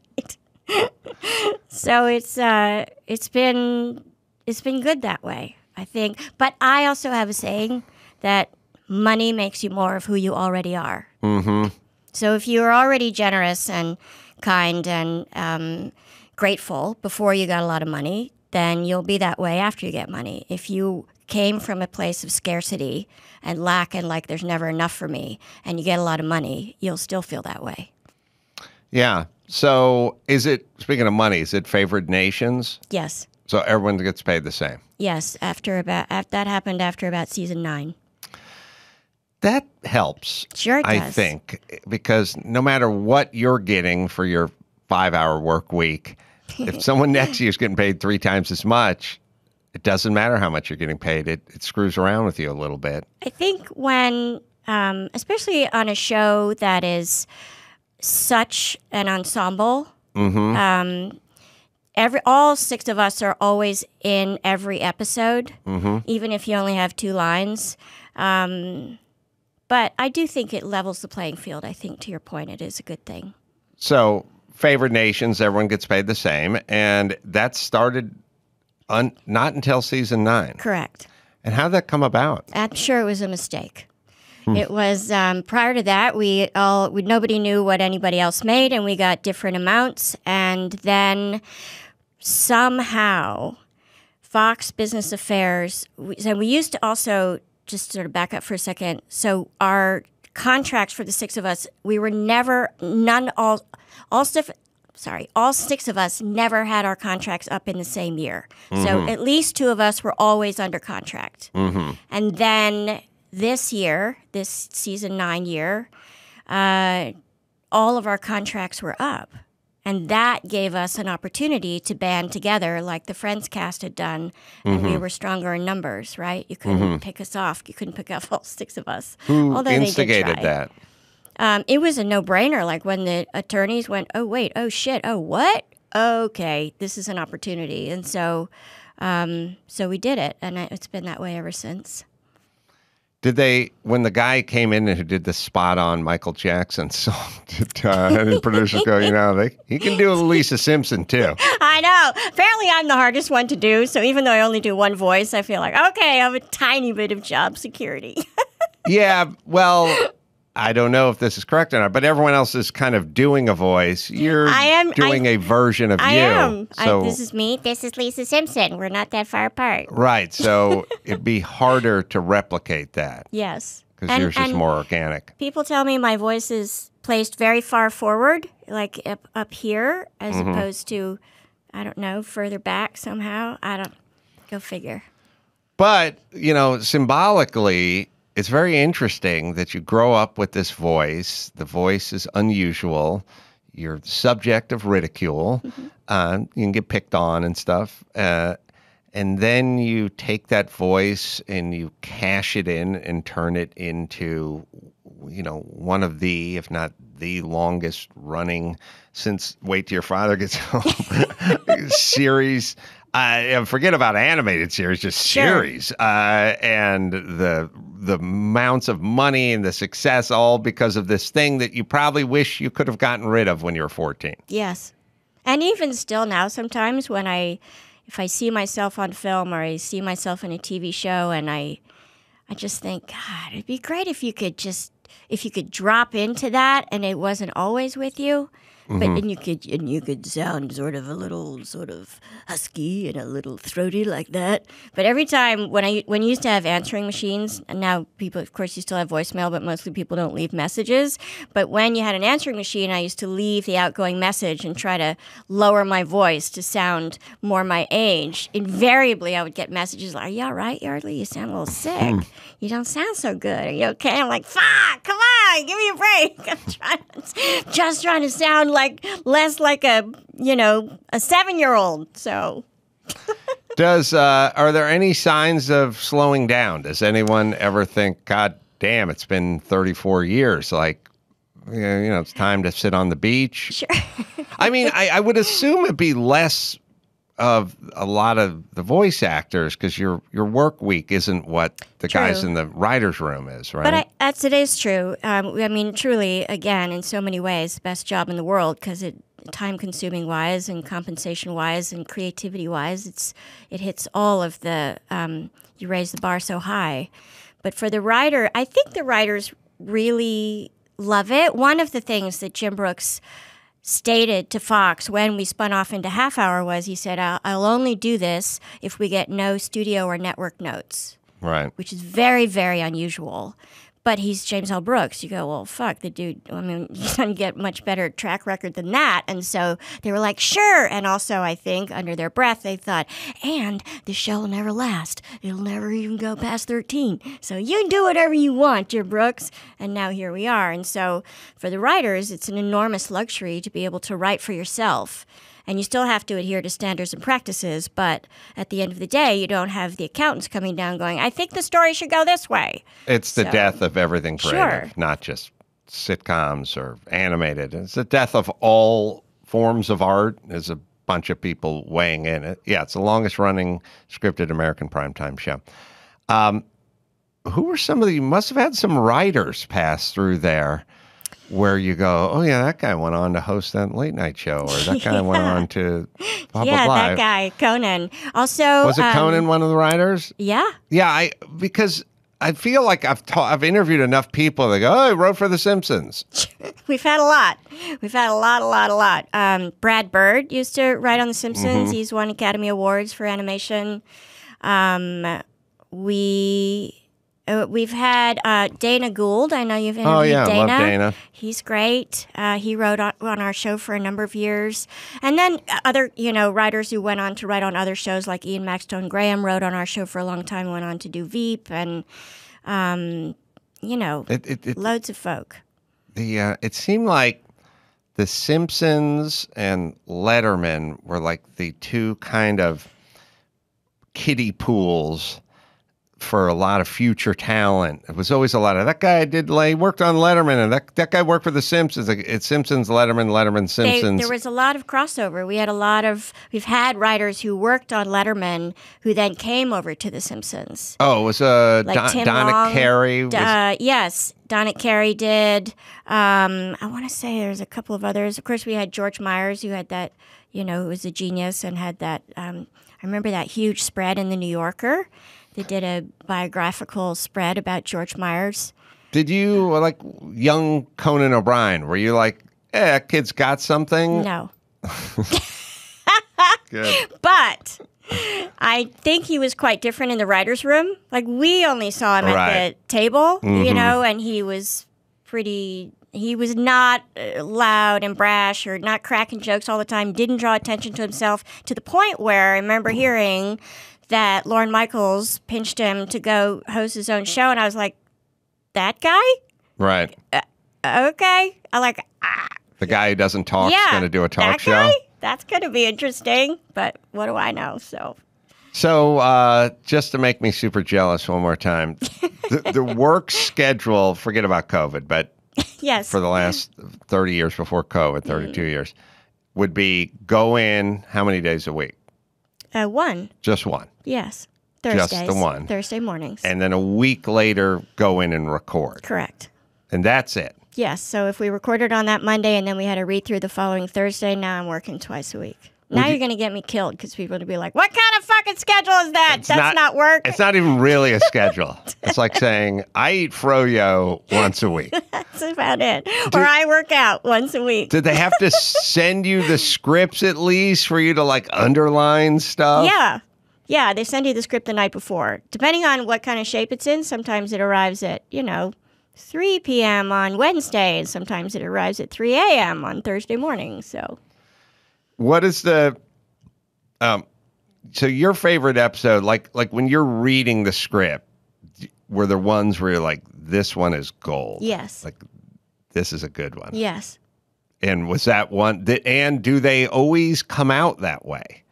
So it's uh, it's been it's been good that way, I think. But I also have a saying that money makes you more of who you already are. Mm-hmm. So if you were already generous and kind and um, grateful before you got a lot of money, then you'll be that way after you get money. If you came from a place of scarcity and lack and like there's never enough for me and you get a lot of money, you'll still feel that way. Yeah. So is it, speaking of money, is it favored nations? Yes. So everyone gets paid the same. Yes, after about that happened after about season nine. That helps. Sure, it does. I think, because no matter what you're getting for your five-hour work week, if someone next to you is getting paid three times as much, it doesn't matter how much you're getting paid. It it screws around with you a little bit. I think when, um, especially on a show that is such an ensemble. Mm-hmm. Um, Every all six of us are always in every episode, mm-hmm. even if you only have two lines. Um, but I do think it levels the playing field. I think, to your point, it is a good thing. So, favored nations, everyone gets paid the same, and that started un not until season nine. Correct. And how did that come about? I'm sure it was a mistake. Hmm. It was um, prior to that, we all we, nobody knew what anybody else made, and we got different amounts, and then. Somehow, Fox Business Affairs, we, and we used to also, just sort of back up for a second, so our contracts for the six of us, we were never, none, all, all stuff, sorry, all six of us never had our contracts up in the same year. Mm-hmm. So at least two of us were always under contract. Mm-hmm. And then this year, this season nine year, uh, all of our contracts were up. And that gave us an opportunity to band together like the Friends cast had done, and mm-hmm. we were stronger in numbers, right? You couldn't mm-hmm. pick us off. You couldn't pick up all six of us. Who Although instigated they did try. that? Um, it was a no-brainer, like when the attorneys went, oh, wait, oh, shit, oh, what? Okay, this is an opportunity. And so um, so we did it, and it's been that way ever since. Did they, when the guy came in who did the spot-on Michael Jackson song, did, uh, and producers go, you know, they, he can do a Lisa Simpson, too. I know. Apparently, I'm the hardest one to do, so even though I only do one voice, I feel like, okay, I have a tiny bit of job security. Yeah, well, I don't know if this is correct or not, but everyone else is kind of doing a voice. You're I am, doing I, a version of I you. Am. So, I, this is me. This is Lisa Simpson. We're not that far apart. Right. So it'd be harder to replicate that. Yes. Because yours is more organic. People tell me my voice is placed very far forward, like up, up here, as mm-hmm. opposed to, I don't know, further back somehow. I don't, go figure. But, you know, symbolically, it's very interesting that you grow up with this voice. The voice is unusual. You're the subject of ridicule. Mm-hmm. uh, you can get picked on and stuff. Uh, and then you take that voice and you cash it in and turn it into, you know, one of the, if not the longest running since Wait Till Your Father Gets Home series. Uh, forget about animated series, just sure. series. Uh, and the the amounts of money and the success, all because of this thing that you probably wish you could have gotten rid of when you were fourteen. Yes. And even still now, sometimes when I, if I see myself on film or I see myself in a T V show and I, I just think, God, it'd be great if you could just, if you could drop into that and it wasn't always with you. But mm-hmm. and you could and you could sound sort of a little sort of husky and a little throaty like that. But every time when I when you used to have answering machines, and now people, of course, you still have voicemail, but mostly people don't leave messages. But when you had an answering machine, I used to leave the outgoing message and try to lower my voice to sound more my age. Invariably, I would get messages like, "Are you all right, Yardley? You sound a little sick. Mm. You don't sound so good. Are you okay?" I'm like, "Fuck! Come on, give me a break. I'm trying, to, just trying to sound." Like less like a you know a seven year old. So Does uh, are there any signs of slowing down? Does anyone ever think, God damn, it's been thirty-four years? Like, you know, it's time to sit on the beach. Sure. I mean, I, I would assume it'd be less of a lot of the voice actors because your your work week isn't what the true. guys in the writer's room is, right? But I, that's, it is true. Um, I mean, truly, again, in so many ways, best job in the world because it. time-consuming wise and compensation-wise and creativity-wise, it's it hits all of the. Um, you raise the bar so high, but for the writer, I think the writers really love it. One of the things that Jim Brooks stated to Fox when we spun off into Half Hour was he said, "I'll, I'll only do this if we get no studio or network notes," right? Which is very, very unusual. But he's James L. Brooks. You go, well, fuck, the dude, I mean, he doesn't get much better track record than that. And so they were like, sure. And also, I think, under their breath, they thought, and the show will never last. It'll never even go past thirteen. So you do whatever you want, Jim Brooks. And now here we are. And so for the writers, it's an enormous luxury to be able to write for yourself. And you still have to adhere to standards and practices. But at the end of the day, you don't have the accountants coming down going, I think the story should go this way. It's the so, death of everything creative, sure. not just sitcoms or animated. It's the death of all forms of art. There's a bunch of people weighing in it. Yeah, it's the longest running scripted American primetime show. Um, who were some of the, you must have had some writers pass through there. Where you go, oh, yeah, that guy went on to host that late night show, or that guy yeah. went on to blah, yeah, blah, blah. That guy, Conan. Also, was it um, Conan one of the writers? Yeah. Yeah, I because I feel like I've ta I've interviewed enough people that go, oh, I wrote for The Simpsons. We've had a lot. We've had a lot, a lot, a lot. Um, Brad Bird used to write on The Simpsons. Mm-hmm. He's won Academy Awards for animation. Um, we... Uh, we've had uh, Dana Gould. I know you've interviewed oh, yeah, Dana. Love Dana. He's great. Uh, he wrote on, on our show for a number of years. And then other, you know, writers who went on to write on other shows like Ian Maxtone Graham wrote on our show for a long time, went on to do Veep and, um, you know, it, it, it, loads of folk. The uh, it seemed like The Simpsons and Letterman were like the two kind of kiddie pools for a lot of future talent. It was always a lot of that guy did lay worked on Letterman and that that guy worked for The Simpsons. It's Simpsons, Letterman, Letterman, Simpsons. They, there was a lot of crossover. We had a lot of we've had writers who worked on Letterman who then came over to The Simpsons. Oh, it was uh, like Don, Tim Donna Long, Carey. Was, uh, yes, Donna Carey did. Um, I want to say there's a couple of others. Of course, we had George Myers who had that. You know, who was a genius and had that. Um, I remember that huge spread in The New Yorker. They did a biographical spread about George Myers. Did you, like, young Conan O'Brien, were you like, eh, that kid's got something? No. But I think he was quite different in the writer's room. Like, we only saw him right. at the table, mm-hmm. you know, and he was pretty... He was not loud and brash or not cracking jokes all the time, didn't draw attention to himself, to the point where I remember hearing... that Lorne Michaels pinched him to go host his own show, and I was like, that guy? Right. Like, uh, okay. I like, ah. The guy who doesn't talk yeah, is going to do a talk that show? Guy? That's going to be interesting, but what do I know? So, so uh, just to make me super jealous one more time, the, the work schedule, forget about COVID, but yes. for the last thirty years before COVID, thirty-two mm. years, would be go in how many days a week? Uh, one. Just one. Yes. Thursdays. Just the one. Thursday mornings. And then a week later, go in and record. Correct. And that's it. Yes. So if we recorded on that Monday and then we had a read-through the following Thursday, now I'm working twice a week. Now you, you're going to get me killed because people are going to be like, what kind of fucking schedule is that? That's not, not work. It's not even really a schedule. It's like saying, I eat froyo once a week. That's about it. Did, or I work out once a week. Did they have to send you the scripts at least for you to like underline stuff? Yeah. Yeah, they send you the script the night before. Depending on what kind of shape it's in, sometimes it arrives at, you know, three p m on Wednesday. And sometimes it arrives at three a m on Thursday morning, so... What is the, um, so your favorite episode, like, like when you're reading the script, were there ones where you're like, this one is gold? Yes. Like, this is a good one. Yes. And was that one, th and do they always come out that way?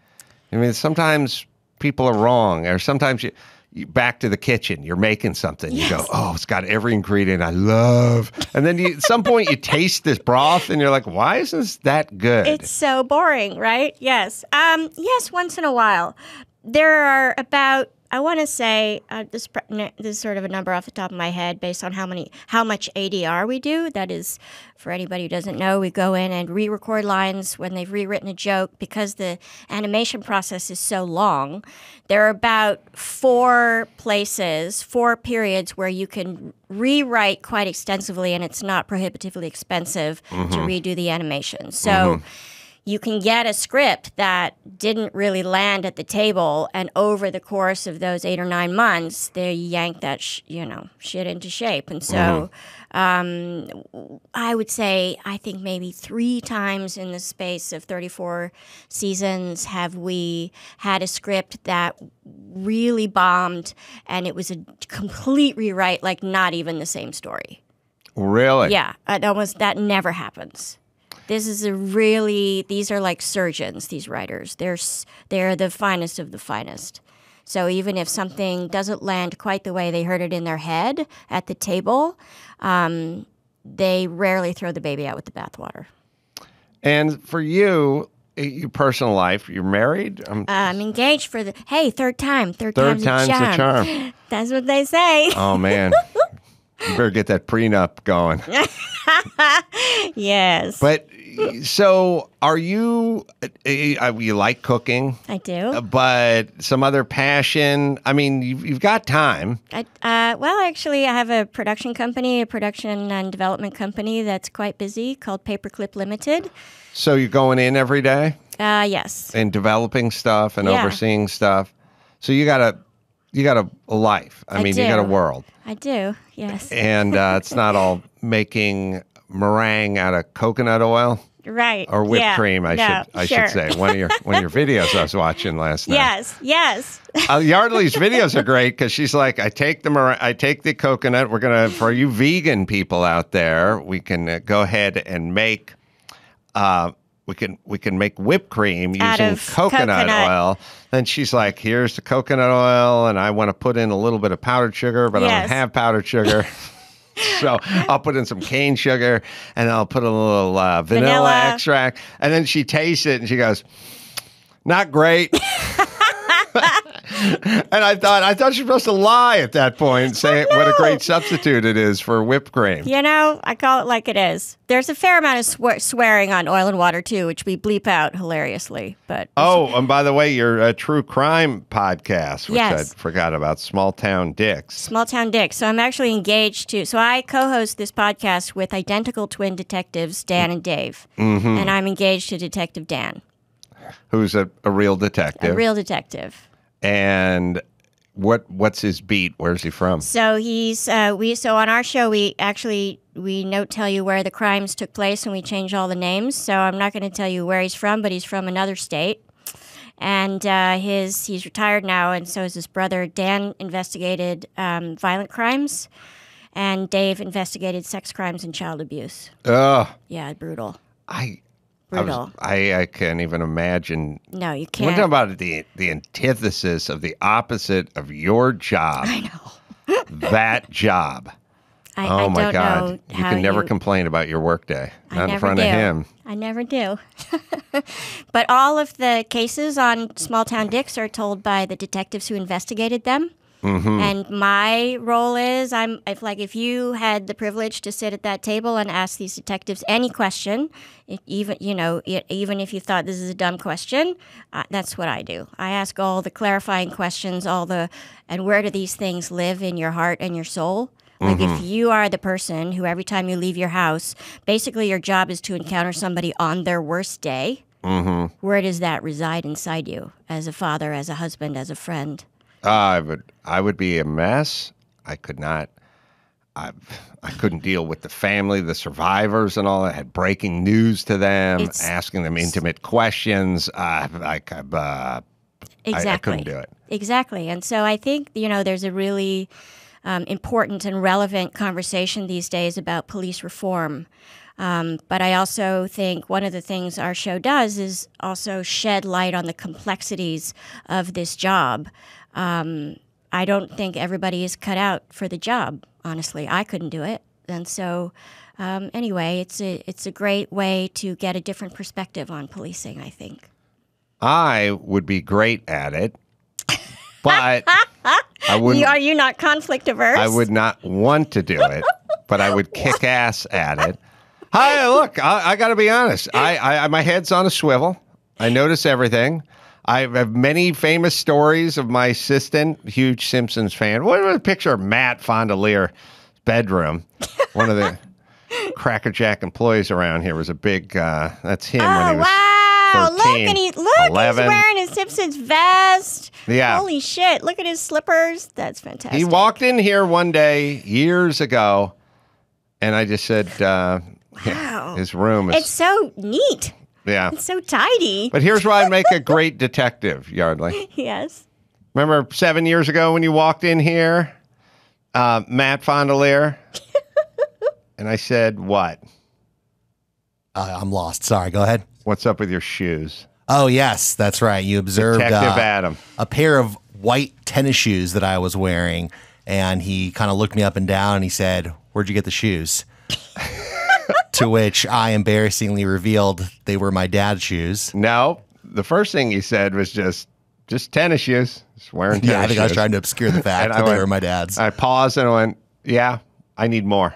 I mean, sometimes people are wrong. Or sometimes you, you back to the kitchen, you're making something. Yes. You go, oh, it's got every ingredient I love. And then you, at some point you taste this broth and you're like, why isn't this that good? It's so boring, right? Yes. Um, yes, once in a while. There are about, I want to say, uh, this, this is sort of a number off the top of my head based on how many, how much A D R we do. That is, for anybody who doesn't know, we go in and re-record lines when they've rewritten a joke because the animation process is so long. There are about four places, four periods where you can rewrite quite extensively and it's not prohibitively expensive mm-hmm. to redo the animation. So... Mm-hmm. You can get a script that didn't really land at the table, and over the course of those eight or nine months, they yank that sh you know shit into shape. And so, mm-hmm. um, I would say I think maybe three times in the space of thirty-four seasons have we had a script that really bombed, and it was a complete rewrite, like not even the same story. Really? Yeah, it almost that never happens. This is a really, these are like surgeons, these writers. They're, they're the finest of the finest. So even if something doesn't land quite the way they heard it in their head at the table, um, they rarely throw the baby out with the bathwater. And for you, your personal life, you're married? I'm, uh, I'm engaged for the, hey, third time. Third, third time's, time's the charm. charm. That's what they say. Oh, man. You better get that prenup going. Yes. But so are you, you like cooking? I do. But some other passion? I mean, you've, you've got time. I, uh, well, actually, I have a production company, a production and development company that's quite busy called Paperclip Limited. So you're going in every day? Uh, yes. And developing stuff and yeah. overseeing stuff. So you got to... You got a, a life. I, I mean, do. You got a world. I do, yes. And uh, it's not all making meringue out of coconut oil. Right. Or whipped yeah. cream, I, no, should, I sure. should say. One of, your, one of your videos I was watching last night. Yes, yes. Uh, Yardley's videos are great because she's like, I take the meringue, I take the coconut. We're going to, for you vegan people out there, we can uh, go ahead and make... Uh, We can we can make whipped cream using coconut, coconut oil. Then she's like, here's the coconut oil, and I want to put in a little bit of powdered sugar, but yes. I don't have powdered sugar. So I'll put in some cane sugar, and I'll put a little uh, vanilla, vanilla extract. And then she tastes it, and she goes, not great. And I thought I thought she was supposed to lie at that point and say oh, no. what a great substitute it is for whipped cream. You know, I call it like it is. There's a fair amount of swe swearing on Oil and Water, too, which we bleep out hilariously. But Oh, and by the way, your uh, true crime podcast, which yes. I forgot about, Small Town Dicks. Small Town Dicks. So I'm actually engaged to, so I co-host this podcast with identical twin detectives, Dan and Dave. Mm-hmm. And I'm engaged to Detective Dan. Who's a, a real detective. A real detective. And what what's his beat? Where's he from? So he's uh, we so on our show we actually we don't tell you where the crimes took place and we change all the names. So I'm not going to tell you where he's from, but he's from another state. And uh, his he's retired now, and so is his brother. Dan investigated um, violent crimes, and Dave investigated sex crimes and child abuse. Ugh. Yeah, brutal. I. I, was, I I can't even imagine. No, you can't. We're talking about the the antithesis of the opposite of your job. I know. That job. I, oh I my don't God! Know you how can never you... complain about your workday. Not in front do. of him. I never do. But all of the cases on Small Town Dicks are told by the detectives who investigated them. Mm-hmm. And my role is I'm if like if you had the privilege to sit at that table and ask these detectives any question, if even you know it, even if you thought this is a dumb question, uh, that's what I do. I ask all the clarifying questions, all the and where do these things live in your heart and your soul? Like mm-hmm. if you are the person who every time you leave your house, basically your job is to encounter somebody on their worst day. Mm-hmm. Where does that reside inside you as a father, as a husband, as a friend? Uh, I would, I would be a mess. I could not, I, I couldn't deal with the family, the survivors, and all. I had breaking news to them, it's, asking them intimate questions. Uh, I, I, uh, exactly. I, I couldn't do it. Exactly, and so I think you know there's a really um, important and relevant conversation these days about police reform. Um, but I also think one of the things our show does is also shed light on the complexities of this job. Um, I don't think everybody is cut out for the job, honestly. I couldn't do it. And so um, anyway, it's a, it's a great way to get a different perspective on policing, I think. I would be great at it, but I wouldn't. Are you not conflict averse? I would not want to do it, but I would kick ass at it. Hi, look, I, I got to be honest. I, I, my head's on a swivel. I notice everything. I have many famous stories of my assistant, huge Simpsons fan. What was a picture of Matt Fondelier's bedroom? One of the crackerjack employees around here was a big. Uh, that's him. Oh, when he was wow! thirteen, look, and he look. eleven. He's wearing his Simpsons vest. Yeah. Holy shit! Look at his slippers. That's fantastic. He walked in here one day years ago, and I just said. Uh, Wow. His room is... It's so neat. Yeah. It's so tidy. But here's why I make a great detective, Yardley. Yes. Remember seven years ago when you walked in here, uh, Matt Fondelier? And I said, what? Uh, I'm lost. Sorry, go ahead. What's up with your shoes? Oh, yes, that's right. You observed Detective uh, Adam. A pair of white tennis shoes that I was wearing, and he kind of looked me up and down, and he said, where'd you get the shoes? To which I embarrassingly revealed they were my dad's shoes. No, the first thing he said was just, just tennis shoes. Just wearing tennis shoes. Yeah, I think shoes. I was trying to obscure the fact that went, they were my dad's. I paused and I went, yeah, I need more.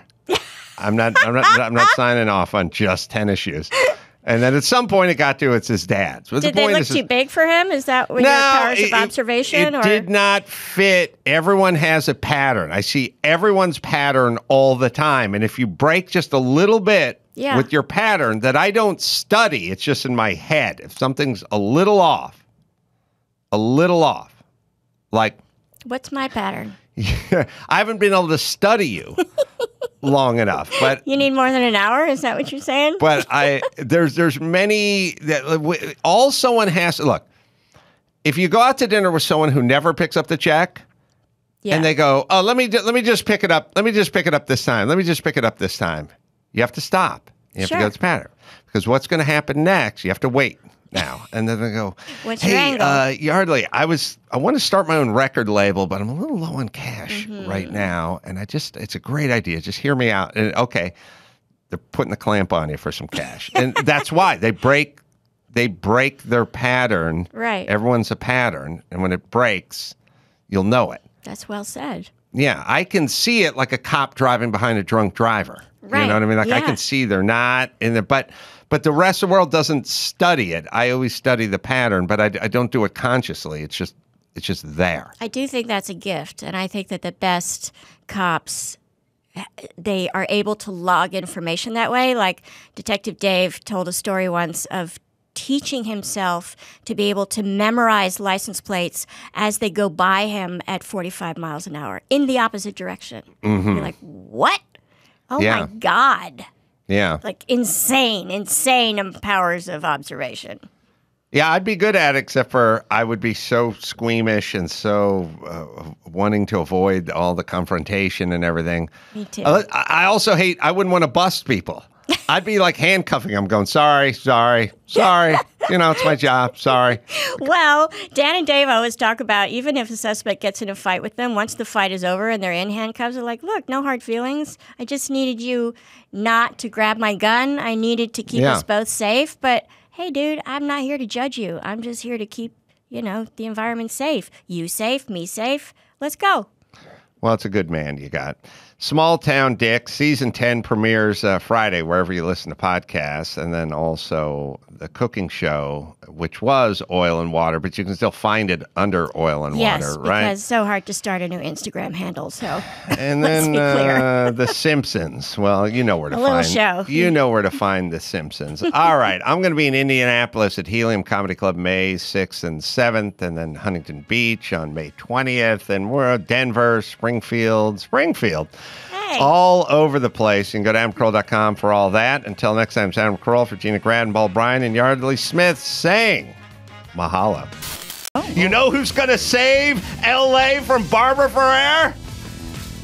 I'm not, I'm not, I'm not signing off on just tennis shoes. And then at some point it got to it's his dad's. What's did the point? They look too is, big for him? Is that what no, your powers it, of observation? It, it or? Did not fit. Everyone has a pattern. I see everyone's pattern all the time. And if you break just a little bit yeah. with your pattern that I don't study, it's just in my head. If something's a little off, a little off, like... What's my pattern? I haven't been able to study you. Long enough, but you need more than an hour. Is that what you're saying? But I there's there's many that all someone has to look. If you go out to dinner with someone who never picks up the check, yeah. and they go, "Oh, let me let me just pick it up. Let me just pick it up this time. Let me just pick it up this time." You have to stop. You have sure. to go to the pattern because what's going to happen next? You have to wait now, and then they go, what's "Hey, uh, Yardley, I was I want to start my own record label, but I'm a little low on cash mm-hmm. right now, and I just it's a great idea. Just hear me out." And okay, they're putting the clamp on you for some cash, and that's why they break they break their pattern. Right, everyone's a pattern, and when it breaks, you'll know it. That's well said. Yeah, I can see it like a cop driving behind a drunk driver. Right. You know what I mean? Like yeah. I can see they're not in there, but. But the rest of the world doesn't study it. I always study the pattern, but I, I don't do it consciously. It's just it's just there. I do think that's a gift, and I think that the best cops, they are able to log information that way. Like Detective Dave told a story once of teaching himself to be able to memorize license plates as they go by him at forty-five miles an hour in the opposite direction. Mm-hmm. You're like, what? Oh, yeah. my God. Yeah. Like insane, insane powers of observation. Yeah, I'd be good at it, except for I would be so squeamish and so uh, wanting to avoid all the confrontation and everything. Me too. I, I also hate, I wouldn't want to bust people. I'd be like handcuffing them, going, sorry, sorry, sorry. You know, it's my job, sorry. Well, Dan and Dave always talk about even if a suspect gets in a fight with them, once the fight is over and they're in handcuffs, they're like, look, no hard feelings. I just needed you not to grab my gun. I needed to keep yeah. us both safe. But, hey, dude, I'm not here to judge you. I'm just here to keep, you know, the environment safe. You safe, me safe. Let's go. Well, it's a good man you got. Small Town Dick, Season ten premieres uh, Friday, wherever you listen to podcasts, and then also the cooking show, which was Oil and Water, but you can still find it under Oil and yes, Water, right? Yes, because it's so hard to start a new Instagram handle, so and then be clear. uh, The Simpsons. Well, you know where to a find. Little show. You know where to find The Simpsons. All right, I'm going to be in Indianapolis at Helium Comedy Club May sixth and seventh, and then Huntington Beach on May twentieth, and we're at Denver, Springfield, Springfield. Hey. All over the place. You can go to adam kroll dot com for all that. Until next time, it's Adam Kroll for Gina Gradenball, Brian, and Yardley Smith saying mahalo. Oh. You know who's going to save L A from Barbara Ferrer?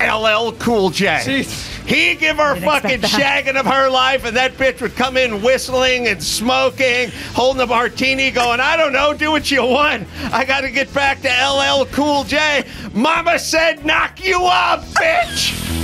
L L Cool J. Jeez. He'd give her fucking shagging of her life, and that bitch would come in whistling and smoking, holding a martini, going, I don't know, do what you want. I got to get back to L L Cool J. Mama said knock you up, bitch.